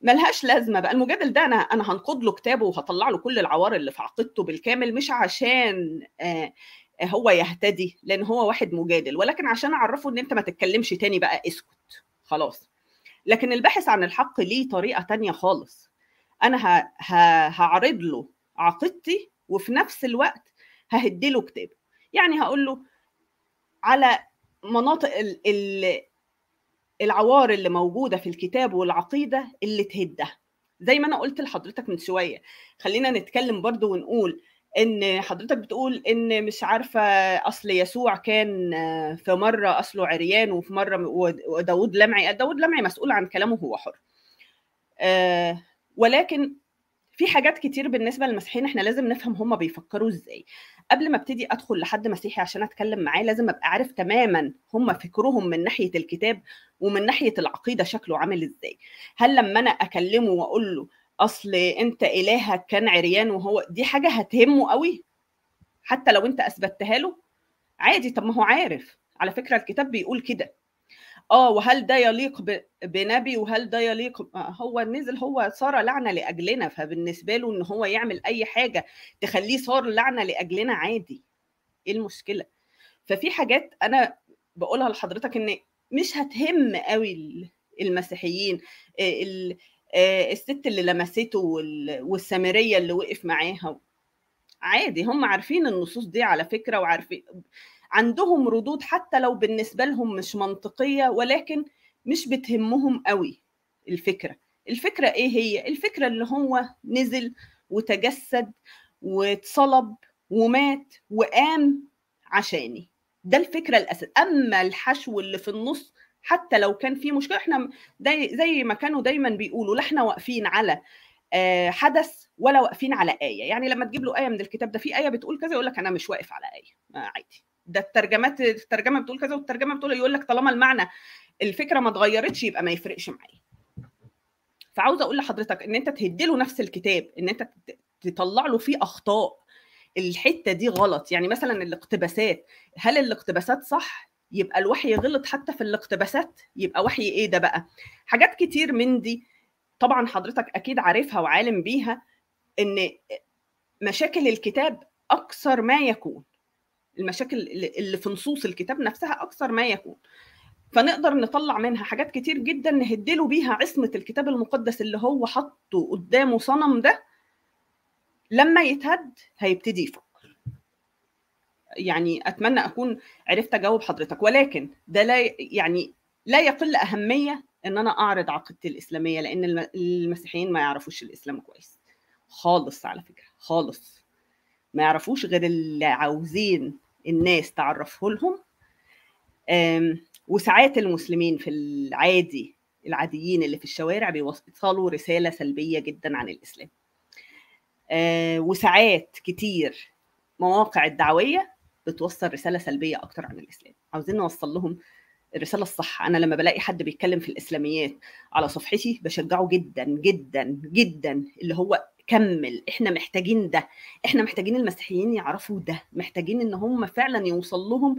ملهاش لازمة بقى. المجادل ده أنا أنا هنقض له كتابه وهطلع له كل العوار اللي في عقيدته بالكامل، مش عشان آه هو يهتدي لأن هو واحد مجادل، ولكن عشان أعرفه إن أنت ما تتكلمش تاني بقى، اسكت خلاص. لكن الباحث عن الحق ليه طريقة تانية خالص. أنا هعرض له عقيدتي وفي نفس الوقت ههدله كتابه، يعني هقول له على مناطق العوار اللي موجودة في الكتاب والعقيدة اللي تهدها. زي ما أنا قلت لحضرتك من شوية، خلينا نتكلم برضو ونقول إن حضرتك بتقول إن مش عارفة أصل يسوع كان في مرة أصله عريان وفي مرة، وداود لمعي داود لمعي مسؤول عن كلامه، هو حر. أه ولكن في حاجات كتير بالنسبة للمسيحيين إحنا لازم نفهم هما بيفكروا إزاي. قبل ما ابتدي أدخل لحد مسيحي عشان أتكلم معاه لازم أبقى عارف تماماً هما فكرهم من ناحية الكتاب ومن ناحية العقيدة شكله عامل إزاي. هل لما أنا أكلمه وأقول له أصل أنت إلهك كان عريان وهو، دي حاجة هتهمه قوي حتى لو أنت أثبتتها له؟ عادي، طب ما هو عارف على فكرة الكتاب بيقول كده. آه وهل ده يليق بنبي وهل ده يليق؟ هو نزل، هو صار لعنة لأجلنا، فبالنسبة له إن هو يعمل أي حاجة تخليه صار لعنة لأجلنا عادي، إيه المشكلة؟ ففي حاجات أنا بقولها لحضرتك إن مش هتهم قوي المسيحيين، ال الست اللي لمسته والسامريه اللي وقف معاها، عادي هم عارفين النصوص دي على فكره، وعارفين عندهم ردود حتى لو بالنسبه لهم مش منطقيه، ولكن مش بتهمهم قوي الفكره. الفكره ايه هي؟ الفكره اللي هو نزل وتجسد واتصلب ومات وقام عشاني، ده الفكره الاساسيه. اما الحشو اللي في النص حتى لو كان في مشكله، احنا زي ما كانوا دايما بيقولوا لا احنا واقفين على حدث ولا واقفين على ايه. يعني لما تجيب له ايه من الكتاب ده في ايه بتقول كذا، يقول لك انا مش واقف على ايه، عادي، ده الترجمات، الترجمه بتقول كذا والترجمه بتقول، يقول لك طالما المعنى الفكره ما اتغيرتش يبقى ما يفرقش معايا. فعاوزه اقول لحضرتك ان انت تهدله نفس الكتاب، ان انت تطلع له فيه اخطاء، الحته دي غلط. يعني مثلا الاقتباسات، هل الاقتباسات صح؟ يبقى الوحي غلط حتى في الاقتباسات، يبقى وحي ايه ده بقى؟ حاجات كتير من دي طبعا حضرتك اكيد عارفها وعالم بيها، ان مشاكل الكتاب اكثر ما يكون، المشاكل اللي في نصوص الكتاب نفسها اكثر ما يكون، فنقدر نطلع منها حاجات كتير جدا نهدله بيها عصمه الكتاب المقدس اللي هو حطه قدامه صنم. ده لما يتهد هيبتدي يفكر. يعني اتمنى اكون عرفت اجاوب حضرتك، ولكن ده لا يعني لا يقل اهميه ان انا اعرض عقيدتي الاسلاميه، لان المسيحيين ما يعرفوش الاسلام كويس خالص على فكره، خالص ما يعرفوش غير اللي عاوزين الناس تعرفه لهم. وساعات المسلمين في العادي العاديين اللي في الشوارع بيوصلوا رساله سلبيه جدا عن الاسلام. آه وساعات كتير مواقع الدعويه بتوصل رساله سلبيه اكتر عن الاسلام. عاوزين نوصل لهم الرساله الصح. انا لما بلاقي حد بيتكلم في الاسلاميات على صفحتي بشجعه جدا جدا جدا، اللي هو كمل، احنا محتاجين ده، احنا محتاجين المسيحيين يعرفوا ده، محتاجين ان هم فعلا يوصل لهم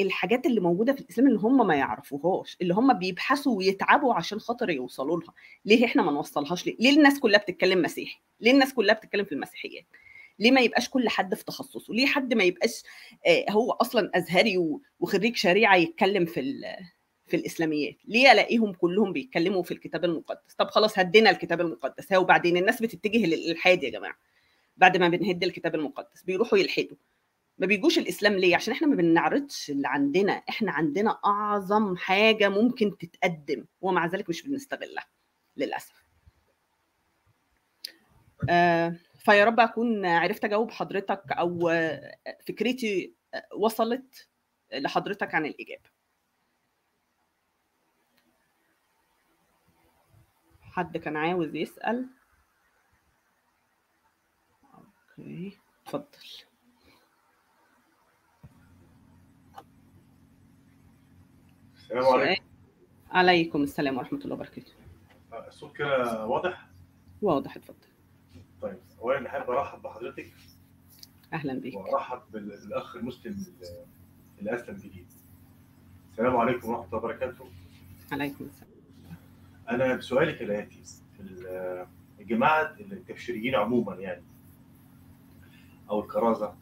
الحاجات اللي موجوده في الاسلام اللي هم ما يعرفوهاش، اللي هم بيبحثوا ويتعبوا عشان خاطر يوصلوا لها. ليه احنا ما نوصلهاش؟ ليه؟ ليه الناس كلها بتتكلم مسيحي؟ ليه الناس كلها بتتكلم في المسيحيات؟ ليه ما يبقاش كل حد في تخصصه؟ ليه حد ما يبقاش هو اصلا ازهري وخريج شريعه يتكلم في في الاسلاميات؟ ليه الاقيهم كلهم بيتكلموا في الكتاب المقدس؟ طب خلاص هدينا الكتاب المقدس، ها وبعدين؟ الناس بتتجه للالحاد يا جماعه. بعد ما بنهد الكتاب المقدس بيروحوا يلحدوا، ما بيجوش الاسلام. ليه؟ عشان احنا ما بنعرضش اللي عندنا. احنا عندنا اعظم حاجه ممكن تتقدم ومع ذلك مش بنستغلها للاسف. آه فيا رب اكون عرفت اجاوب حضرتك او فكرتي وصلت لحضرتك عن الاجابه. حد كان عاوز يسأل؟ اوكي اتفضل. السلام عليكم. عليكم السلام ورحمة الله وبركاته. الصوت كده واضح؟ واضح اتفضل. طيب اولا حابب ارحب بحضرتك. اهلا بيك. وارحب بالاخ المسلم اللي اسلم جديد. السلام عليكم ورحمة الله وبركاته. عليكم السلام. أنا بسؤالي كالآتي: الجماعة الكبشريين عموما يعني أو الكرازة،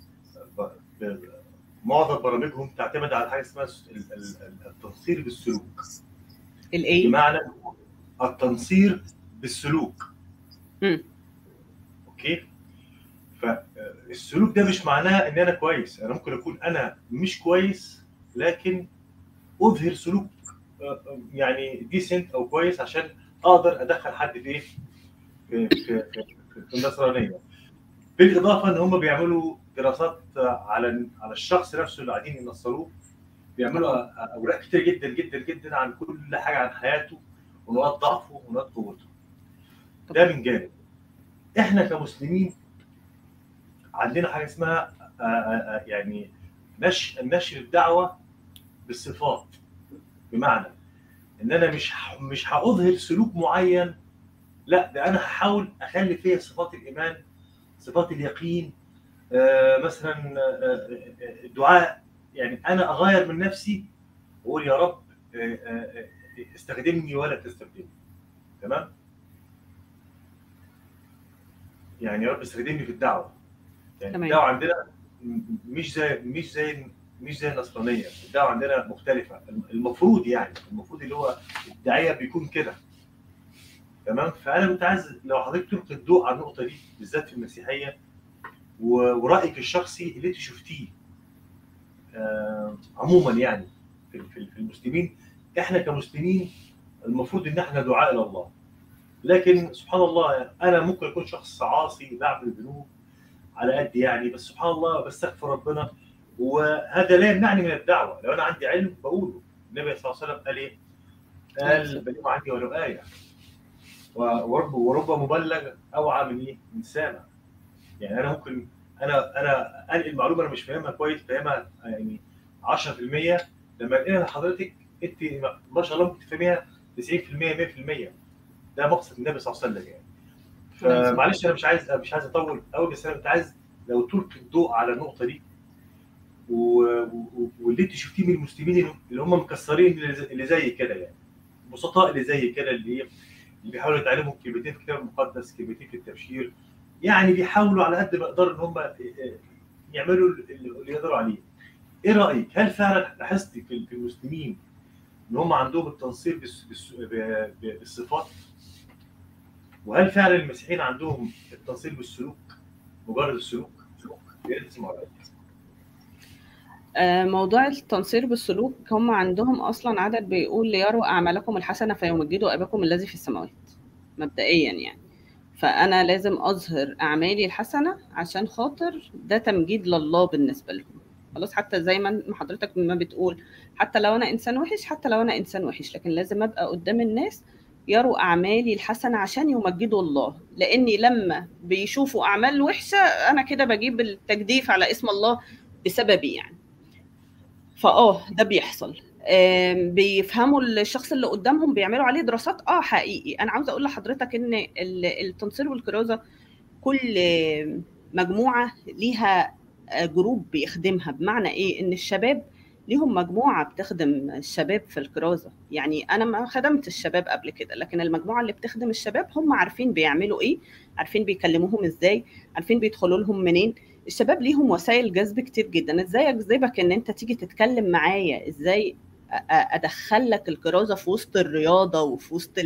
معظم برامجهم تعتمد على حاجة اسمها التنصير بالسلوك. الإيه؟ بمعنى التنصير بالسلوك. امم أوكي؟ فالسلوك ده مش معناه إن أنا كويس، أنا ممكن أكون أنا مش كويس لكن أظهر سلوك يعني ديسنت او كويس عشان اقدر ادخل حد في ايه؟ في في في النصرانيه. بالاضافه ان هم بيعملوا دراسات على على الشخص نفسه اللي قاعدين ينصروه، بيعملوا اوراق كتير جدا جدا جدا عن كل حاجه عن حياته ونقاط ضعفه ونقاط قوته. ده من جانب. احنا كمسلمين عندنا حاجه اسمها يعني نشر نشر الدعوه بالصفات. بمعنى ان انا مش مش هاظهر سلوك معين، لا ده انا هحاول اخلي فيها صفات الايمان، صفات اليقين، آه مثلا آه الدعاء. يعني انا اغير من نفسي واقول يا رب آه آه استخدمني ولا تستخدمني. تمام؟ يعني يا رب استخدمني في الدعوه. يعني تمام. الدعوه عندنا مش زي مش زي مش زي النصرانيه، الدعوه عندنا مختلفه المفروض، يعني المفروض اللي هو الداعيه بيكون كده. تمام؟ فانا كنت عايز لو حضرتك تلقي الضوء على النقطه دي بالذات في المسيحيه ورايك الشخصي اللي انت شفتيه آه عموما يعني في, في المسلمين. احنا كمسلمين المفروض ان احنا دعاء الى الله، لكن سبحان الله انا ممكن اكون شخص عاصي بعمل ذنوب على قد يعني، بس سبحان الله بستغفر ربنا، وهذا لا يمنعني من الدعوه. لو انا عندي علم بقوله. النبي صلى الله عليه وسلم قال ايه؟ قال بلغوا عني ولو ايه، ورب ورب مبلغ اوعى من ايه؟ من سامع. يعني انا ممكن انا انا انقل المعلومه انا مش فاهمها كويس، فاهمها يعني عشرة في المية، لما انقلها لحضرتك انت ما شاء الله ممكن تفهميها تسعين في المية مية في المية. ده مقصد النبي صلى الله عليه وسلم يعني. فمعلش انا مش عايز مش عايز اطول قوي، بس انا كنت عايز لو تلقي الضوء على النقطه دي واللي انت شفتيه من المسلمين اللي هم مكسرين اللي زي كده، يعني البسطاء اللي زي كده، اللي ايه اللي بيحاولوا يتعلموا كلمتين في الكتاب المقدس، كلمتين في التبشير، يعني بيحاولوا على قد ما يقدروا ان هم يعملوا اللي يقدروا عليه. ايه رايك؟ هل فعلا لاحظت في المسلمين ان هم عندهم التنصير بالصفات؟ وهل فعلا المسيحيين عندهم التنصير بالسلوك، مجرد السلوك؟ موضوع التنصير بالسلوك، هم عندهم اصلا عدد بيقول ليروا اعمالكم الحسنه فيمجدوا اباكم الذي في السماوات مبدئيا، يعني فانا لازم اظهر اعمالي الحسنه عشان خاطر ده تمجيد لله بالنسبه لهم. خلاص، حتى زي ما حضرتك ما بتقول، حتى لو انا انسان وحش، حتى لو انا انسان وحش لكن لازم ابقى قدام الناس يروا اعمالي الحسنه عشان يمجدوا الله، لاني لما بيشوفوا اعمال وحشه انا كده بجيب التجديف على اسم الله بسببي يعني. فاه ده بيحصل. بيفهموا الشخص اللي قدامهم، بيعملوا عليه دراسات. اه حقيقي انا عاوزه اقول لحضرتك ان التنصير والكرازه كل مجموعه ليها جروب بيخدمها. بمعنى ايه؟ ان الشباب ليهم مجموعه بتخدم الشباب في الكرازه. يعني انا ما خدمت الشباب قبل كده، لكن المجموعه اللي بتخدم الشباب هم عارفين بيعملوا ايه، عارفين بيكلموهم ازاي، عارفين بيدخلوا لهم منين. الشباب ليهم وسائل جذب كتير جدا. ازاي اجذبك ان انت تيجي تتكلم معايا؟ ازاي ادخلك الكرازه في وسط الرياضه وفي وسط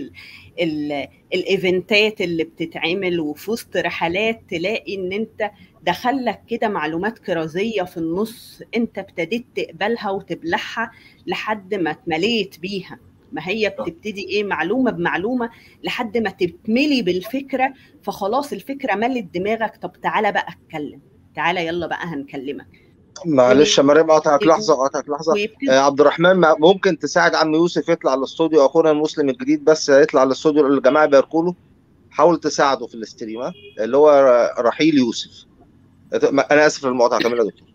الايفنتات اللي بتتعمل وفي وسط رحلات؟ تلاقي ان انت دخلك كده معلومات كرازيه في النص، انت ابتديت تقبلها وتبلعها لحد ما اتمليت بيها. ما هي بتبتدي ايه، معلومه بمعلومه لحد ما تتملي بالفكره، فخلاص الفكره ملت دماغك. طب تعالى بقى اتكلم، تعالى يلا بقى هنكلمك. معلش يا مريم اقطعك لحظه، اقطعك لحظه. آه عبد الرحمن، ممكن تساعد عم يوسف يطلع للاستوديو، اخونا المسلم الجديد بس هيطلع للاستوديو، الجماعه بيركوا له. حاول تساعده في الاستريم، اللي هو رحيل يوسف. انا اسف للمقاطعه، كمل يا دكتور.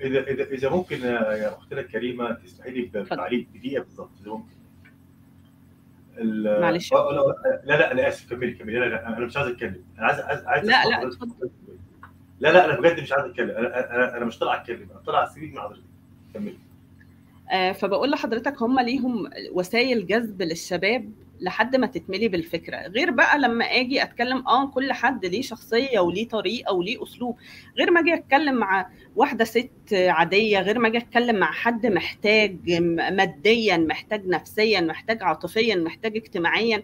اذا اذا اذا ممكن يا اختنا الكريمه تسمحي لي بتعليق دقيقه بالظبط، اذا ممكن. معلش. لا لا انا اسف، كملي كملي. لا انا مش عايز اتكلم، انا عايز عايز لا لا اتفضل. لا لا انا بجد مش عايز اتكلم، انا انا مش طالع اتكلم، انا طالع استفيد من حضرتك. كملي. آه فبقول لحضرتك هم ليهم وسائل جذب للشباب لحد ما تتملي بالفكره، غير بقى لما اجي اتكلم. اه كل حد ليه شخصيه وليه طريقه وليه اسلوب، غير ما اجي اتكلم مع واحده ست عاديه، غير ما اجي اتكلم مع حد محتاج ماديا، محتاج نفسيا، محتاج عاطفيا، محتاج اجتماعيا.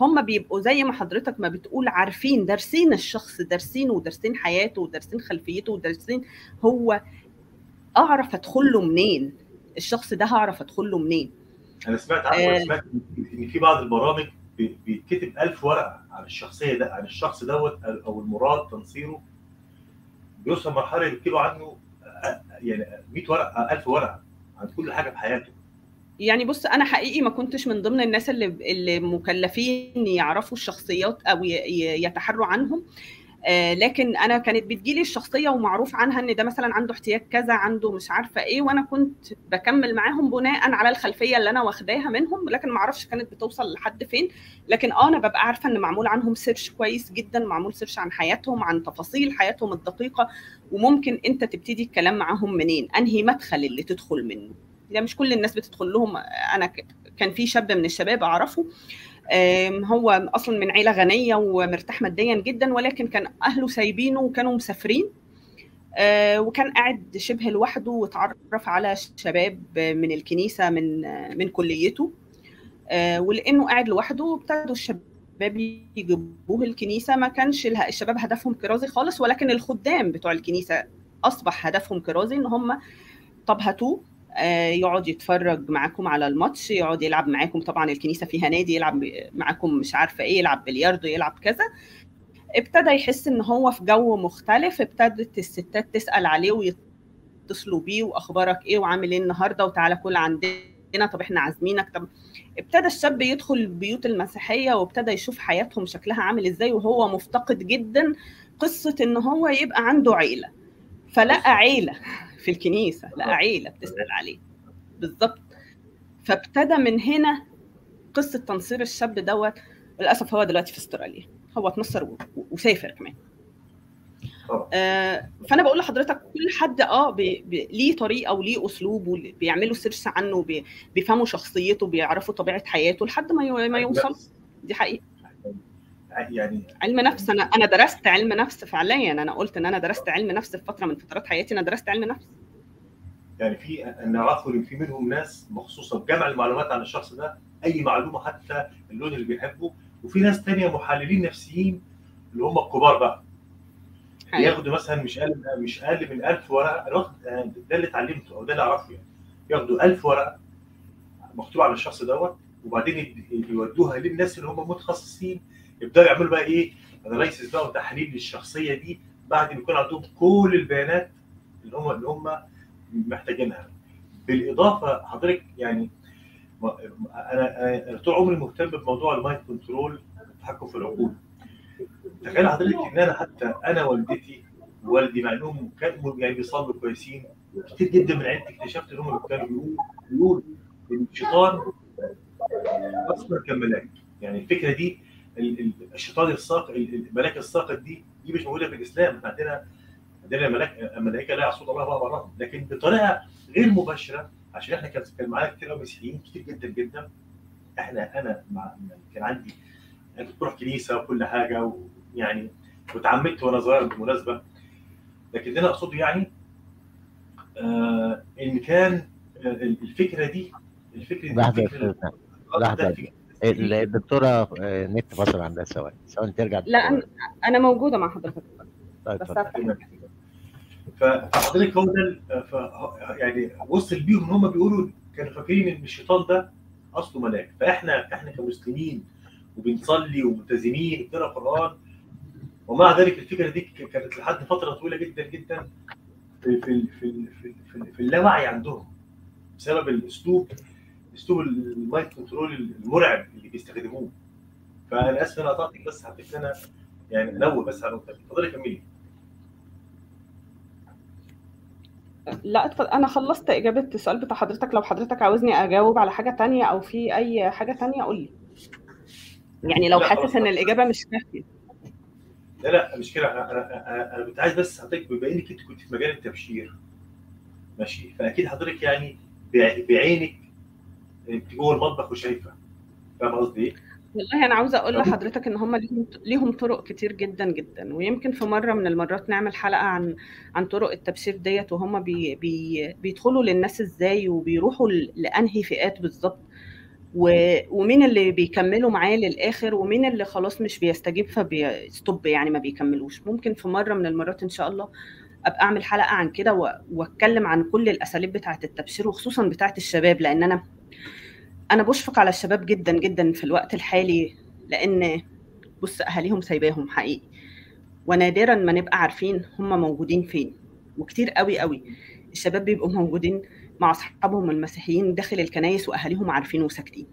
هم بيبقوا زي ما حضرتك ما بتقول عارفين، دارسين الشخص، دارسينه ودارسين حياته ودارسين خلفيته ودارسين هو اعرف ادخل له منين، الشخص ده هعرف ادخل له منين. انا سمعت آه سمعت ان في بعض البرامج بيتكتب ألف ورقه عن الشخصيه ده، عن الشخص دوت او المراد تنصيره، بيوصل مرحله يكتبوا عنه يعني مية ورقه، ألف ورقه عن كل حاجه في حياته. يعني بص، انا حقيقي ما كنتش من ضمن الناس اللي اللي مكلفين يعرفوا الشخصيات او يتحروا عنهم، آه لكن انا كانت بتجيلي الشخصيه ومعروف عنها ان ده مثلا عنده احتياج كذا، عنده مش عارفه ايه، وانا كنت بكمل معاهم بناء على الخلفيه اللي انا واخداها منهم، لكن ما اعرفش كانت بتوصل لحد فين. لكن اه انا ببقى عارفه ان معمول عنهم سيرش كويس جدا، معمول سيرش عن حياتهم، عن تفاصيل حياتهم الدقيقه، وممكن انت تبتدي الكلام معاهم منين، انهي مدخل اللي تدخل منه. ده مش كل الناس بتدخل لهم. انا كان في شاب من الشباب اعرفه، هو اصلا من عيله غنيه ومرتاح ماديا جدا، ولكن كان اهله سايبينه وكانوا مسافرين، وكان قاعد شبه لوحده، واتعرف على شباب من الكنيسه من من كليته، ولانه قاعد لوحده ابتدوا الشباب يجيبوه الكنيسه. ما كانش الشباب هدفهم كرازي خالص، ولكن الخدام بتوع الكنيسه اصبح هدفهم كرازي، ان هم طب هاتوه يقعد يتفرج معاكم على الماتش، يقعد يلعب معاكم. طبعا الكنيسه فيها نادي، يلعب معاكم مش عارفه ايه، يلعب بلياردو، يلعب كذا. ابتدى يحس ان هو في جو مختلف، ابتدت الستات تسال عليه ويتصلوا بيه، واخبارك ايه وعامل ايه النهارده، وتعالى كل عندنا، طب احنا عازمينك. طب ابتدى الشاب يدخل البيوت المسيحيه وابتدى يشوف حياتهم شكلها عامل ازاي، وهو مفتقد جدا قصه ان هو يبقى عنده عيله. فلقى عيله في الكنيسه، لقى عيله بتسال عليه بالظبط. فابتدى من هنا قصه تنصير الشاب دوت. للاسف هو دلوقتي في استراليا، هو اتنصر وسافر كمان. آه فانا بقول لحضرتك كل حد اه ليه طريقه وليه اسلوب بيعملوا سيرش عنه، بيفهموا شخصيته، بيعرفوا طبيعه حياته لحد ما ما يوصل. دي حقيقه يعني علم نفس. انا انا درست علم نفس فعليا، انا قلت ان انا درست علم نفس في فتره من فترات حياتي، انا درست علم نفس. يعني في انا عارفه في منهم ناس مخصوصه بجمع المعلومات عن الشخص ده، اي معلومه حتى اللون اللي بيحبه، وفي ناس تانية محللين نفسيين اللي هم الكبار بقى ياخدوا مثلا مش اقل مش اقل من ألف ورقه. ده اللي اتعلمته او ده اللي اعرفه، يعني ياخدوا ألف ورقه مكتوبه على الشخص دوت، وبعدين يودوها للناس اللي هم متخصصين، يبداوا يعملوا بقى ايه اناليسيس بقى وتحليل للشخصيه دي بعد ما يكون عندهم كل البيانات اللي هم اللي هم محتاجينها. بالاضافه حضرتك يعني انا طول عمري مهتم بموضوع المايند كنترول، التحكم في العقول. تخيل حضرتك ان انا حتى انا والدتي والدي مع انهم كانوا يعني بيصلوا كويسين كتير جدا من عيلتي، اكتشفت ان هم كانوا بيقولوا بيقولوا ان الشيطان اصلا كان ملاك. يعني الفكره دي الشيطان الساقط، الملاك الساقط دي دي مش موجوده في الاسلام. احنا عندنا عندنا ملاك ملائكه لا يعصون الله وما امرهم، لكن بطريقه غير مباشره. عشان احنا كان كان معانا كتير قوي مسيحيين كتير جدا جدا. احنا انا مع كان عندي كنت بروح كنيسه وكل حاجه، ويعني واتعمدت وانا صغير بالمناسبه. لكن اللي انا اقصده يعني آه ان كان الفكره دي الفكره دي لحظه لحظه الدكتوره نت فاصل عندها ثواني ثواني ترجع. لا انا انا موجوده مع حضرتك. طيب فحضرتك هو ده يعني وصل بيهم ان هم بيقولوا كانوا فاكرين ان الشيطان ده اصله ملاك. فاحنا احنا كمسلمين وبنصلي وملتزمين وبنقرا قران، ومع ذلك الفكره دي كانت لحد فتره طويله جدا جدا في في في في, في, في اللاوعي عندهم بسبب الاسلوب اسلوب المايند كنترول المرعب اللي بيستخدموه. فانا اسف انا قطعتك، بس حبيت انا يعني انوه بس على النقطه دي. اتفضلي كملي. لا اتفضل، انا خلصت اجابه السؤال بتاع حضرتك. لو حضرتك عاوزني اجاوب على حاجه ثانيه او في اي حاجه ثانيه قول لي، يعني لو حاسس ان الاجابه مش كافيه. لا لا مش كده، انا انا كنت عايز بس حضرتك بما انك انت كنت في مجال التبشير ماشي، فاكيد حضرتك يعني بعينك انت جوه المطبخ وشايفه، فاهم قصدي ايه؟ والله انا عاوزه اقول لحضرتك ان هم ليهم طرق كتير جدا جدا، ويمكن في مره من المرات نعمل حلقه عن عن طرق التبشير ديت، وهم بي بي بيدخلوا للناس ازاي وبيروحوا لانهي فئات بالظبط، ومين اللي بيكملوا معاه للاخر ومين اللي خلاص مش بيستجيب فبيستوب، يعني ما بيكملوش. ممكن في مره من المرات ان شاء الله ابقى اعمل حلقه عن كده واتكلم عن كل الاساليب بتاعه التبشير، وخصوصا بتاعه الشباب، لان انا انا بشفق على الشباب جدا جدا في الوقت الحالي، لان بص اهاليهم سايباهم حقيقي، ونادرا ما نبقى عارفين هم موجودين فين. وكتير قوي قوي الشباب بيبقوا موجودين مع اصحابهم المسيحيين داخل الكنائس واهاليهم عارفين وساكتين.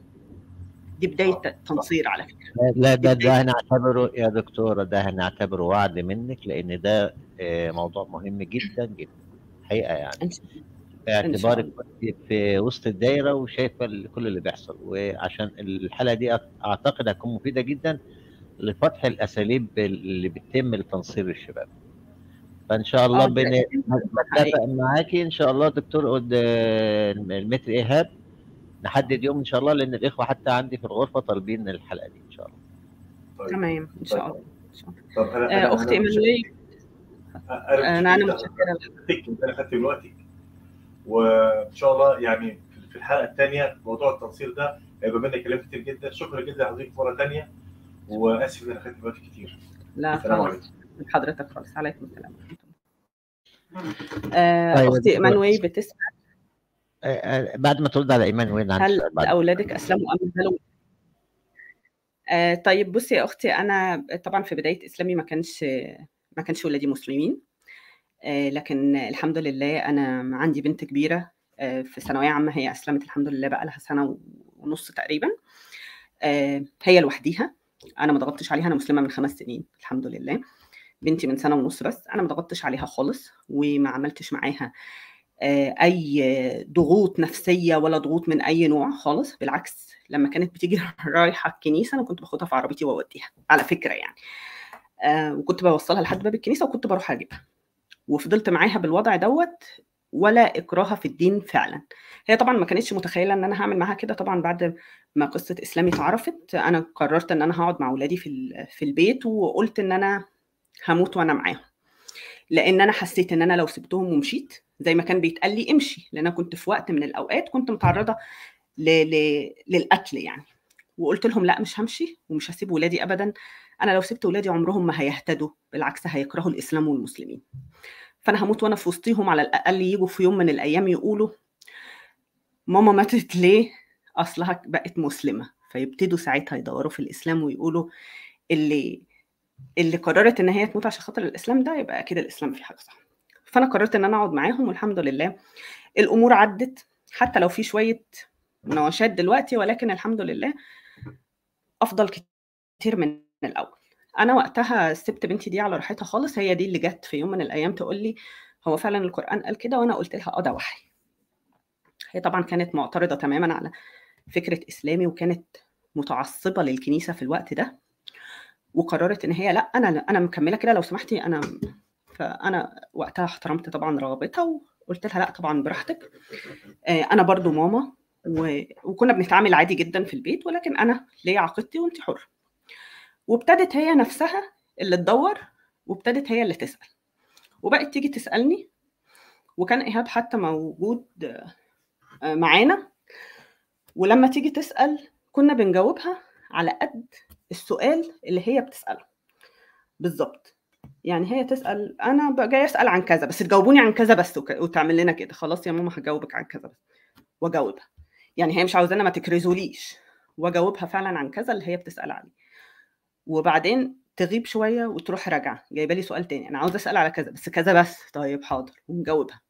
دي بدايه تنصير على فكره. لا ده ده هنعتبره يا دكتوره، ده هنعتبره وعد منك، لان ده موضوع مهم جدا جدا حقيقه، يعني باعتبارك في وسط الدايره وشايفه كل اللي بيحصل. وعشان الحلقه دي اعتقد هتكون مفيده جدا لفتح الاساليب اللي بتتم لتنصير الشباب. فان شاء الله بنتفق معاكي ان شاء الله دكتور المتر ايهاب، نحدد يوم ان شاء الله، لان الاخوه حتى عندي في الغرفه طالبين الحلقه دي ان شاء الله. تمام ان شاء الله. طب انا اختي امانيه انا انا متشكره، انا خدت من وقتك، وان شاء الله يعني في الحلقه الثانيه موضوع التنصير ده هيبقى بينا كلام كتير جدا. شكرا جدا لحضرتك مره ثانيه، واسف ان انا خدت وقت كتير. لا خالص حضرتك خالص. عليكم السلام. آه اختي ايمان واي بتسال آه بعد ما ترد على ايمان واي، هل اولادك اسلموا ام هلو؟ آه طيب بصي يا اختي، انا طبعا في بدايه اسلامي ما كانش ما كانش ولادي مسلمين، آه لكن الحمد لله انا عندي بنت كبيره آه في ثانويه عامه، هي اسلمت الحمد لله بقى لها سنه ونص تقريبا، آه هي لوحديها، انا ما ضغطتش عليها، انا مسلمه من خمس سنين الحمد لله، بنتي من سنه ونص بس، انا ما ضغطتش عليها خالص وما عملتش معاها اي ضغوط نفسيه ولا ضغوط من اي نوع خالص. بالعكس لما كانت بتيجي رايحه الكنيسه انا كنت باخدها في عربيتي واوديها على فكره، يعني آه وكنت بوصلها لحد باب الكنيسه وكنت بروح اجيبها، وفضلت معاها بالوضع دوت ولا اكراه في الدين فعلا. هي طبعا ما كانتش متخيله ان انا هعمل معاها كده. طبعا بعد ما قصه اسلامي اتعرفت انا قررت ان انا هقعد مع اولادي في في البيت، وقلت ان انا هموت وانا معاهم، لان انا حسيت ان انا لو سبتهم ومشيت زي ما كان بيتقال لي امشي، لان انا كنت في وقت من الاوقات كنت متعرضه ل... ل... للقتل يعني. وقلت لهم لا مش همشي ومش هسيب ولادي ابدا، انا لو سبت ولادي عمرهم ما هيهتدوا، بالعكس هيكرهوا الاسلام والمسلمين، فانا هموت وانا في وسطيهم. على الاقل يجوا في يوم من الايام يقولوا ماما ماتت ليه، اصلها بقت مسلمه، فيبتدوا ساعتها يدوروا في الاسلام ويقولوا اللي اللي قررت ان هي تموت عشان خاطر الاسلام ده يبقى كده الاسلام في حاجه صح. فانا قررت ان انا اقعد معاهم، والحمد لله الامور عدت، حتى لو في شويه مناوشات دلوقتي، ولكن الحمد لله افضل كتير من الاول. انا وقتها سبت بنتي دي على راحتها خالص، هي دي اللي جت في يوم من الايام تقول لي هو فعلا القران قال كده، وانا قلت لها اه ده وحي. هي طبعا كانت معترضه تماما على فكره اسلامي، وكانت متعصبه للكنيسه في الوقت ده، وقررت ان هي لا انا انا مكمله كده لو سمحتي انا. فانا وقتها احترمت طبعا رغبتها وقلت لها لا طبعا براحتك، انا برضو ماما، وكنا بنتعامل عادي جدا في البيت، ولكن انا ليا عقيدتي وانت حره. وابتدت هي نفسها اللي تدور، وابتدت هي اللي تسال، وبقت تيجي تسالني، وكان ايهاب حتى موجود معانا، ولما تيجي تسال كنا بنجاوبها على قد السؤال اللي هي بتساله بالظبط. يعني هي تسال انا جايه اسال عن كذا بس تجاوبوني عن كذا بس، وتعمل لنا كده خلاص يا ماما هجاوبك عن كذا بس، واجاوبها. يعني هي مش عاوزانا ما تكرزوليش، واجاوبها فعلا عن كذا اللي هي بتسال عليه، وبعدين تغيب شويه وتروح راجعه جايبه لي سؤال تاني، انا عاوزه اسال على كذا بس كذا بس، طيب حاضر، ونجاوبها.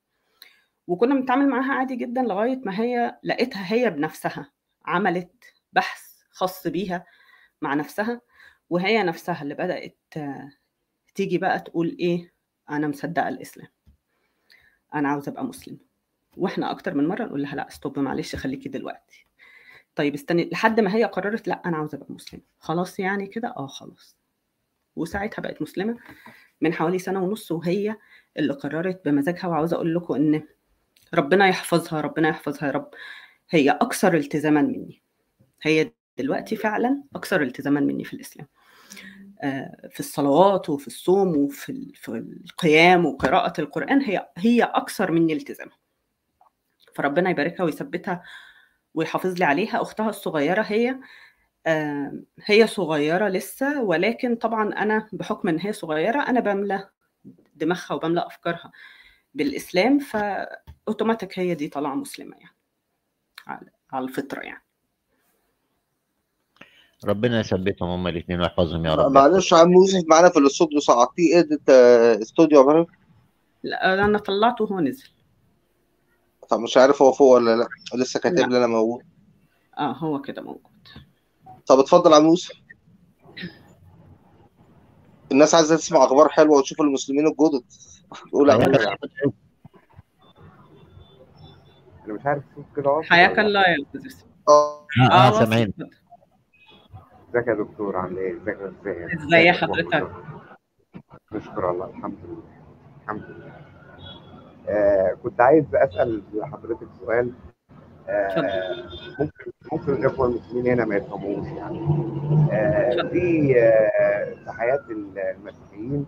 وكنا بنتعامل معاها عادي جدا لغايه ما هي لقيتها هي بنفسها عملت بحث خاص بيها مع نفسها، وهي نفسها اللي بدات تيجي بقى تقول ايه انا مصدقه الاسلام، انا عاوزه ابقى مسلمه. واحنا اكتر من مره نقول لها لا ستوب معلش خليكي دلوقتي، طيب استني، لحد ما هي قررت لا انا عاوزه ابقى مسلمه خلاص يعني كده اه خلاص. وساعتها بقت مسلمه من حوالي سنه ونص، وهي اللي قررت بمزاجها. وعاوزه اقول لكم ان ربنا يحفظها، ربنا يحفظها يا رب، هي اكثر التزاما مني، هي دلوقتي فعلا اكثر التزاما مني في الاسلام، في الصلوات وفي الصوم وفي في القيام وقراءه القران، هي هي اكثر مني التزاما. فربنا يباركها ويثبتها ويحافظ لي عليها. اختها الصغيره هي هي صغيره لسه، ولكن طبعا انا بحكم ان هي صغيره انا بملى دماغها وبملى افكارها بالاسلام، فاوتوماتيك هي دي طالعه مسلمه يعني على الفطره يعني. ربنا يثبتهم هما الاثنين ويحفظهم يا رب. معلش عم يوسف معانا في الاستوديو صعد، في ادت استوديو يا مريم؟ لا انا طلعته وهو نزل. طب مش عارف هو فوق ولا لا، لسه كاتب لي انا موجود. اه هو كده موجود. طب اتفضل يا عم يوسف. الناس عايزه تسمع اخبار حلوه وتشوف المسلمين الجدد. قول يا مريم. انا مش عارف صوت كده اهو. حياك الله يا استاذ يوسف. اه اه سامعين. ازيك يا دكتور عامل ايه؟ ازيك ازاي؟ ازاي حضرتك؟ نشكر الله الحمد لله الحمد لله. آه كنت عايز اسال حضرتك سؤال. آه ممكن ممكن الاخوه المسلمين هنا ما يفهموش يعني. آه في آه في حياه المسيحيين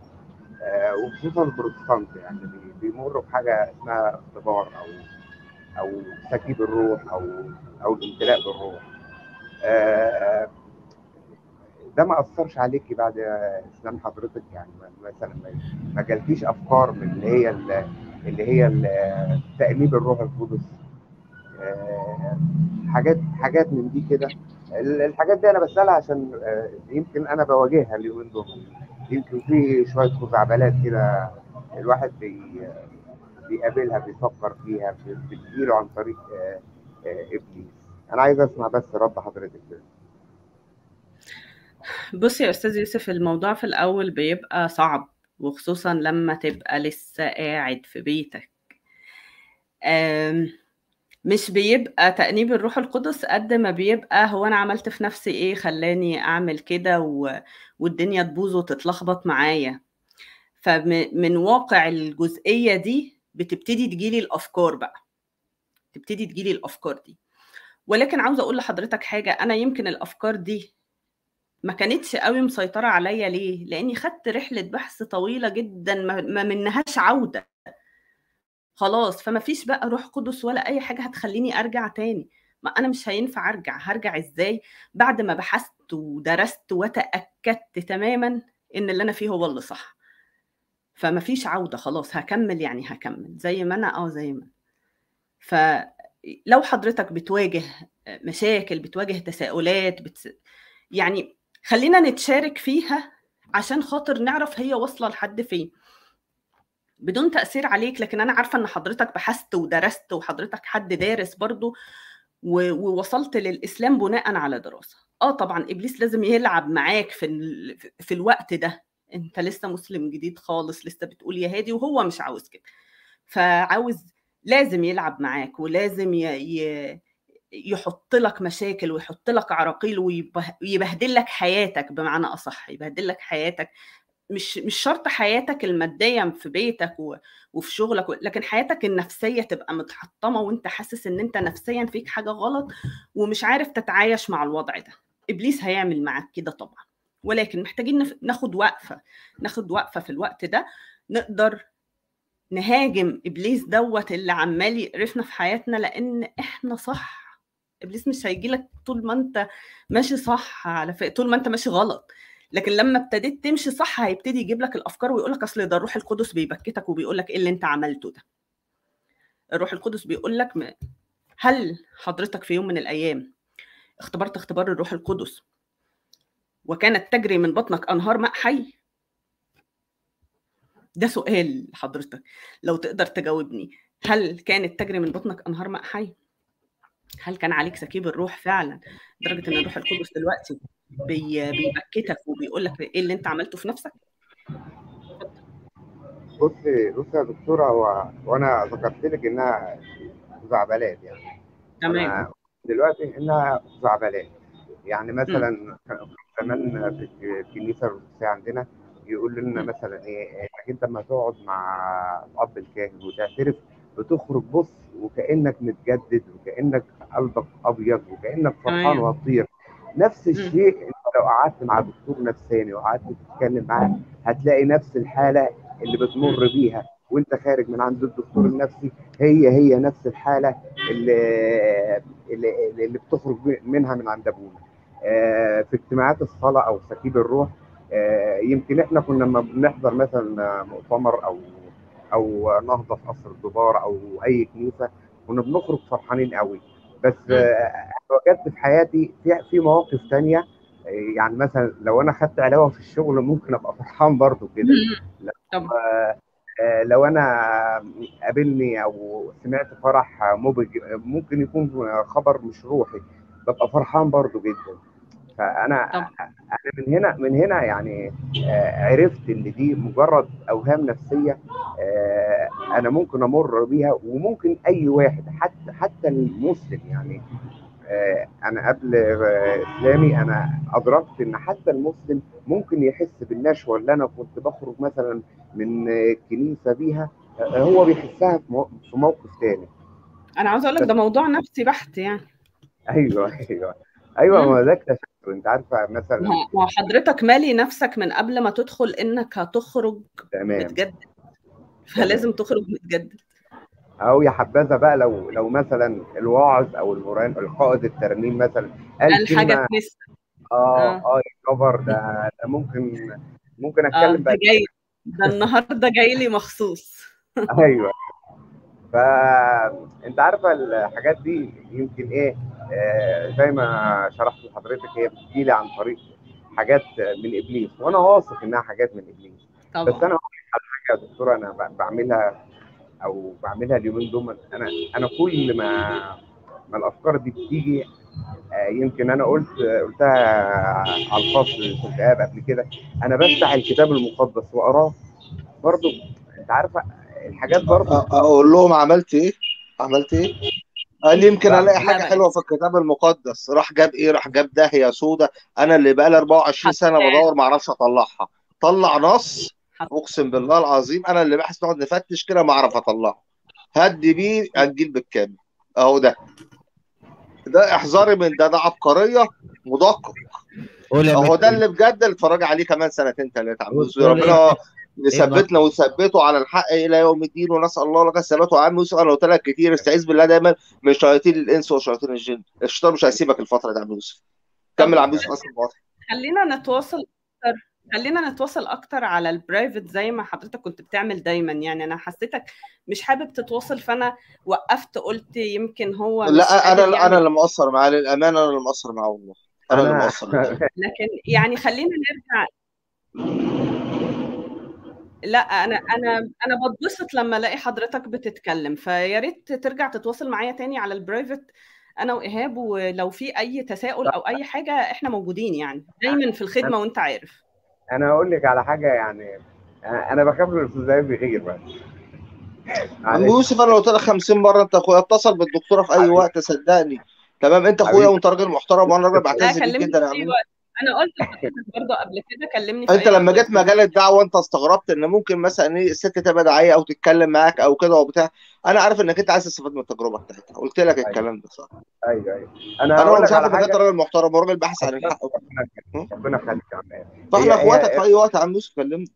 آه وخصوصا البروتستانت يعني بيمروا بحاجه اسمها اختبار او او تكييف الروح او او الامتلاء بالروح. آه ده ما اثرش عليكي بعد اسلام حضرتك يعني؟ مثلا ما جالكيش افكار من اللي هي اللي هي تأنيب الروح القدس، حاجات حاجات من دي كده؟ الحاجات دي انا بسالها عشان يمكن انا بواجهها اليومين دول، يمكن في شويه خزعبلات كده الواحد بيقابلها بيفكر فيها بتجيله عن طريق ابليس. انا عايز اسمع بس رد حضرتك كده. بصي يا أستاذ يوسف، الموضوع في الأول بيبقى صعب، وخصوصا لما تبقى لسه قاعد في بيتك. مش بيبقى تأنيب الروح القدس قد ما بيبقى هو أنا عملت في نفسي إيه خلاني أعمل كده و... والدنيا تبوظ وتتلخبط معايا. فمن واقع الجزئية دي بتبتدي تجيلي الأفكار بقى، تبتدي تجيلي الأفكار دي. ولكن عاوزة أقول لحضرتك حاجة، أنا يمكن الأفكار دي ما كانتش قوي مسيطرة عليا. ليه؟ لأني خدت رحلة بحث طويلة جدا ما منهاش عودة خلاص. فما فيش بقى روح قدس ولا اي حاجه هتخليني ارجع تاني. ما انا مش هينفع ارجع، هرجع ازاي بعد ما بحثت ودرست وتاكدت تماما ان اللي انا فيه هو اللي صح؟ فما فيش عوده خلاص، هكمل يعني هكمل زي ما انا اه زي ما انا. فلو حضرتك بتواجه مشاكل، بتواجه تساؤلات، بت... يعني خلينا نتشارك فيها عشان خاطر نعرف هي واصله لحد فين بدون تأثير عليك. لكن أنا عارفة أن حضرتك بحثت ودرست، وحضرتك حد دارس برضو، ووصلت للإسلام بناء على دراسة. آه طبعا إبليس لازم يلعب معاك في, ال... في الوقت ده، أنت لسه مسلم جديد خالص، لسه بتقول يا هادي، وهو مش عاوز كده. فعاوز لازم يلعب معاك، ولازم ي... ي... يحط لك مشاكل ويحط لك عراقيل ويبهدل لك حياتك، بمعنى أصح يبهدل لك حياتك. مش مش شرط حياتك الماديه في بيتك وفي شغلك، لكن حياتك النفسيه تبقى متحطمه وانت حاسس ان انت نفسيا فيك حاجه غلط ومش عارف تتعايش مع الوضع ده. ابليس هيعمل معاك كده طبعا، ولكن محتاجين ناخد وقفه، ناخد وقفه في الوقت ده نقدر نهاجم ابليس دوت اللي عمال يقرفنا في حياتنا، لان احنا صح. ابليس مش هيجي لك طول ما انت ماشي صح، على فكره طول ما انت ماشي غلط. لكن لما ابتديت تمشي صح هيبتدي يجيب لك الافكار ويقول لك اصل ده الروح القدس بيبكتك وبيقول لك ايه اللي انت عملته ده. الروح القدس بيقول لك، هل حضرتك في يوم من الايام اختبرت اختبار الروح القدس وكانت تجري من بطنك انهار ماء حي؟ ده سؤال حضرتك لو تقدر تجاوبني، هل كانت تجري من بطنك انهار ماء حي؟ هل كان عليك سكيب الروح فعلا لدرجه ان الروح القدس دلوقتي بيبكتك وبيقول لك ايه اللي انت عملته في نفسك؟ بصي بصي يا دكتوره، و... وانا ذكرت لك انها خزعبلات يعني. تمام. دلوقتي انها خزعبلات يعني. مثلا زمان في الكنيسه الروسيه عندنا يقول لنا مثلا ايه، انك انت لما تقعد مع الاب الكاهن وتعترف بتخرج بص وكانك متجدد وكانك قلبك ابيض وكانك فرحان وهتطير. نفس الشيء انت لو قعدت مع دكتور نفساني وقعدت تتكلم معاه هتلاقي نفس الحاله اللي بتمر بيها وانت خارج من عند الدكتور النفسي، هي هي نفس الحاله اللي اللي, اللي بتخرج منها من عند ابونا. في اجتماعات الصلاه او سكيب الروح، يمكن احنا كنا لما بنحضر مثلا مؤتمر او او نهضه في قصر الدبار او اي كنيسه كنا بنخرج فرحانين قوي. بس وجدت في حياتي في في مواقف ثانيه، يعني مثلا لو انا خدت علاوه في الشغل ممكن ابقى فرحان برضه كده. طب لو انا قابلني او سمعت فرح مبهج ممكن يكون خبر مش روحي ببقى فرحان برضه جدا. فانا طب. انا من هنا من هنا يعني عرفت ان دي مجرد اوهام نفسيه انا ممكن امر بيها، وممكن اي واحد حتى حتى المسلم. يعني انا قبل اسلامي انا ادركت ان حتى المسلم ممكن يحس بالنشوه اللي انا كنت بخرج مثلا من الكنيسه بيها، هو بيحسها في موقف ثاني. انا عاوز اقول لك ده موضوع نفسي بحت يعني. ايوه ايوه ايوه ما ده اكتشفته. انت عارفه مثلا حضرتك مالي نفسك من قبل ما تدخل انك هتخرج متجدد، فلازم تخرج متجدد. او يا حبذا بقى لو لو مثلا الواعظ او المران القائد الترنيم مثلا قال حاجه تنسى. اه اه الكفر ده ده ممكن ممكن اتكلم بقى جاي ده النهارده جاي لي مخصوص. ايوه. فانت عارفه الحاجات دي يمكن ايه، آه زي ما شرحت لحضرتك هي بتجيلي عن طريق حاجات من ابليس، وانا واثق انها حاجات من ابليس. طبعا. بس انا هقول لك على حاجه يا دكتوره انا بعملها او بعملها اليومين دول. انا انا كل ما ما الافكار دي بتيجي، آه يمكن انا قلت قلتها على الفصل في الغياب قبل كده، انا بفتح الكتاب المقدس واقراه برضه. انت عارفه الحاجات برضه اقول لهم عملت ايه؟ عملت ايه؟ قال لي يمكن الاقي حاجه حلوه في الكتاب المقدس. راح جاب ايه؟ راح جاب داهيه سودا انا اللي بقى لي أربعة وعشرين سنه بدور ما اعرفش اطلعها. طلع نص اقسم بالله العظيم انا اللي بحث نقعد نفتش كده ما اعرف اطلعه. هدي بيه الجيل بالكامل اهو. ده ده احذري من ده، ده عبقريه مدقق اهو. ده اللي بجد اتفرج عليه كمان سنتين ثلاثه. ربنا يثبتنا ويثبته على الحق الى يوم الدين، ونسال الله لك الثبات وعم يوسف. لو طلع كتير استعيذ بالله دايما من شياطين الانس وشياطين الجن. الشيطان مش هيسيبك الفتره دي يا عم يوسف. كمل عم يوسف. اصلا خلينا نتواصل اكتر، خلينا نتواصل اكتر على البرايفت زي ما حضرتك كنت بتعمل دايما. يعني انا حسيتك مش حابب تتواصل فانا وقفت، قلت يمكن هو لا انا يعني. انا اللي مقصر معاه للامانه، انا اللي مقصر معاه والله، انا اللي مقصر معاه. لكن يعني خلينا نرجع. لا انا انا انا بتبسط لما الاقي حضرتك بتتكلم، فيا ريت ترجع تتواصل معايا تاني على البرايفت انا وايهاب، ولو في اي تساؤل او اي حاجه احنا موجودين يعني دايما في الخدمه وانت عارف. انا هقول لك على حاجه، يعني انا بخاف من الاستاذ بيغير بقى عم يوسف. انا لو قلت لك خمسين مره انت اخويا، اتصل بالدكتوره في اي وقت صدقني. تمام انت اخويا وانت راجل محترم وانا راجل بعتذر ليك جدا. يا انا قلت برضه قبل كده كلمني. انت لما جيت مجال الدعوه انت استغربت ان ممكن مثلا ايه الست تبقى داعيه او تتكلم معاك او كده وبتاع. انا عارف انك انت عايز تستفاد من التجربه بتاعتها، قلت لك أيوة. الكلام ده صح. ايوه ايوه انا انا مش عارف انك انت راجل محترم وراجل باحث عن الحق. ربنا يخليك يا عم. فاحنا اخواتك في اي وقت يا عم يوسف كلمني.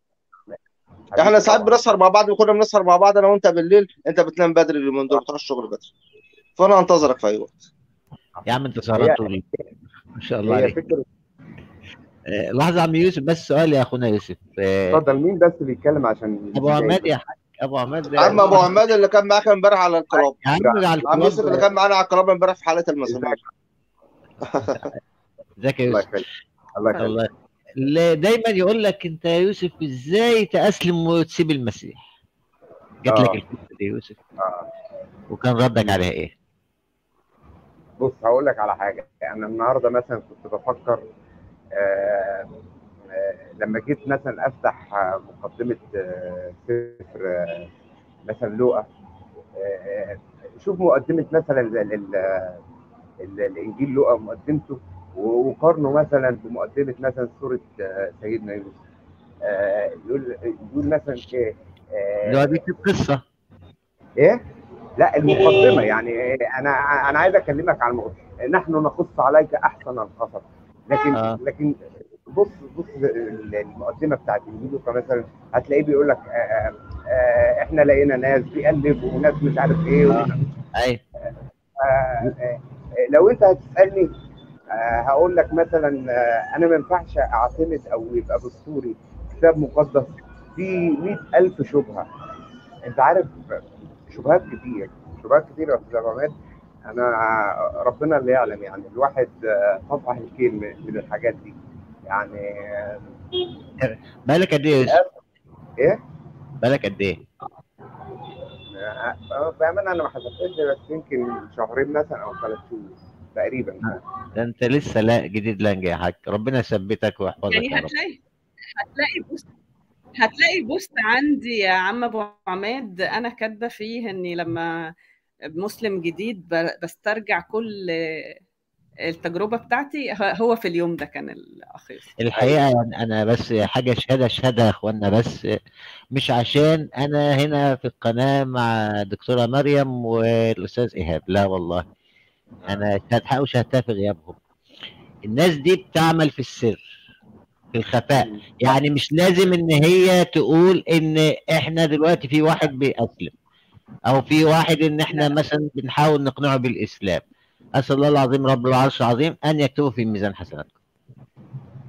احنا ساعات بنسهر مع بعض، وكنا بنسهر مع بعض انا وانت بالليل. انت بتنام بدري اليومين دول، بتروح الشغل بدري، فانا انتظرك في اي وقت. يا عم انت سهران طول ان شاء الله عليك. لحظة يا عم يوسف، بس سؤال يا اخونا يوسف. اتفضل. مين بس بيتكلم؟ عشان ابو عماد يا حاج. ابو عماد يا عم، ابو عماد اللي كان معاك امبارح على الكلاب. يا عم على الكلاب يوسف اللي كان معانا على الكلاب امبارح في حلقة المسرحية. ازيك يا يوسف؟ الله يخليك. الله يخليك. دايما يقول لك انت يا يوسف ازاي تأسلم وتسيب المسيح؟ جات لك الفكرة دي يا يوسف؟ اه وكان ردك عليها ايه؟ بص هقول لك على حاجة. انا النهارده مثلا كنت بفكر آه آه لما جيت مثلا افتح آه مقدمه آه سفر آه مثلا لوقا. آه شوف مقدمه مثلا الانجيل لوقا مقدمته، وقارنه مثلا بمقدمه مثلا سوره آه سيدنا يوسف. آه يقول يقول مثلا ايه؟ لا دي قصه ايه؟ لا المقدمه يعني. انا انا عايز اكلمك على المقدمه. نحن نقص عليك احسن القصص. لكن آه. لكن بص بص المقدمه بتاعت الفيديو مثلا هتلاقيه بيقول لك آآ آآ احنا لقينا ناس بيقلب وناس مش عارف ايه. ايوه لو انت هتسالني هقول لك مثلا انا ما ينفعش اعتمد او يبقى بالسوري كتاب مقدس فيه مئة ألف شبهه. انت عارف شبهات كتير، شبهات كتير يا استاذ عماد. انا ربنا اللي يعلم يعني الواحد طبعا الكيل من الحاجات دي يعني. بالك قد ايه؟ ايه؟ بالك قد ايه؟ بامانه انا ما حسبتش، بس يمكن شهرين مثلا او ثلاث شهور تقريبا. ده انت لسه لا جديد لانج يا حاج، ربنا يثبتك ويحفظك. يعني هتلاقي هتلاقي بص هتلاقي بوست عندي يا عم ابو عماد انا كاتبه فيه اني لما مسلم جديد بسترجع كل التجربه بتاعتي. هو في اليوم ده كان الاخير الحقيقه. يعني انا بس حاجه شهاده شهاده يا اخوانا، بس مش عشان انا هنا في القناه مع دكتوره مريم والاستاذ ايهاب، لا والله انا شهادتها وشهادتها في غيابهم. الناس دي بتعمل في السر في الخفاء، يعني مش لازم ان هي تقول ان احنا دلوقتي في واحد بيأسلم او في واحد ان احنا مثلا بنحاول نقنعه بالاسلام. اسال الله العظيم رب العرش العظيم ان يكتبه في ميزان حسناتكم.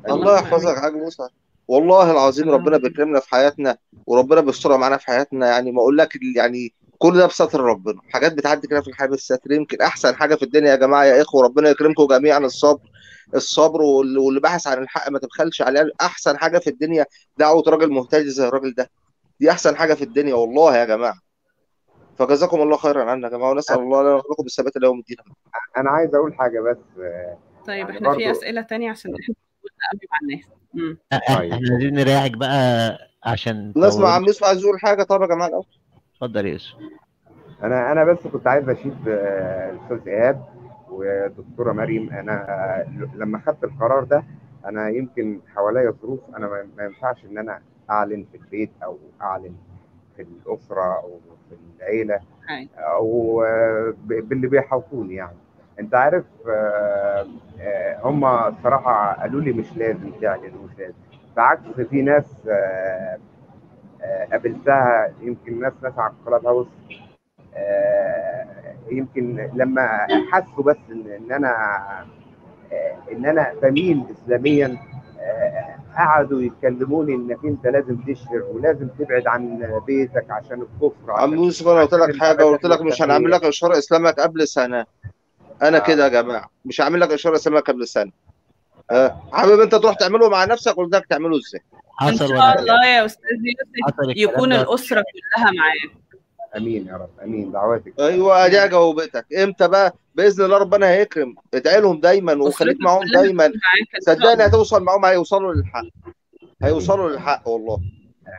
الله يحفظك يا حاج موسى، والله العظيم ربنا بيكرمنا في حياتنا وربنا بيسترها معانا في حياتنا. يعني ما اقول لك يعني كل ده بستر ربنا. حاجات بتعدي كده في الحياه بالستر. يمكن احسن حاجه في الدنيا يا جماعه يا اخوه، ربنا يكرمكم جميعا، الصبر الصبر واللي باحث عن الحق ما تبخلش عليه. احسن حاجه في الدنيا دعوه راجل مهتدي زي الراجل ده، دي احسن حاجه في الدنيا والله يا جماعه. فجزاكم الله خيرا عنا يا جماعه، ونسال الله لنا ولكم الثبات الى يوم الدين. انا عايز اقول حاجه بس. طيب يعني احنا في اسئله ثانيه عشان احنا مع الناس. امم احنا عايزين نريحك بقى عشان نسمع عم يوسف عايز يقول حاجه. طب يا جماعه الاول اتفضل يا يوسف. انا انا بس كنت عايز اشيد الاستاذ ايهاب والدكتوره مريم. انا لما خدت القرار ده انا يمكن حواليا ظروف، انا ما ينفعش ان انا اعلن في البيت او اعلن في الاسره او في العيله او باللي بيحاوطوني. يعني انت عارف هم الصراحه قالوا لي مش لازم تعلن ومش لازم، بعكس في ناس قابلتها يمكن ناس ناس على الكلاب هاوس يمكن لما حسوا بس ان انا ان انا بميل اسلاميا قعدوا يتكلموني انك انت لازم تشهر ولازم تبعد عن بيتك عشان الكفر. عم يوسف انا قلت لك حاجه وقلت لك مش هنعمل لك اشاره اسلامك قبل سنه، انا آه. كده يا جماعه مش هعمل لك اشاره اسلامك قبل سنه. آه. حابب انت تروح تعمله مع نفسك، قلت لك تعمله ازاي؟ ان شاء الله يا استاذ يوسف يكون الاسره كلها معاك. امين يا رب، امين دعواتك. ايوه دي جاوبتك. امتى بقى؟ باذن الله ربنا هيكرم. ادعي لهم دايما وخليك معاهم دايما، صدقني هتوصل معاهم، هيوصلوا للحق، هيوصلوا للحق والله.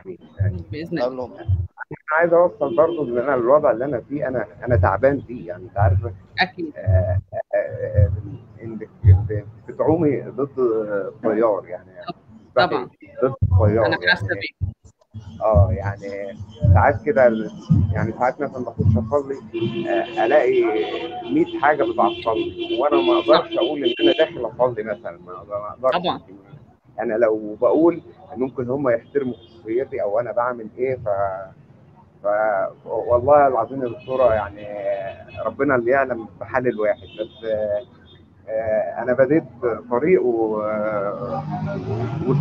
امين امين باذن الله. انا عايز اوصل برضه ان انا الوضع اللي انا فيه انا انا تعبان فيه، يعني انت عارف اكيد آه آه انك بتعومي ضد التيار، يعني طبعا ضد التيار انا حاسه بيه. اه يعني ساعات كده، يعني ساعات مثلا بخش اصلي الاقي مية حاجه بتعصبني وانا ما اقدرش اقول ان انا داخل اصلي مثلا، ما اقدرش طبعا. انا لو بقول ممكن هم يحترموا خصوصيتي او انا بعمل ايه. ف ف والله العظيم يا دكتوره يعني ربنا اللي يعلم بحال الواحد، بس انا بديت طريق و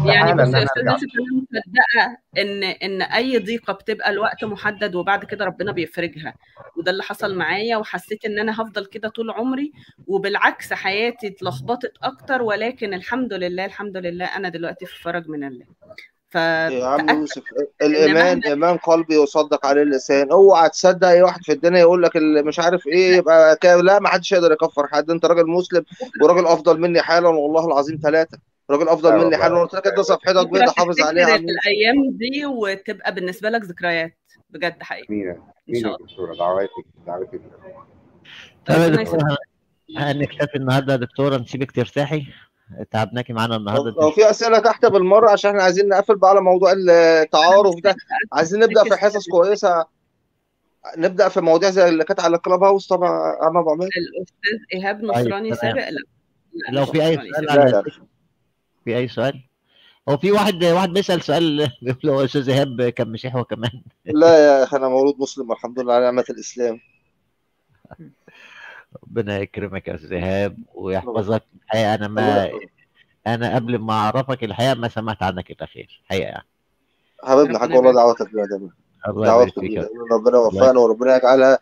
يعني بس يا استاذ يوسف انا مصدقه ان ان اي ضيقه بتبقى لوقت محدد وبعد كده ربنا بيفرجها، وده اللي حصل معايا. وحسيت ان انا هفضل كده طول عمري، وبالعكس حياتي اتلخبطت اكتر، ولكن الحمد لله الحمد لله انا دلوقتي في فرج من الله. ف يا عم يوسف الايمان ايمان قلبي يصدق عليه اللسان. اوعى تصدق اي واحد في الدنيا يقول لك مش عارف ايه يبقى كده، لا ما حدش يقدر يكفر حد. انت راجل مسلم وراجل افضل مني حالا والله العظيم ثلاثه، راجل افضل مني حالا. قلت لك انت صفحتك بيضه حافظ عليها في الايام دي وتبقى بالنسبه لك ذكريات بجد حقيقي. مينا مينا دكتوره دعواتك دعواتك. هنكتفي النهارده يا دكتوره، نسيبك ترتاحي، تعبناكي معانا النهارده. لو في اسئله تحت بالمره عشان احنا عايزين نقفل بقى على موضوع التعارف ده، عايزين نبدا في حصص كويسه، نبدا في مواضيع زي اللي كانت على الكلاب هاوس طبعا. انا بعمل الاستاذ ايهاب نصراني سابق. لا لو في اي سؤال، في اي سؤال هو في واحد واحد بيسال سؤال بيقول له يا استاذ ايهاب كان مسيحي وكمان لا يا اخي انا مولود مسلم والحمد لله على نعمه الاسلام. ربنا يكرمك يا استاذ ايهاب ويحفظك. الحقيقه انا ما انا قبل ما اعرفك الحقيقه ما سمعت عنك الا خير الحقيقه يعني. حبيبنا حاج والله دعواتك يا جماعه، دعواتك كبيره، ربنا يوفقنا وربنا يجعلها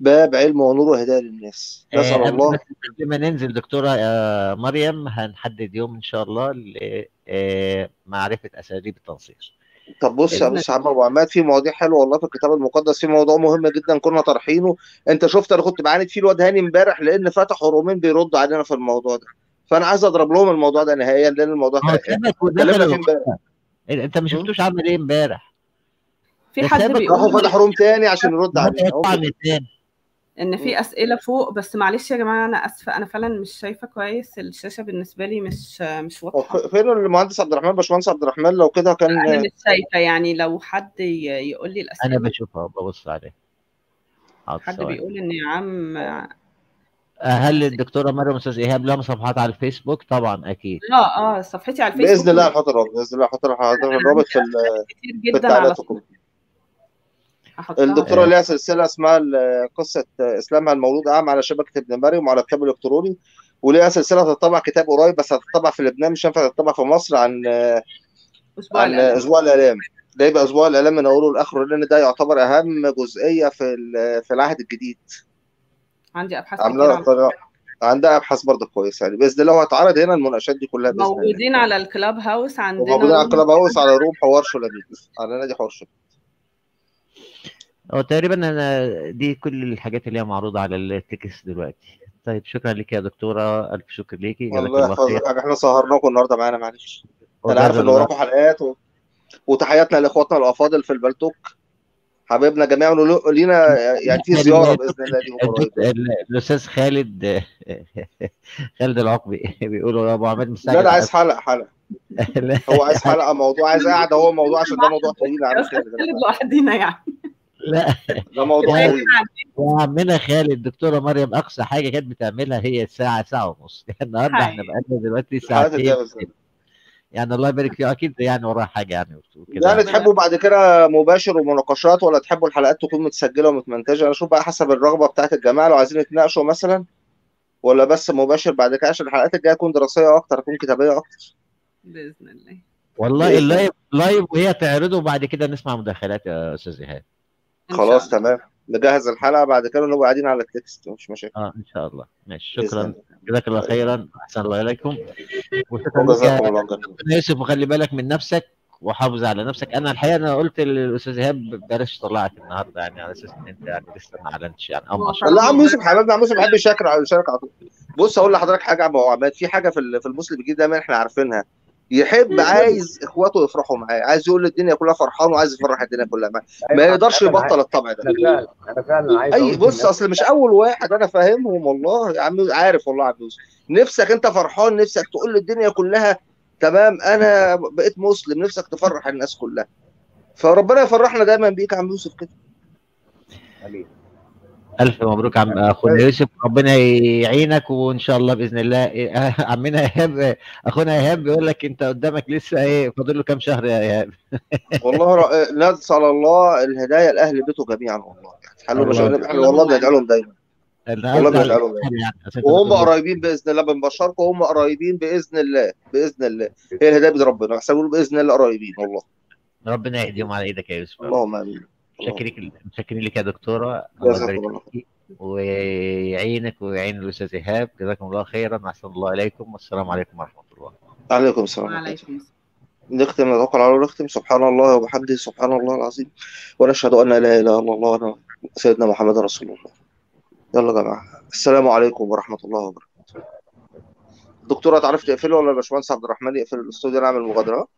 باب علم ونور وهدايه للناس، نسال آه الله. قبل ما ننزل دكتوره آه مريم هنحدد يوم ان شاء الله لمعرفه آه اساليب التنصير. طب بص يا بص يا عم ابو عماد، في مواضيع حلوه والله في الكتاب المقدس، في موضوع مهم جدا كنا طارحينه. انت شفت انا كنت بعاند فيه الواد هاني امبارح لان فتح رومين بيردوا علينا في الموضوع ده، فانا عايز اضرب لهم الموضوع ده نهائيا لان الموضوع ده انت ما شفتوش عمل ايه امبارح؟ في حد بيقول فتح روم تاني عشان يرد علينا ان في اسئله فوق، بس معلش يا جماعه انا اسفه انا فعلا مش شايفه كويس، الشاشه بالنسبه لي مش مش واضحه. فين المهندس عبد الرحمن؟ باشمهندس عبد الرحمن لو كده كان انا مش شايفه، يعني لو حد يقول لي الاسئله انا بشوفها ببص عليها. حد سوي. بيقول ان يا عم هل الدكتوره مريم استاذ ايهاب لهم صفحات على الفيسبوك؟ طبعا اكيد اه اه صفحتي على الفيسبوك باذن الله هحط الرابط، باذن الله هحط الرابط في في التعليقات. الدكتوره ليها سلسله اسمها قصه اسلامها المولود اعمى على شبكه ابن مريم وعلى كتاب الكتروني، وليها سلسله هتطبع كتاب قريب بس هتطبع في لبنان مش هينفع تطبع في مصر عن اسبوع عن الالام. اسبوع الالام ده يبقى اسبوع الالام من اوله لاخره لان ده يعتبر اهم جزئيه في في العهد الجديد. عندي ابحاث كتير، عندها ابحاث برضه كويسه يعني باذن الله، وهتعرض هنا المناقشات دي كلها باذن الله. موجودين على الكلاب هاوس، عندنا موجودين على الكلاب هاوس على روم حوار شلبيب على نادي حوار شلبيب. هو تقريبا انا دي كل الحاجات اللي هي معروضه على التكست دلوقتي. طيب شكرا ليك يا دكتوره، الف شكر ليكي. الله يحفظك حاجه، احنا سهرناكم النهارده معانا معلش، انا عارف ان وراكم حلقات و... وتحياتنا لاخواتنا الافاضل في البلتوك. حبايبنا جميعا لينا يعني في زياره باذن الله ليهم قريب. الاستاذ خالد خالد العقبي بيقولوا يا ابو عماد مش لا عايز حلقه حلقه هو عايز حلقه موضوع عايز قاعده هو موضوع عشان ده موضوع طويل على خالد لوحدينا يعني. لا ده موضوع يا عمنا خالد. الدكتوره مريم اقصى حاجه كانت بتعملها هي ساعه ساعه ونص النهارده احنا بقالنا دلوقتي ساعتين يعني الله يبارك فيه. اكيد يعني وراها حاجه يعني وكده. يعني تحبوا بعد كده مباشر ومناقشات ولا تحبوا الحلقات تكون متسجله ومتمنتجه؟ انا اشوف بقى حسب الرغبه بتاعت الجماعه لو عايزين يتناقشوا مثلا ولا بس مباشر بعد كده عشان الحلقات الجايه تكون دراسيه اكتر تكون كتابيه اكتر باذن الله. والله اللايف لايف وهي تعرضه بعد كده نسمع مداخلات يا استاذ ايهاب. خلاص تمام نجهز الحلقه بعد كده ونبقى قاعدين على التكست مش مشاكل. اه ان شاء الله ماشي. شكرا جزاك الله خيرا احسن الله اليكم وشكرا لك يا يوسف. وخلي بالك من نفسك وحافظ على نفسك. انا الحقيقه انا قلت للاستاذ ايهاب بلاش طلعت النهارده يعني على اساس ان انت يعني لسه ما اعلنتش يعني. اه ما شاء الله. لا عم يوسف حبيبنا عم يوسف بيحب يشارك على يشارك على طول. بص اقول لحضرتك حاجه يا ابو عماد في حاجه في في المسلم الجديد دايما احنا عارفينها يحب عايز اخواته يفرحوا معاه عايز يقول للدنيا كلها فرحان وعايز يفرح الدنيا كلها معاه ما يقدرش يبطل الطبع ده. انا فعلا عايز اي بص اصل مش اول واحد انا فاهمهم والله يا عم عارف والله يا عم يوسف نفسك انت فرحان نفسك تقول للدنيا كلها تمام انا بقيت مسلم نفسك تفرح الناس كلها فربنا يفرحنا دايما بيك يا عم يوسف كده. ألف مبروك عم أخونا يوسف ربنا يعينك وإن شاء الله بإذن الله. عمنا إيهاب أخونا إيهاب بيقول لك أنت قدامك لسه إيه فاضل له كام شهر يا إيهاب. والله نسأل الله الهداية لأهل بيته جميعا والله يعني حلو والله بنجعلهم دايما والله بنجعلهم دايما وهم قريبين بإذن الله بنبشركم وهم قريبين بإذن الله بإذن الله هي الهداية بإذن ربنا احسبوا بإذن الله قريبين والله ربنا يهديهم على إيدك يا يوسف. اللهم آمين. متشكرين متشكرين لك يا دكتوره الله يبارك فيك ويعينك ويعين الاستاذ ايهاب جزاكم الله خيرا احسن الله اليكم والسلام عليكم ورحمه الله. وعليكم السلام وعليكم السلام. نختم نتوكل على الله ونختم سبحان الله وبحمده سبحان الله العظيم ونشهد ان لا اله الا الله وان سيدنا محمد رسول الله. يلا يا جماعه السلام عليكم ورحمه الله وبركاته. دكتوره تعرف تقفله ولا الباشمهندس عبد الرحمن يقفل الاستوديو نعمل مغادره؟